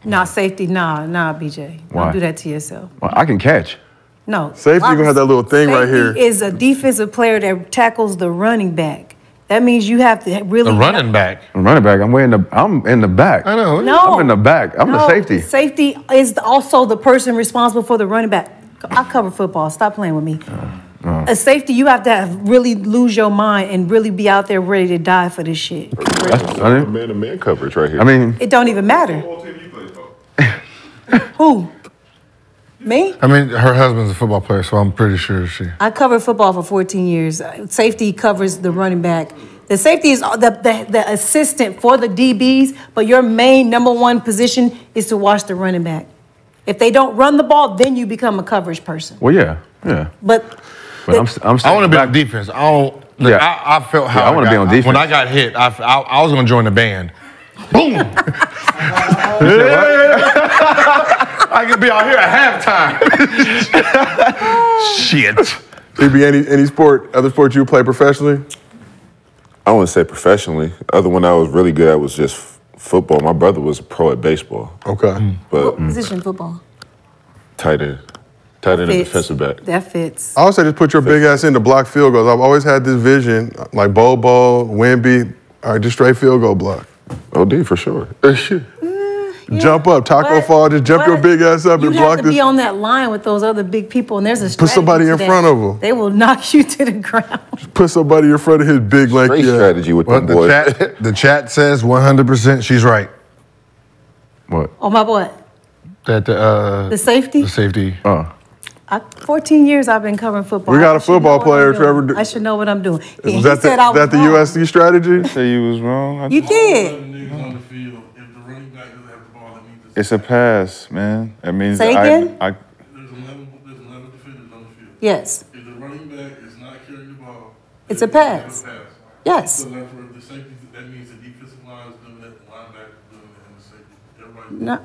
Nah, safety, nah, BJ. Why? Don't do that to yourself. Well, I can catch. No. Safety, you're gonna have that little thing right here. Safety is a defensive player that tackles the running back. That means you have to really. The running back. I'm running back. I'm in the back. I know. No. I'm in the back. I'm the safety. Safety is also the person responsible for the running back. I cover football. Stop playing with me. A safety, you have to really lose your mind and really be out there ready to die for this shit. That's man-to-man coverage right here. I mean, it don't even matter. Who? Me? I mean, her husband's a football player, so I'm pretty sure she... I covered football for 14 years. Safety covers the running back. The safety is the assistant for the DBs, but your main #1 position is to watch the running back. If they don't run the ball, then you become a coverage person. Well, yeah. But I want to be on defense. I felt how I want to be on defense. When I got hit, I was going to join the band. Boom! I could be out here at halftime. Shit. Could be other sport you play professionally? I wouldn't say professionally. Other one I was really good at was just football. My brother was a pro at baseball. Okay. But what position football? Tight end. Tight end and defensive back. That fits. I also just put your big ass in to block field goals. I've always had this vision, like Bobo, Wimby, all right, just straight field goal block. OD for sure. Yeah, jump up, taco fall, just jump your big ass up and block this. You have to be on that line with those other big people, and there's a strategy. Put somebody in front of them. They will knock you to the ground. Just put somebody in front of his big leg. Great strategy with them boys. The chat says 100% she's right. What? Oh, my boy. The safety? The safety. 14 years I've been covering football. We got a football player, Trevor. I should know what I'm doing. Is that the USC strategy? They say you was wrong. You did. It's a pass, man. That means say again? There's 11 defenders on the field. Yes. If the running back is not carrying the ball, it's a pass. Yes. So that for the safety, that means the defensive line is doing that, the linebacker is doing that, and the safety. Everybody.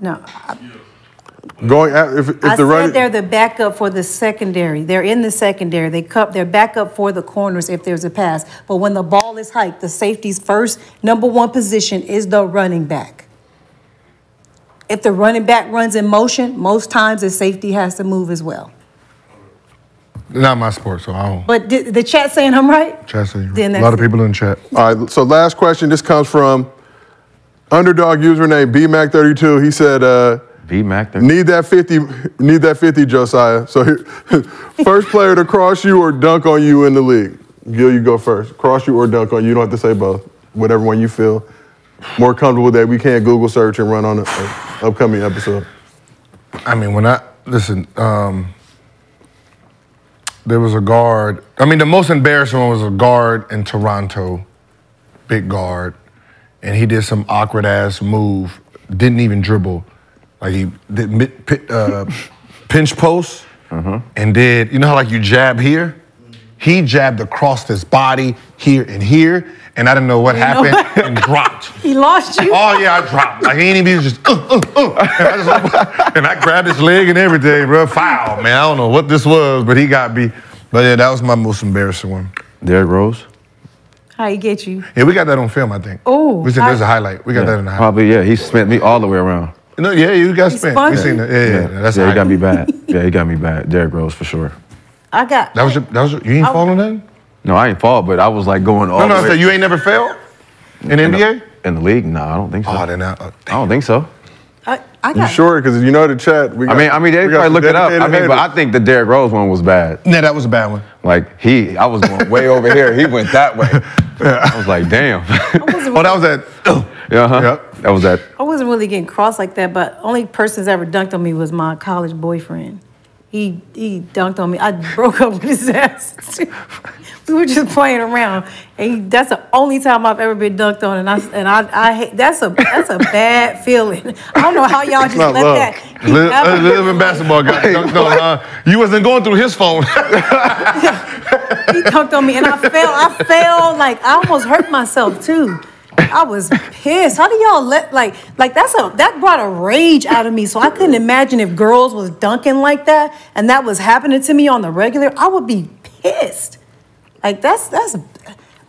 No. Yes. Going out if the running. They're the backup for the secondary. They're in the secondary. They're backup for the corners if there's a pass. But when the ball is hiked, the safety's first #1 position is the running back. If the running back runs in motion, most times the safety has to move as well. Not my sport, so I don't. But the chat saying I'm right? Chat saying you're right. A lot of people in the chat. All right, so last question. This comes from Underdog username BMac32. He said, BMac32. Need that 50, Josiah. So here, first player to cross you or dunk on you in the league. Gil, you go first. Cross you or dunk on you. You don't have to say both. Whatever one you feel more comfortable that we can't Google search and run on it. upcoming episode? I mean, when I listen, there was a guard. I mean, the most embarrassing one was a guard in Toronto, big guard, and he did some awkward ass move. Didn't even dribble, like he did pinch post, and did you know how like you jab here? He jabbed across his body here and here, and I didn't know what happened and dropped. He lost you. Oh yeah, I dropped. Like he ain't even just and I grabbed his leg and everything, bro. Foul, man. I don't know what this was, but he got me. But yeah, that was my most embarrassing one. Derrick Rose. How he get you? Yeah, we got that on film, I think. Oh, we said there's a highlight. We got that in the highlight. Probably yeah. He spent me all the way around. No, yeah, you got spent. We seen that. Yeah. That's he got me bad. Yeah, he got me bad. Derrick Rose for sure. I got that was your, you ain't falling in? No, I ain't fall, but I was like going all the way. So you ain't never failed in NBA? In the league? No, I don't think so. Oh, then I don't think so. I got you sure? Because you know the chat. We got, I mean, they probably looked it up. I mean, but I think the Derrick Rose one was bad. Yeah, that was a bad one. Like I was going way over here. He went that way. I was like, damn. Oh, that was that. That was that. I wasn't really getting crossed like that, but only person's ever dunked on me was my college boyfriend. He dunked on me. I broke up with his ass. We were just playing around, and that's the only time I've ever been dunked on. And I hate that's a bad feeling. I don't know how y'all just let love. That. Living basketball got dunked on. You wasn't going through his phone. He dunked on me, and I fell like I almost hurt myself too. I was pissed. How do y'all let like that brought a rage out of me. So I couldn't imagine if girls was dunking like that and that was happening to me on the regular. I would be pissed. Like that's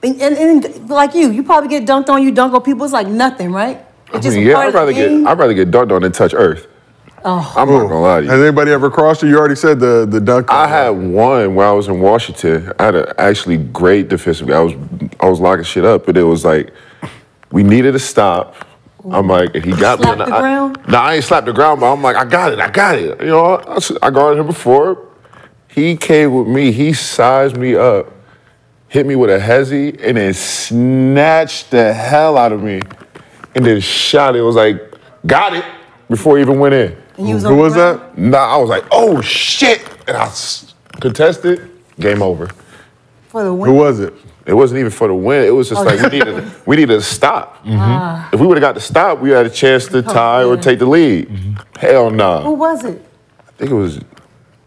and like you probably get dunked on. You dunk on people. It's like nothing, right? It's just I'd rather get dunked on than touch earth. Oh. I'm not gonna lie to you. Has anybody ever crossed you? You already said the dunk. I had one when I was in Washington. I had an actually great defensive. I was locking shit up, but it was like. We needed a stop. I'm like, and he got me. I ain't slapped the ground, but I'm like, I got it. You know, I guarded him before. He came with me. He sized me up, hit me with a hezzy, and then snatched the hell out of me, and then shot it. It was like, got it, before he even went in. Who was that? Nah, I was like, oh, shit. And I contested. Game over. For the win. Who was it? It wasn't even for the win. It was just like we needed a stop. If we would have got the stop, we had a chance to tie or take the lead. Hell no. Nah. Who was it? I think it was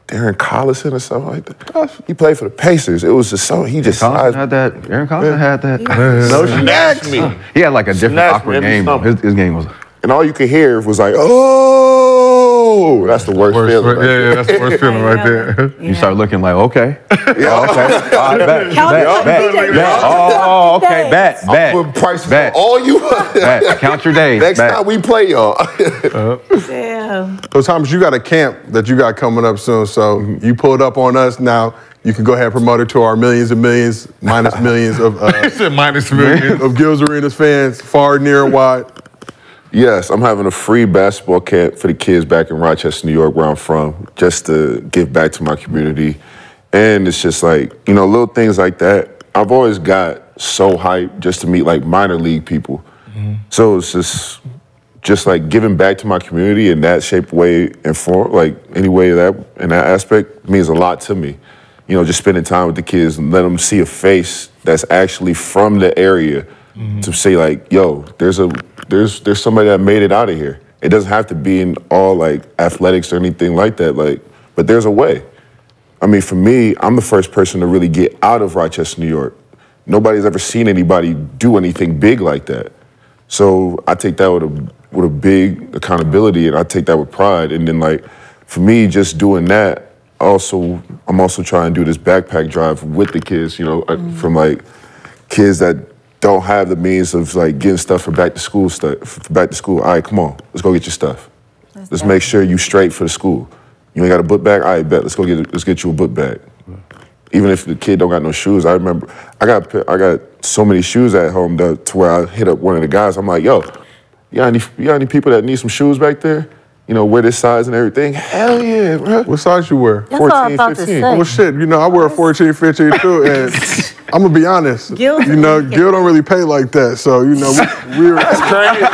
Darren Collison or something like that. He played for the Pacers. It was just so he just had that. Darren Collison had that. No, snatched me. He had like a different awkward game. His game was. And all you could hear was like, oh, that's the worst feeling. Right? Yeah, that's the worst feeling right there. Yeah. You start looking like, okay. Yeah, okay. All right, bet. Oh, okay, bet. I'm putting price for all you want. Count your days. Next time we play, y'all. Damn. So, Thomas, you got a camp that you got coming up soon, so you pulled up on us now. You can go ahead and promote it to our millions and millions, minus millions of Gills Arena's fans, far, near, and wide. Yes, I'm having a free basketball camp for the kids back in Rochester, New York, where I'm from, just to give back to my community. And it's just like, you know, little things like that. I've always got so hyped just to meet like minor league people. So it's just like giving back to my community in that shape, way, and form, like any way that in that aspect means a lot to me. You know, just spending time with the kids and let them see a face that's actually from the area. To say like, yo, there's somebody that made it out of here. It doesn't have to be in all like athletics or anything like that. Like, but there's a way. I mean, for me, I'm the first person to really get out of Rochester, New York. Nobody's ever seen anybody do anything big like that. So I take that with a big accountability, and I take that with pride. And then like, for me, just doing that. I'm also trying to do this backpack drive with the kids. You know, from like kids that. Don't have the means of like getting stuff for back to school stuff. Back to school, all right, come on, let's go get your stuff. Let's make sure you straight for the school. You ain't got a book bag, all right, bet. Let's get you a book bag. Even if the kid don't got no shoes, I remember I got so many shoes at home to where I hit up one of the guys. I'm like, yo, you got any people that need some shoes back there? you know, wear this size and everything. Hell yeah, bro. What size you wear? That's 14, all I'm about 15. To say. Well, shit, you know, I wear a 14, 15 too, and I'm gonna be honest. Gills, you know, Gil don't really pay like that, so you know, we're. That's crazy.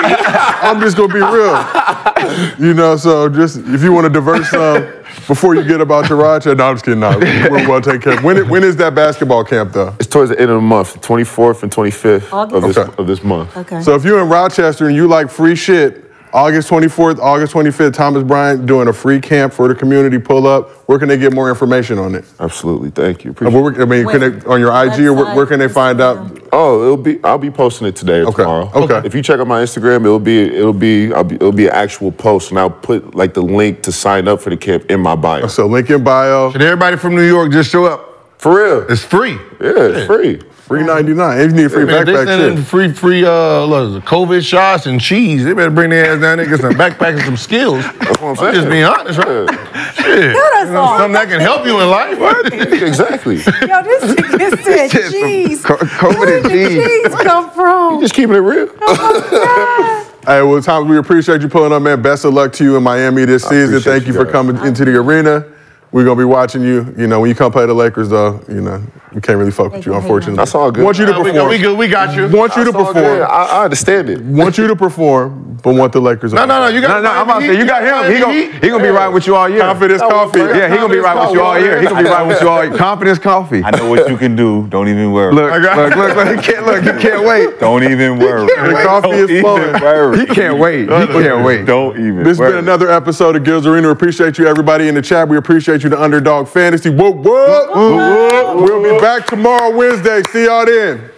I'm just gonna be real. You know, so just if you want to divert some before you get about your ride, no, I'm just kidding. No, we're well taken care of. When is that basketball camp though? It's towards the end of the month, 24th and 25th of this month. Okay. So if you're in Rochester and you like free shit. August 24th, August 25th, Thomas Bryant doing a free camp for the community pull-up. Where can they get more information on it? Absolutely, thank you. Where, I mean, wait, can they, on your IG website, or where can they find out? Oh, I'll be posting it today or tomorrow. Okay. If you check out my Instagram, it'll be an actual post, and I'll put like the link to sign up for the camp in my bio. So link in bio. Should everybody from New York just show up? For real, it's free. Yeah, it's free. $3.99. If you need free backpack, they send in free COVID shots and cheese. They better bring their ass down there, get some backpack and some skills. That's what I'm saying. Just being honest, right? Yeah. Shit. That's you know, all. Something that can help you in life, right? Exactly. Yo, this said cheese. COVID Where did and cheese. Cheese come from? You just keeping it real. Oh my God. Hey, well, Thomas, we appreciate you pulling up, man. Best of luck to you in Miami this season. Thank you for coming into the arena. We're going to be watching you. You know, when you come play the Lakers, though, you know, we can't really fuck with you, unfortunately. That's all good. Want you to perform. We got you. Want you to perform. I understand it. Want you to perform, but want the Lakers. No, you got him. No, I'm out there. You got him. He's going to be riding with you all year. Confidence Coffee. Yeah, he's going to be riding with you all year. He's going to be riding with you all year. Confidence Coffee. I know what you can do. Don't even worry. Look. He can't wait. Don't even worry. The coffee is flowing. He can't wait. Don't even worry. This has been another episode of Gills Arena. Appreciate you, everybody in the chat. We appreciate you to Underdog Fantasy. Whoop, whoop. We'll be back tomorrow, Wednesday. See y'all then.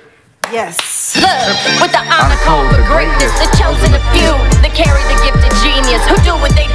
Yes. With the honor called the greatness, the chosen, the few, the carry the gifted genius, who do what they do.